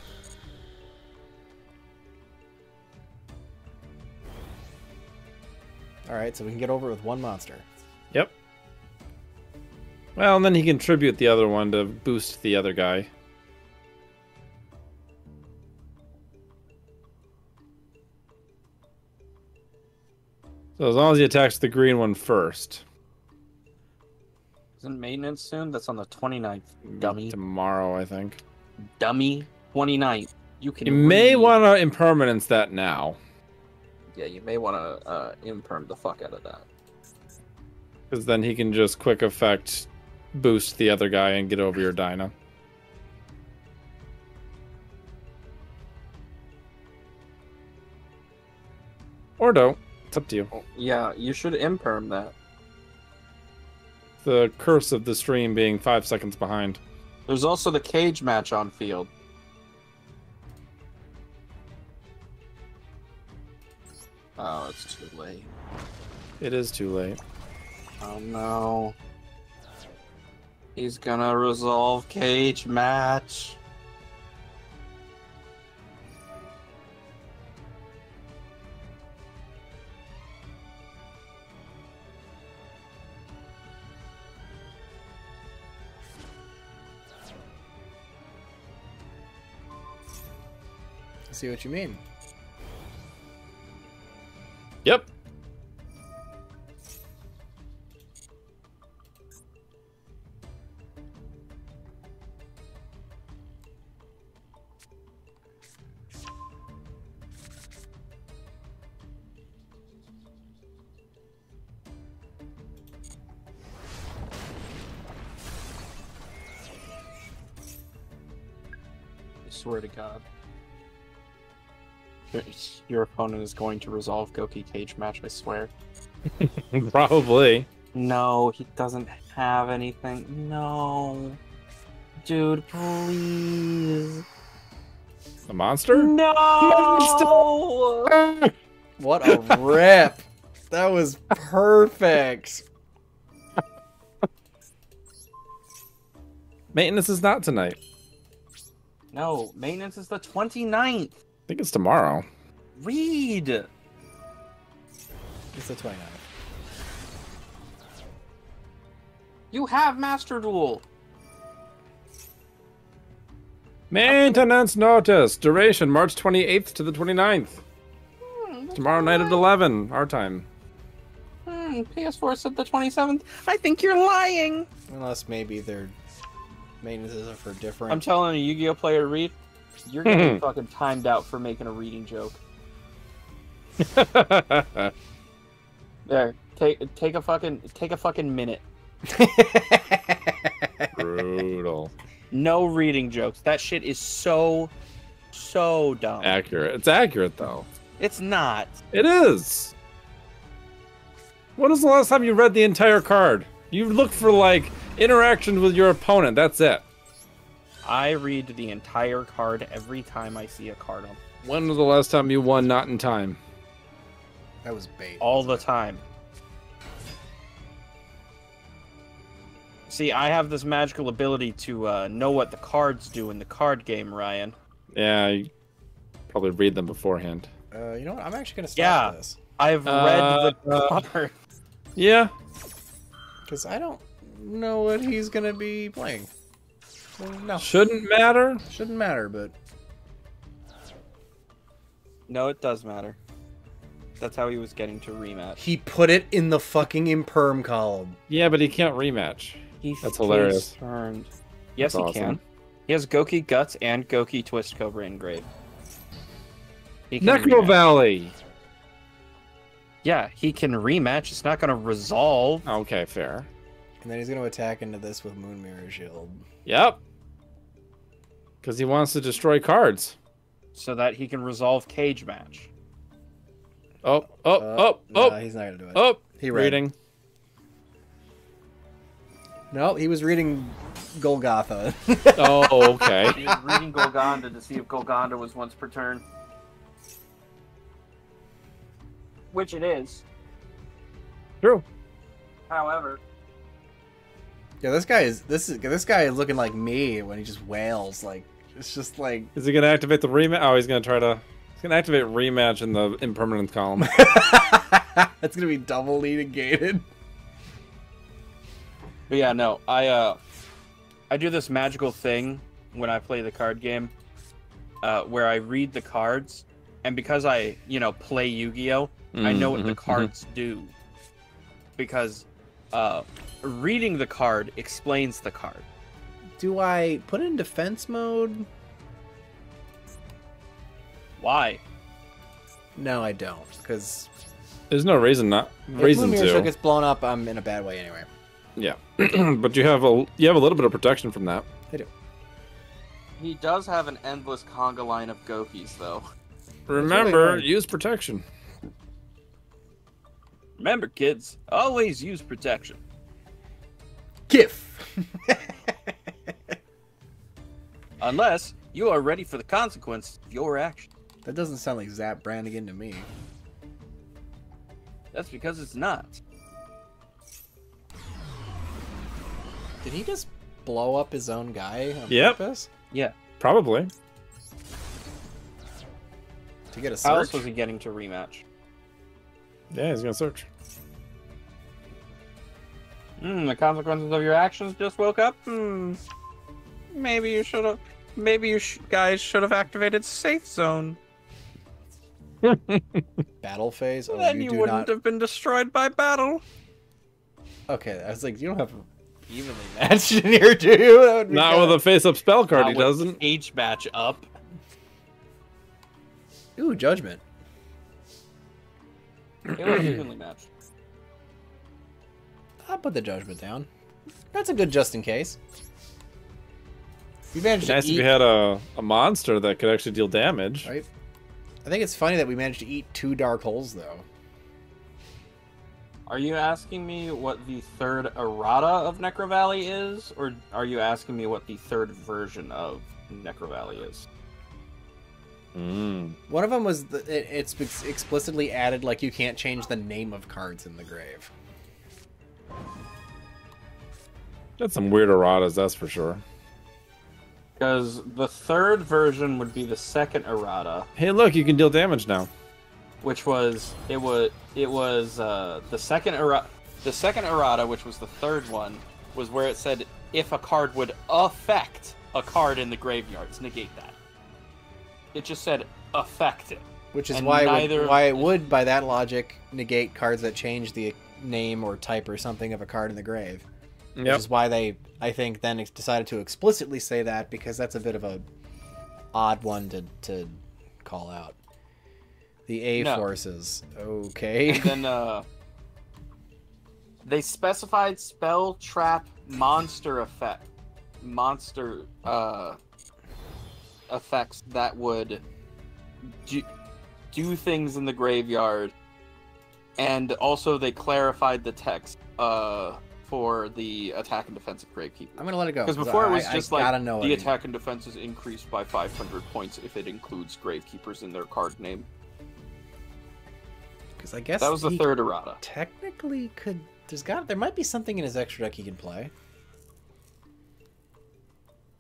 Alright, so we can get over with one monster. Yep. Well, and then he can tribute the other one to boost the other guy. So as long as he attacks the green one first. Isn't maintenance soon? That's on the 29th, dummy. Tomorrow, I think. Dummy, 29th. You may want to impermanence that now. Yeah, you may want to imperm the fuck out of that. Because then he can just quick effect boost the other guy and get over your Dyna. Or don't. It's up to you. Yeah, you should imperm that. The curse of the stream being 5 seconds behind. There's also the cage match on field. Oh, it's too late. It is too late. Oh no. He's gonna resolve cage match. I see what you mean. Yep. I swear to God. Your opponent is going to resolve Goki cage match, I swear. Probably. No, he doesn't have anything. No. Dude, please. A monster? No! Monster! What a rip. That was perfect. Maintenance is not tonight. No, maintenance is the 29th. I think it's tomorrow. Read! It's the 29th. You have Master Duel! Maintenance notice! Duration March 28th to the 29th. Tomorrow night at 11, our time. PS4 said the 27th. I think you're lying! Unless maybe their maintenances are for different. I'm telling a Yu-Gi-Oh player, read. You're gonna be fucking timed out for making a reading joke. There, take a fucking minute. Brutal. No reading jokes. That shit is so dumb. Accurate. It's accurate though. It's not. It is. When was the last time you read the entire card? You look for like interactions with your opponent. That's it. I read the entire card every time I see a card on. When was the last time you won not in time? That was bait. All the time. See, I have this magical ability to know what the cards do in the card game, Ryan. Yeah, you probably read them beforehand. You know what? I'm actually going to stop this. I've read the card. Yeah. Because I don't know what he's going to be playing. No. Shouldn't matter. Shouldn't matter, but... No, it does matter. That's how he was getting to rematch. He put it in the fucking imperm column. Yeah, but he can't rematch. He's That's hilarious. Concerned. Yes, That's he awesome. Can. He has Goki Guts and Goki Twist Cobra Engrave. Necro rematch. Valley! Yeah, he can rematch. It's not going to resolve. Okay, fair. And then he's going to attack into this with Moon Mirror Shield. Yep. Because he wants to destroy cards. So that he can resolve cage match. Oh. No, he's not going to do it. Oh, he read. Reading. No, he was reading Golgotha. Oh, okay. He was reading Golgonda to see if Golgonda was once per turn. Which it is. True. However. Yeah, this guy is looking like me when he just wails. Like it's just like. Is he gonna activate the rematch? Oh, he's gonna activate rematch in the impermanence column. That's gonna be doubly negated. But yeah, no, I do this magical thing when I play the card game, where I read the cards, and because I play Yu-Gi-Oh, I know what the cards do, because reading the card explains the card. Do I put it in defense mode? Why? No, I don't, because there's no reason not. Reason to. If Moonmirror gets blown up, I'm in a bad way anyway. Yeah, but you have a little bit of protection from that. I do. He does have an endless conga line of Gokis, though. Remember, really use protection. Remember, kids, always use protection. GIF. Unless you are ready for the consequence of your action. That doesn't sound like Zap Brannigan to me. That's because it's not. Did he just blow up his own guy on purpose? Yeah. Probably. To get a search? How else was he getting to rematch? Yeah, he's gonna search. The consequences of your actions just woke up? Maybe you should have... Maybe you guys should have activated Safe Zone. Battle phase? Oh, then you wouldn't have been destroyed by battle. Okay, I was like, you don't have... Evenly matched in here, too. Not kinda... with a face-up spell card, he doesn't. H match up. Ooh, Judgment. It was evenly matched. I'll put the Judgment down. That's a good just in case. We managed nice to eat... if you had a monster that could actually deal damage. Right. I think it's funny that we managed to eat two Dark Holes, though. Are you asking me what the third errata of Necro Valley is, or are you asking me what the third version of Necro Valley is? One of them was it's explicitly added, like you can't change the name of cards in the grave. Got some weird erratas, that's for sure. Because the third version would be the second errata. Hey, look, you can deal damage now. Which was the second errata, which was the third one, was where it said if a card would affect a card in the graveyards, negate that. It just said affect it, which is why it would by that logic negate cards that change the name or type or something of a card in the grave. Yep. Which is why they I think then decided to explicitly say that, because that's a bit of a odd one to call out. The A-Forces. No. Okay. And then, they specified spell, trap, monster effect. Monster, effects that would do things in the graveyard. And also they clarified the text, for the attack and defense of Gravekeeper. I'm gonna let it go. Because before it was just like, the attack and defense is increased by 500 points if it includes Gravekeepers in their card name. Because I guess that was the third errata. Technically, there might be something in his extra deck he can play.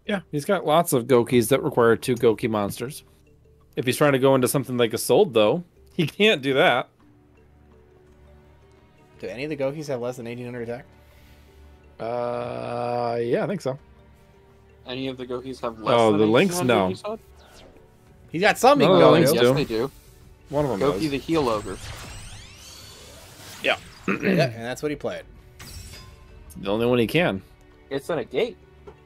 Yeah, he's got lots of Gokis that require two Goki monsters. If he's trying to go into something like Isolde, though, he can't do that. Do any of the Gokis have less than 1800 attack? Yeah, I think so. Any of the Gokis have less? Oh, than the Lynx, no. He's got some. He can go. Yes, they do. One of them. Goki the Heel Ogre. Yeah, and that's what he played. The only one he can. It's on a gate.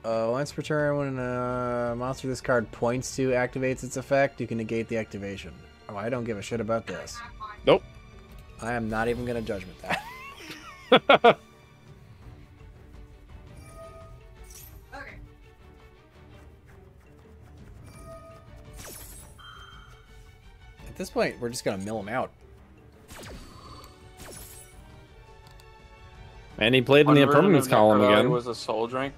Once per turn, when a monster this card points to activates its effect, you can negate the activation. Oh, I don't give a shit about this. Nope. I am not even going to judgment that. At this point, we're just going to mill him out. And he played in the impermanence column again. It was a soul drain.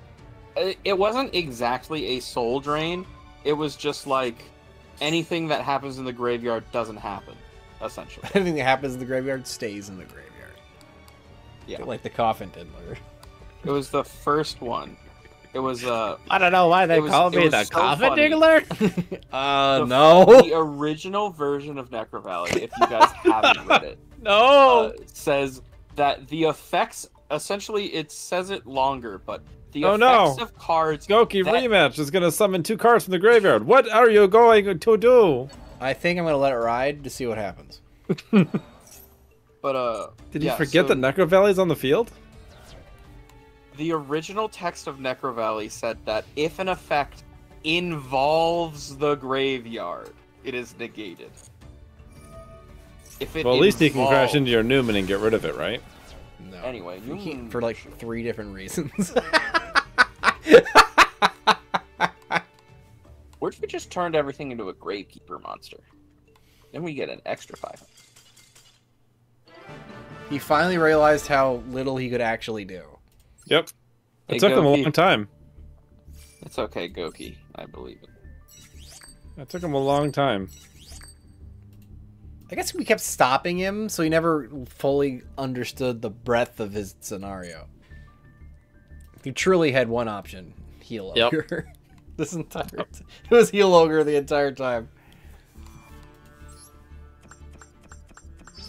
It wasn't exactly a soul drain. It was just like anything that happens in the graveyard doesn't happen, essentially. Anything that happens in the graveyard stays in the graveyard. Yeah. Like the coffin diddler. It was the first one. It was I don't know why they called me the coffin diddler. No. The original version of Necro Valley, if you guys haven't read it, says that the effects, essentially it says it longer, but the effects of cards. Skokie rematch is gonna summon 2 cards from the graveyard. What are you going to do? I think I'm gonna let it ride to see what happens. But did you forget that Necro Valley's on the field? The original text of Necro Valley said that if an effect involves the graveyard, it is negated. If it at least you can crash into your Newman and get rid of it, right? No. Anyway, Newman... for like 3 different reasons. What if we just turned everything into a Gravekeeper monster? Then we get an extra 500. He finally realized how little he could actually do. Yep. It took him a long time. It's okay, Skokie. I believe it. That took him a long time. I guess we kept stopping him, so he never fully understood the breadth of his scenario. He truly had one option. Heal Ogre. Yep. This entire time. It was Heal Ogre the entire time.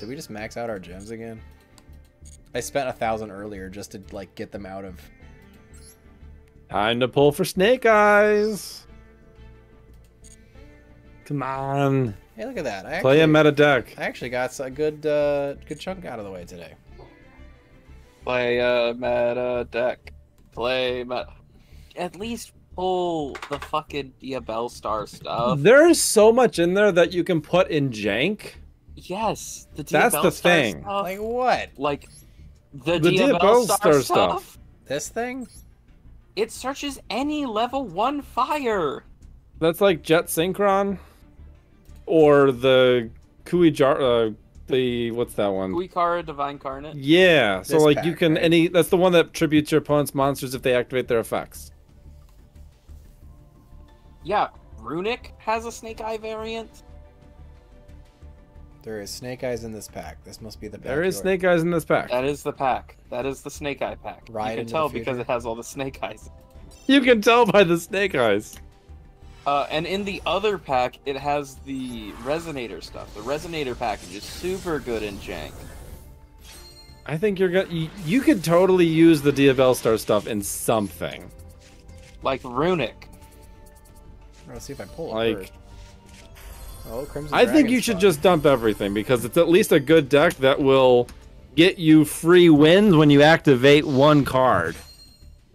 Did we just max out our gems again? I spent 1,000 earlier just to like get them out of. Time to pull for Snake Eyes. Come on. Hey, look at that! Play a meta deck. I actually got a good good chunk out of the way today. Play a meta deck. Play meta. At least pull the fucking Diabellstar stuff. There's so much in there that you can put in jank. Yes, the that's the thing. Stuff. Like what? Like. The Diabellstar stuff. This thing? It searches any level 1 fire. That's like Jet Synchron. Or the Kuijara, the what's that one? Kuikara Divine Carnet. Yeah. So this like pack, you can right? Any that's the one that tributes your opponent's monsters if they activate their effects. Yeah, Runic has a Snake Eye variant. There is Snake Eyes in this pack. This must be the pack. There is Snake Eyes in this pack. That is the pack. That is the Snake Eye pack. Right. You can tell because it has all the Snake Eyes. You can tell by the Snake Eyes. And in the other pack, it has the Resonator stuff. The Resonator package is super good in jank. I think you're gonna. You could totally use the Diabellstar stuff in something. Like Runic. Let's see if I pull it like. First. Oh, I think you should just dump everything because it's at least a good deck that will get you free wins when you activate 1 card,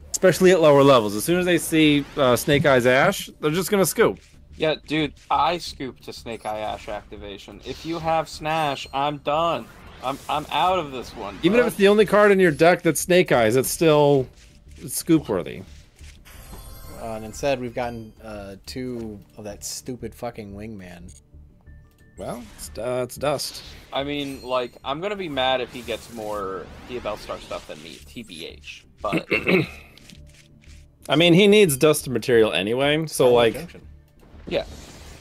especially at lower levels. As soon as they see Snake Eyes Ash, they're just gonna scoop. Yeah, dude, I scoop to Snake Eye Ash activation. If you have Snash, I'm done. I'm out of this one. Bro. Even if it's the only card in your deck that's Snake Eyes, it's still scoop worthy. And instead, we've gotten 2 of that stupid fucking wingman. Well, it's dust. I mean, like, I'm going to be mad if he gets more Diabellstar stuff than me, TBH. But I mean, he needs dust material anyway, so, like, yeah.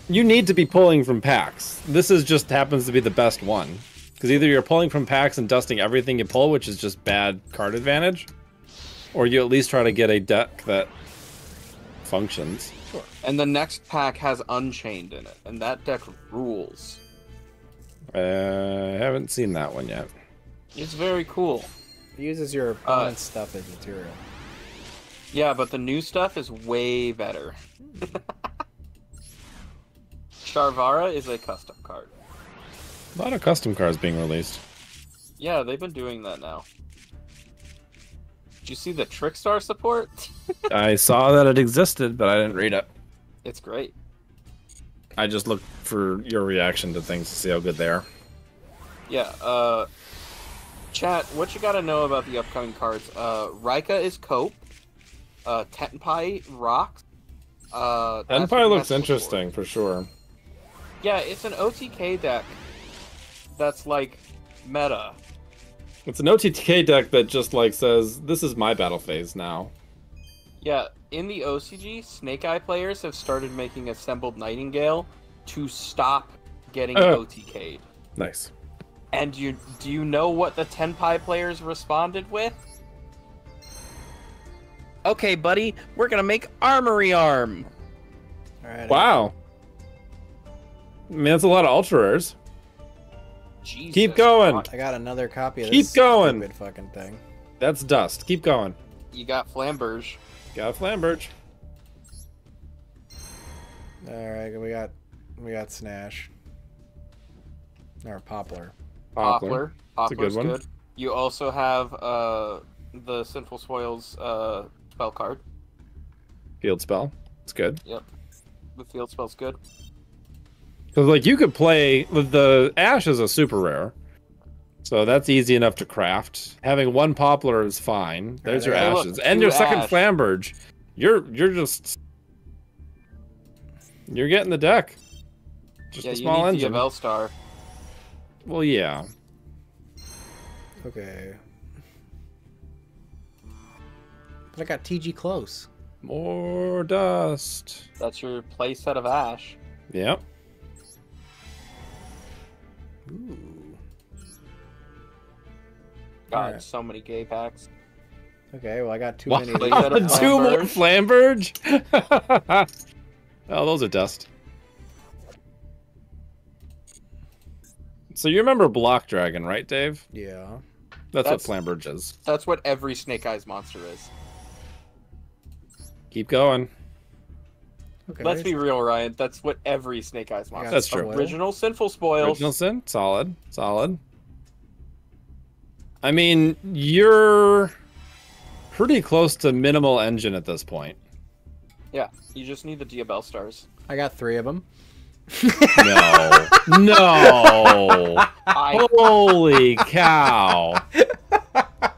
You need to be pulling from packs. This is just happens to be the best one. Because either you're pulling from packs and dusting everything you pull, which is just bad card advantage, or you at least try to get a deck that... functions. Sure. And the next pack has Unchained in it, and that deck rules. I haven't seen that one yet. It's very cool. It uses your opponent's stuff as material. Yeah, but the new stuff is way better. Charvara is a custom card. A lot of custom cards being released. Yeah, they've been doing that now. Did you see the Trickstar support? I saw that it existed, but I didn't read it. It's great. I just looked for your reaction to things to see how good they are. Yeah, chat, what you gotta know about the upcoming cards? Rika is Cope. Tenpai rocks. Tenpai looks interesting for sure. Yeah, it's an OTK deck that's like meta. It's an OTK deck that just like says, this is my battle phase now. Yeah, in the OCG, Snake Eye players have started making Assembled Nightingale to stop getting OTK'd. Nice. And do you know what the Tenpai players responded with? Okay, buddy, we're gonna make Armory Arm. All right, wow. I mean, that's a lot of ultra rares. Jesus. Keep going. God. I got another copy of this stupid fucking thing. That's dust. Keep going. You got Flamberge. Got Flamberge. All right, we got Snash. Or Poplar. Poplar. That's a good one. Good. You also have the Sinful Spoils spell card. Field spell. It's good. Yep. The field spell's good. So like you could play the Ash is a super rare, so that's easy enough to craft. Having one Poplar is fine. There's your Ashes and your second Flamberge. You're getting the deck. Just a small engine. You need DFL Star. Well, yeah. Okay. But I got TG Close. More dust. That's your play set of Ash. Yep. Ooh. God, right. So many gay packs. Okay, well I got too many. Two more Flamberge? Oh, those are dust. So you remember Block Dragon, right, Dave? Yeah. That's what Flamberge is. That's what every Snake Eyes monster is. Keep going. Okay, let's be real, Ryan. That's what every Snake Eyes monster. That's true. Original Sinful Spoils. Original Sin, solid, solid. I mean, you're pretty close to minimal engine at this point. Yeah, you just need the Diabelle Stars. I got 3 of them. No, no! Holy cow!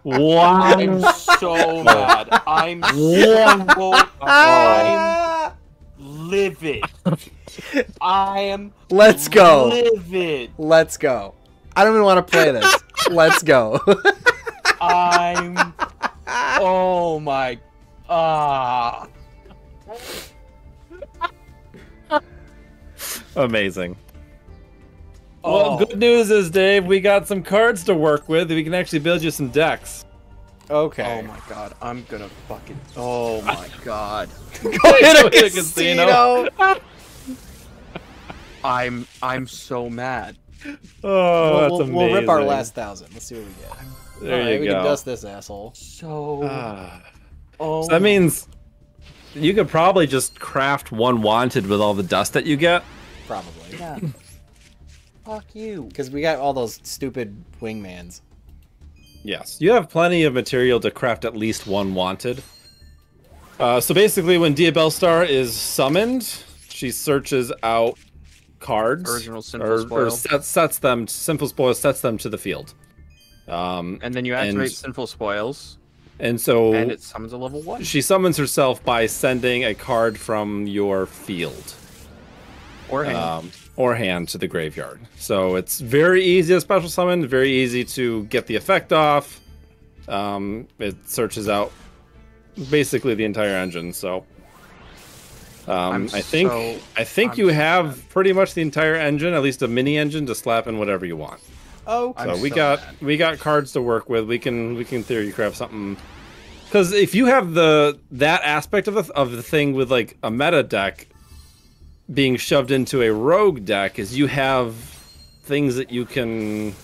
Wow! I'm so mad. I'm so mad. Livid. I am. Let's go. Livid. Let's go. I don't even want to play this. Let's go. I'm. Oh my. Ah. Amazing. Oh. Well, good news is, Dave, we got some cards to work with. We can actually build you some decks. Okay. Oh my god, I'm gonna fucking. Oh my god. Go to a casino. I'm so mad. Oh, that's amazing. We'll rip our last 1,000. Let's see what we get. There you go. We can dust this asshole. So. Oh. So that means you could probably just craft one wanted with all the dust that you get. Probably. Yeah. Fuck you. Because we got all those stupid wingmans. Yes, you have plenty of material to craft at least one wanted. So basically, when Diabelle Star is summoned, she searches out cards, Sinful Spoils sets them to the field, and then you activate Sinful Spoils, and it summons a level 1. She summons herself by sending a card from your field or hand to the graveyard. So it's very easy to special summon, very easy to get the effect off. It searches out basically the entire engine. So I think you have pretty much the entire engine, at least a mini engine, to slap in whatever you want. Oh, okay. So we got cards to work with. We can theory craft something. Because if you have that aspect of the thing with like a meta deck being shoved into a rogue deck, is you have things that you can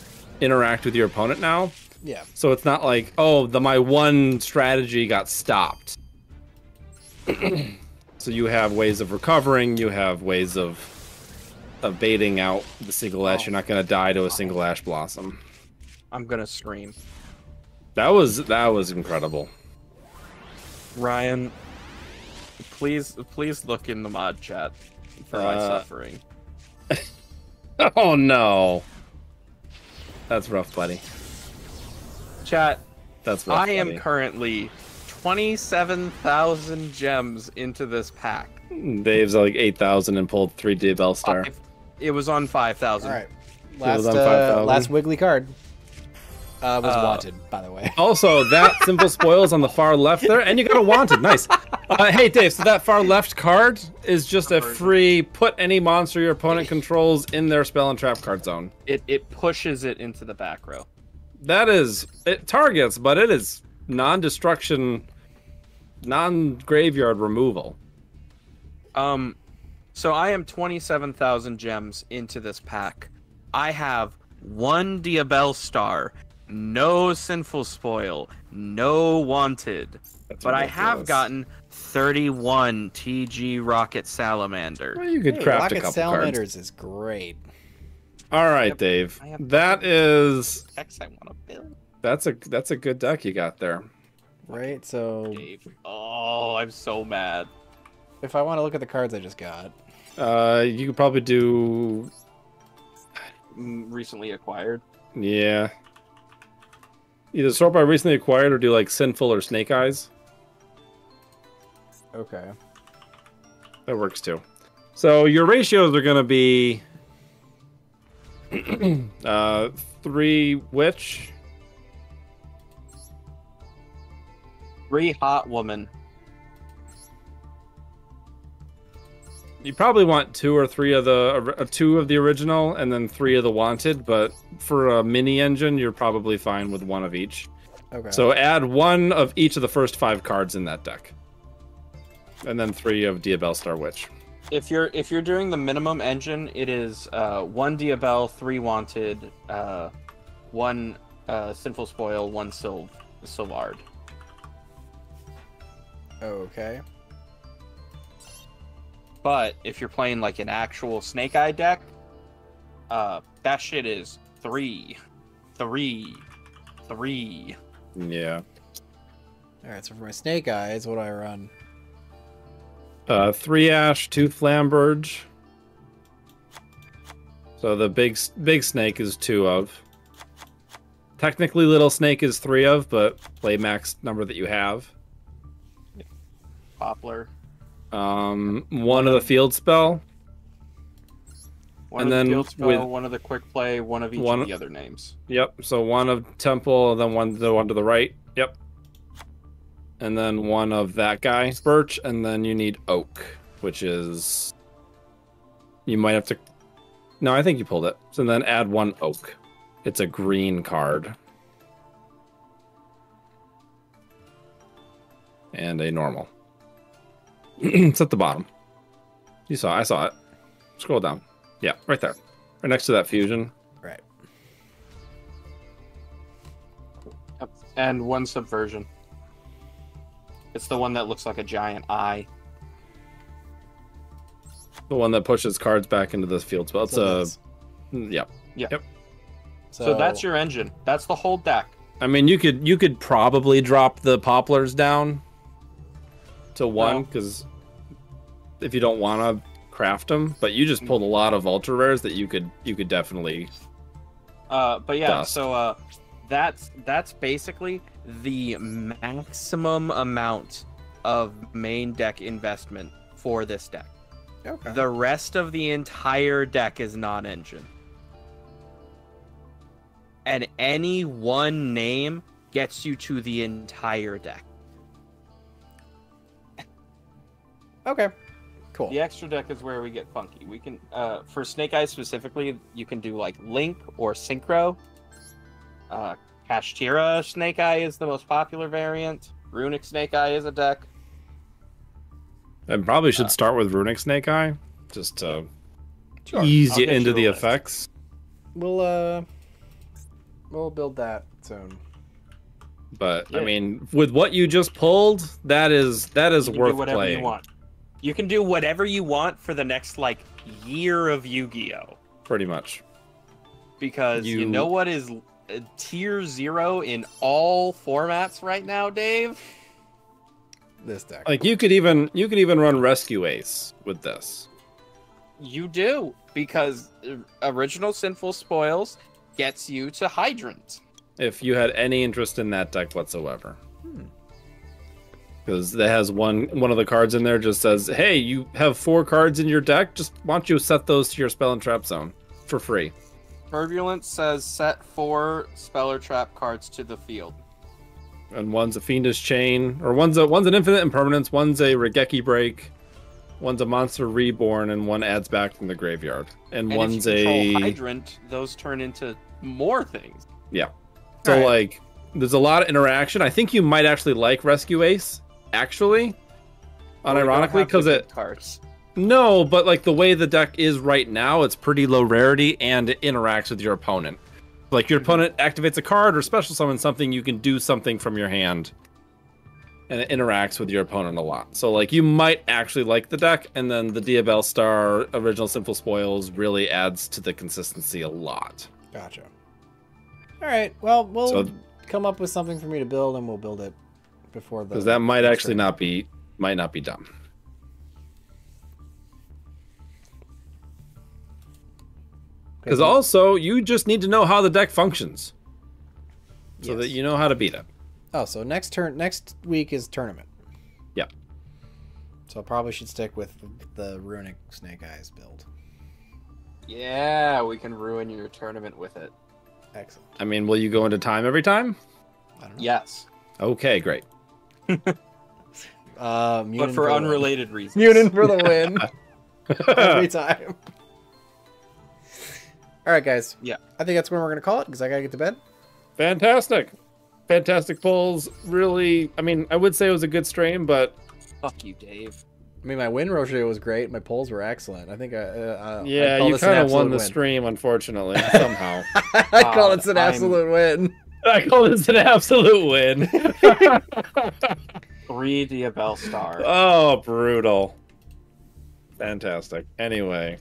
interact with your opponent now. Yeah. So it's not like, oh, my one strategy got stopped. So you have ways of recovering, you have ways of baiting out the single ash. You're not going to die to a single ash blossom. I'm gonna scream. That was incredible. Ryan, please look in the mod chat for my suffering. Oh no, that's rough, buddy. Chat, that's rough, buddy. I am currently 27,000 gems into this pack. Dave's like 8,000 and pulled 3 Bell Star. It was on 5,000. All right, last wiggly card. Was wanted, by the way. Also, that simple spoils on the far left there, and you got a wanted. Nice. Hey, Dave, so that far left card is just a free put any monster your opponent controls in their spell and trap card zone. It pushes it into the back row. That is, it targets, but it is non-destruction, non-graveyard removal. So I am 27,000 gems into this pack. I have 1 Diabell Star. No Sinful Spoil, no Wanted, but I have gotten 31 TG Rocket Salamander. Well, you could craft a couple cards. Rocket Salamanders is great. All right, Dave, that is. Decks I want to build. That's a good deck you got there. Right, so. Dave. Oh, I'm so mad. If I want to look at the cards I just got, you could probably do recently acquired. Yeah. Either sort by recently acquired or do like Sinful or Snake Eyes. Okay. That works too. So your ratios are going to be 3 Witch, 3 Hot Woman. You probably want 2 or 3 of the 2 of the original and then 3 of the wanted, but for a mini engine, you're probably fine with 1 of each. Okay. So add 1 of each of the first 5 cards in that deck, and then 3 of Diabell Star Witch. If you're doing the minimum engine, it is 1 Diabell, 3 wanted, 1 Sinful Spoil, 1 Sylvard. Okay. But if you're playing like an actual Snake Eye deck, that shit is 3, 3, 3. Yeah. All right. So for my Snake Eyes, what do I run? 3 Ash, 2 Flamberge. So the big snake is 2 of. Technically, little snake is 3 of, but play max number that you have. Poplar. 1 of the field spell, 1 and of then the field spell, with 1 of the quick play, 1 of each of the other names. Yep. So 1 of Temple, and then the one to the right. Yep. And then 1 of that guy, Birch, and then you need Oak, which is you might have to. No, I think you pulled it. So then add 1 Oak. It's a green card and a normal. It's at the bottom. You saw it. I saw it. Scroll down. Yeah, right there. Right next to that fusion. Right. Yep. And 1 subversion. It's the one that looks like a giant eye. The one that pushes cards back into the field spell. It's Yep. Yeah. Yep. So that's your engine. That's the whole deck. I mean, you could probably drop the poplars down to 1 because if you don't want to craft them, but you just pulled a lot of ultra rares that you could definitely but yeah, dust. So that's basically the maximum amount of main deck investment for this deck. Okay. The rest of the entire deck is non-engine, and any 1 name gets you to the entire deck. Okay, cool. The extra deck is where we get funky. We can, for Snake Eyes specifically, you can do like Link or Synchro. Kashtira Snake Eye is the most popular variant. Runic Snake Eye is a deck. I probably should start with Runic Snake Eye, just to ease you into the effects. We'll build that soon. But yeah. I mean, with what you just pulled, that is worth whatever playing. You want. You can do whatever you want for the next, like, year of Yu-Gi-Oh! Pretty much. Because you know what is tier 0 in all formats right now, Dave. This deck. Like you could even run Rescue Ace with this. You do, because Original Sinful Spoils gets you to Hydrant. If you had any interest in that deck whatsoever. Because that has one of the cards in there just says, hey, you have 4 cards in your deck, just why don't you set those to your spell and trap zone for free. Turbulence says set 4 spell or trap cards to the field. And one's a Fiendish Chain, or one's an Infinite Impermanence, one's a Regeki Break, one's a Monster Reborn, and one adds back from the graveyard. And one's if you control Hydrant, those turn into more things. Yeah. So, like, there's a lot of interaction. I think you might actually like Rescue Ace, actually. Unironically, because it... Cards. No, but, like, the way the deck is right now, it's pretty low rarity, and it interacts with your opponent. Like, your opponent activates a card or special summons something, you can do something from your hand. And it interacts with your opponent a lot. So, like, you might actually like the deck, and then the Diabelle Star Original Sinful Spoils really adds to the consistency a lot. Gotcha. All right, well, we'll come up with something for me to build, and we'll build it before the... Because that might actually not be dumb. Because also, you just need to know how the deck functions. So that you know how to beat it. Oh, so next week is tournament. Yep. So I probably should stick with the Runic Snake Eyes build. Yeah, we can ruin your tournament with it. Excellent. I mean, will you go into time every time? I don't know. Yes. Okay, great. But for unrelated reasons. Munin for the win. Every time. All right, guys. Yeah. I think that's when we're going to call it because I got to get to bed. Fantastic. Fantastic pulls. Really, I mean, I would say it was a good stream, but... Fuck you, Dave. I mean, my win ratio was great. My polls were excellent. I think I you kind of won the stream, unfortunately, somehow. I call it an absolute win. I call this an absolute win. 3 Diabelle Star. Oh, brutal. Fantastic. Anyway...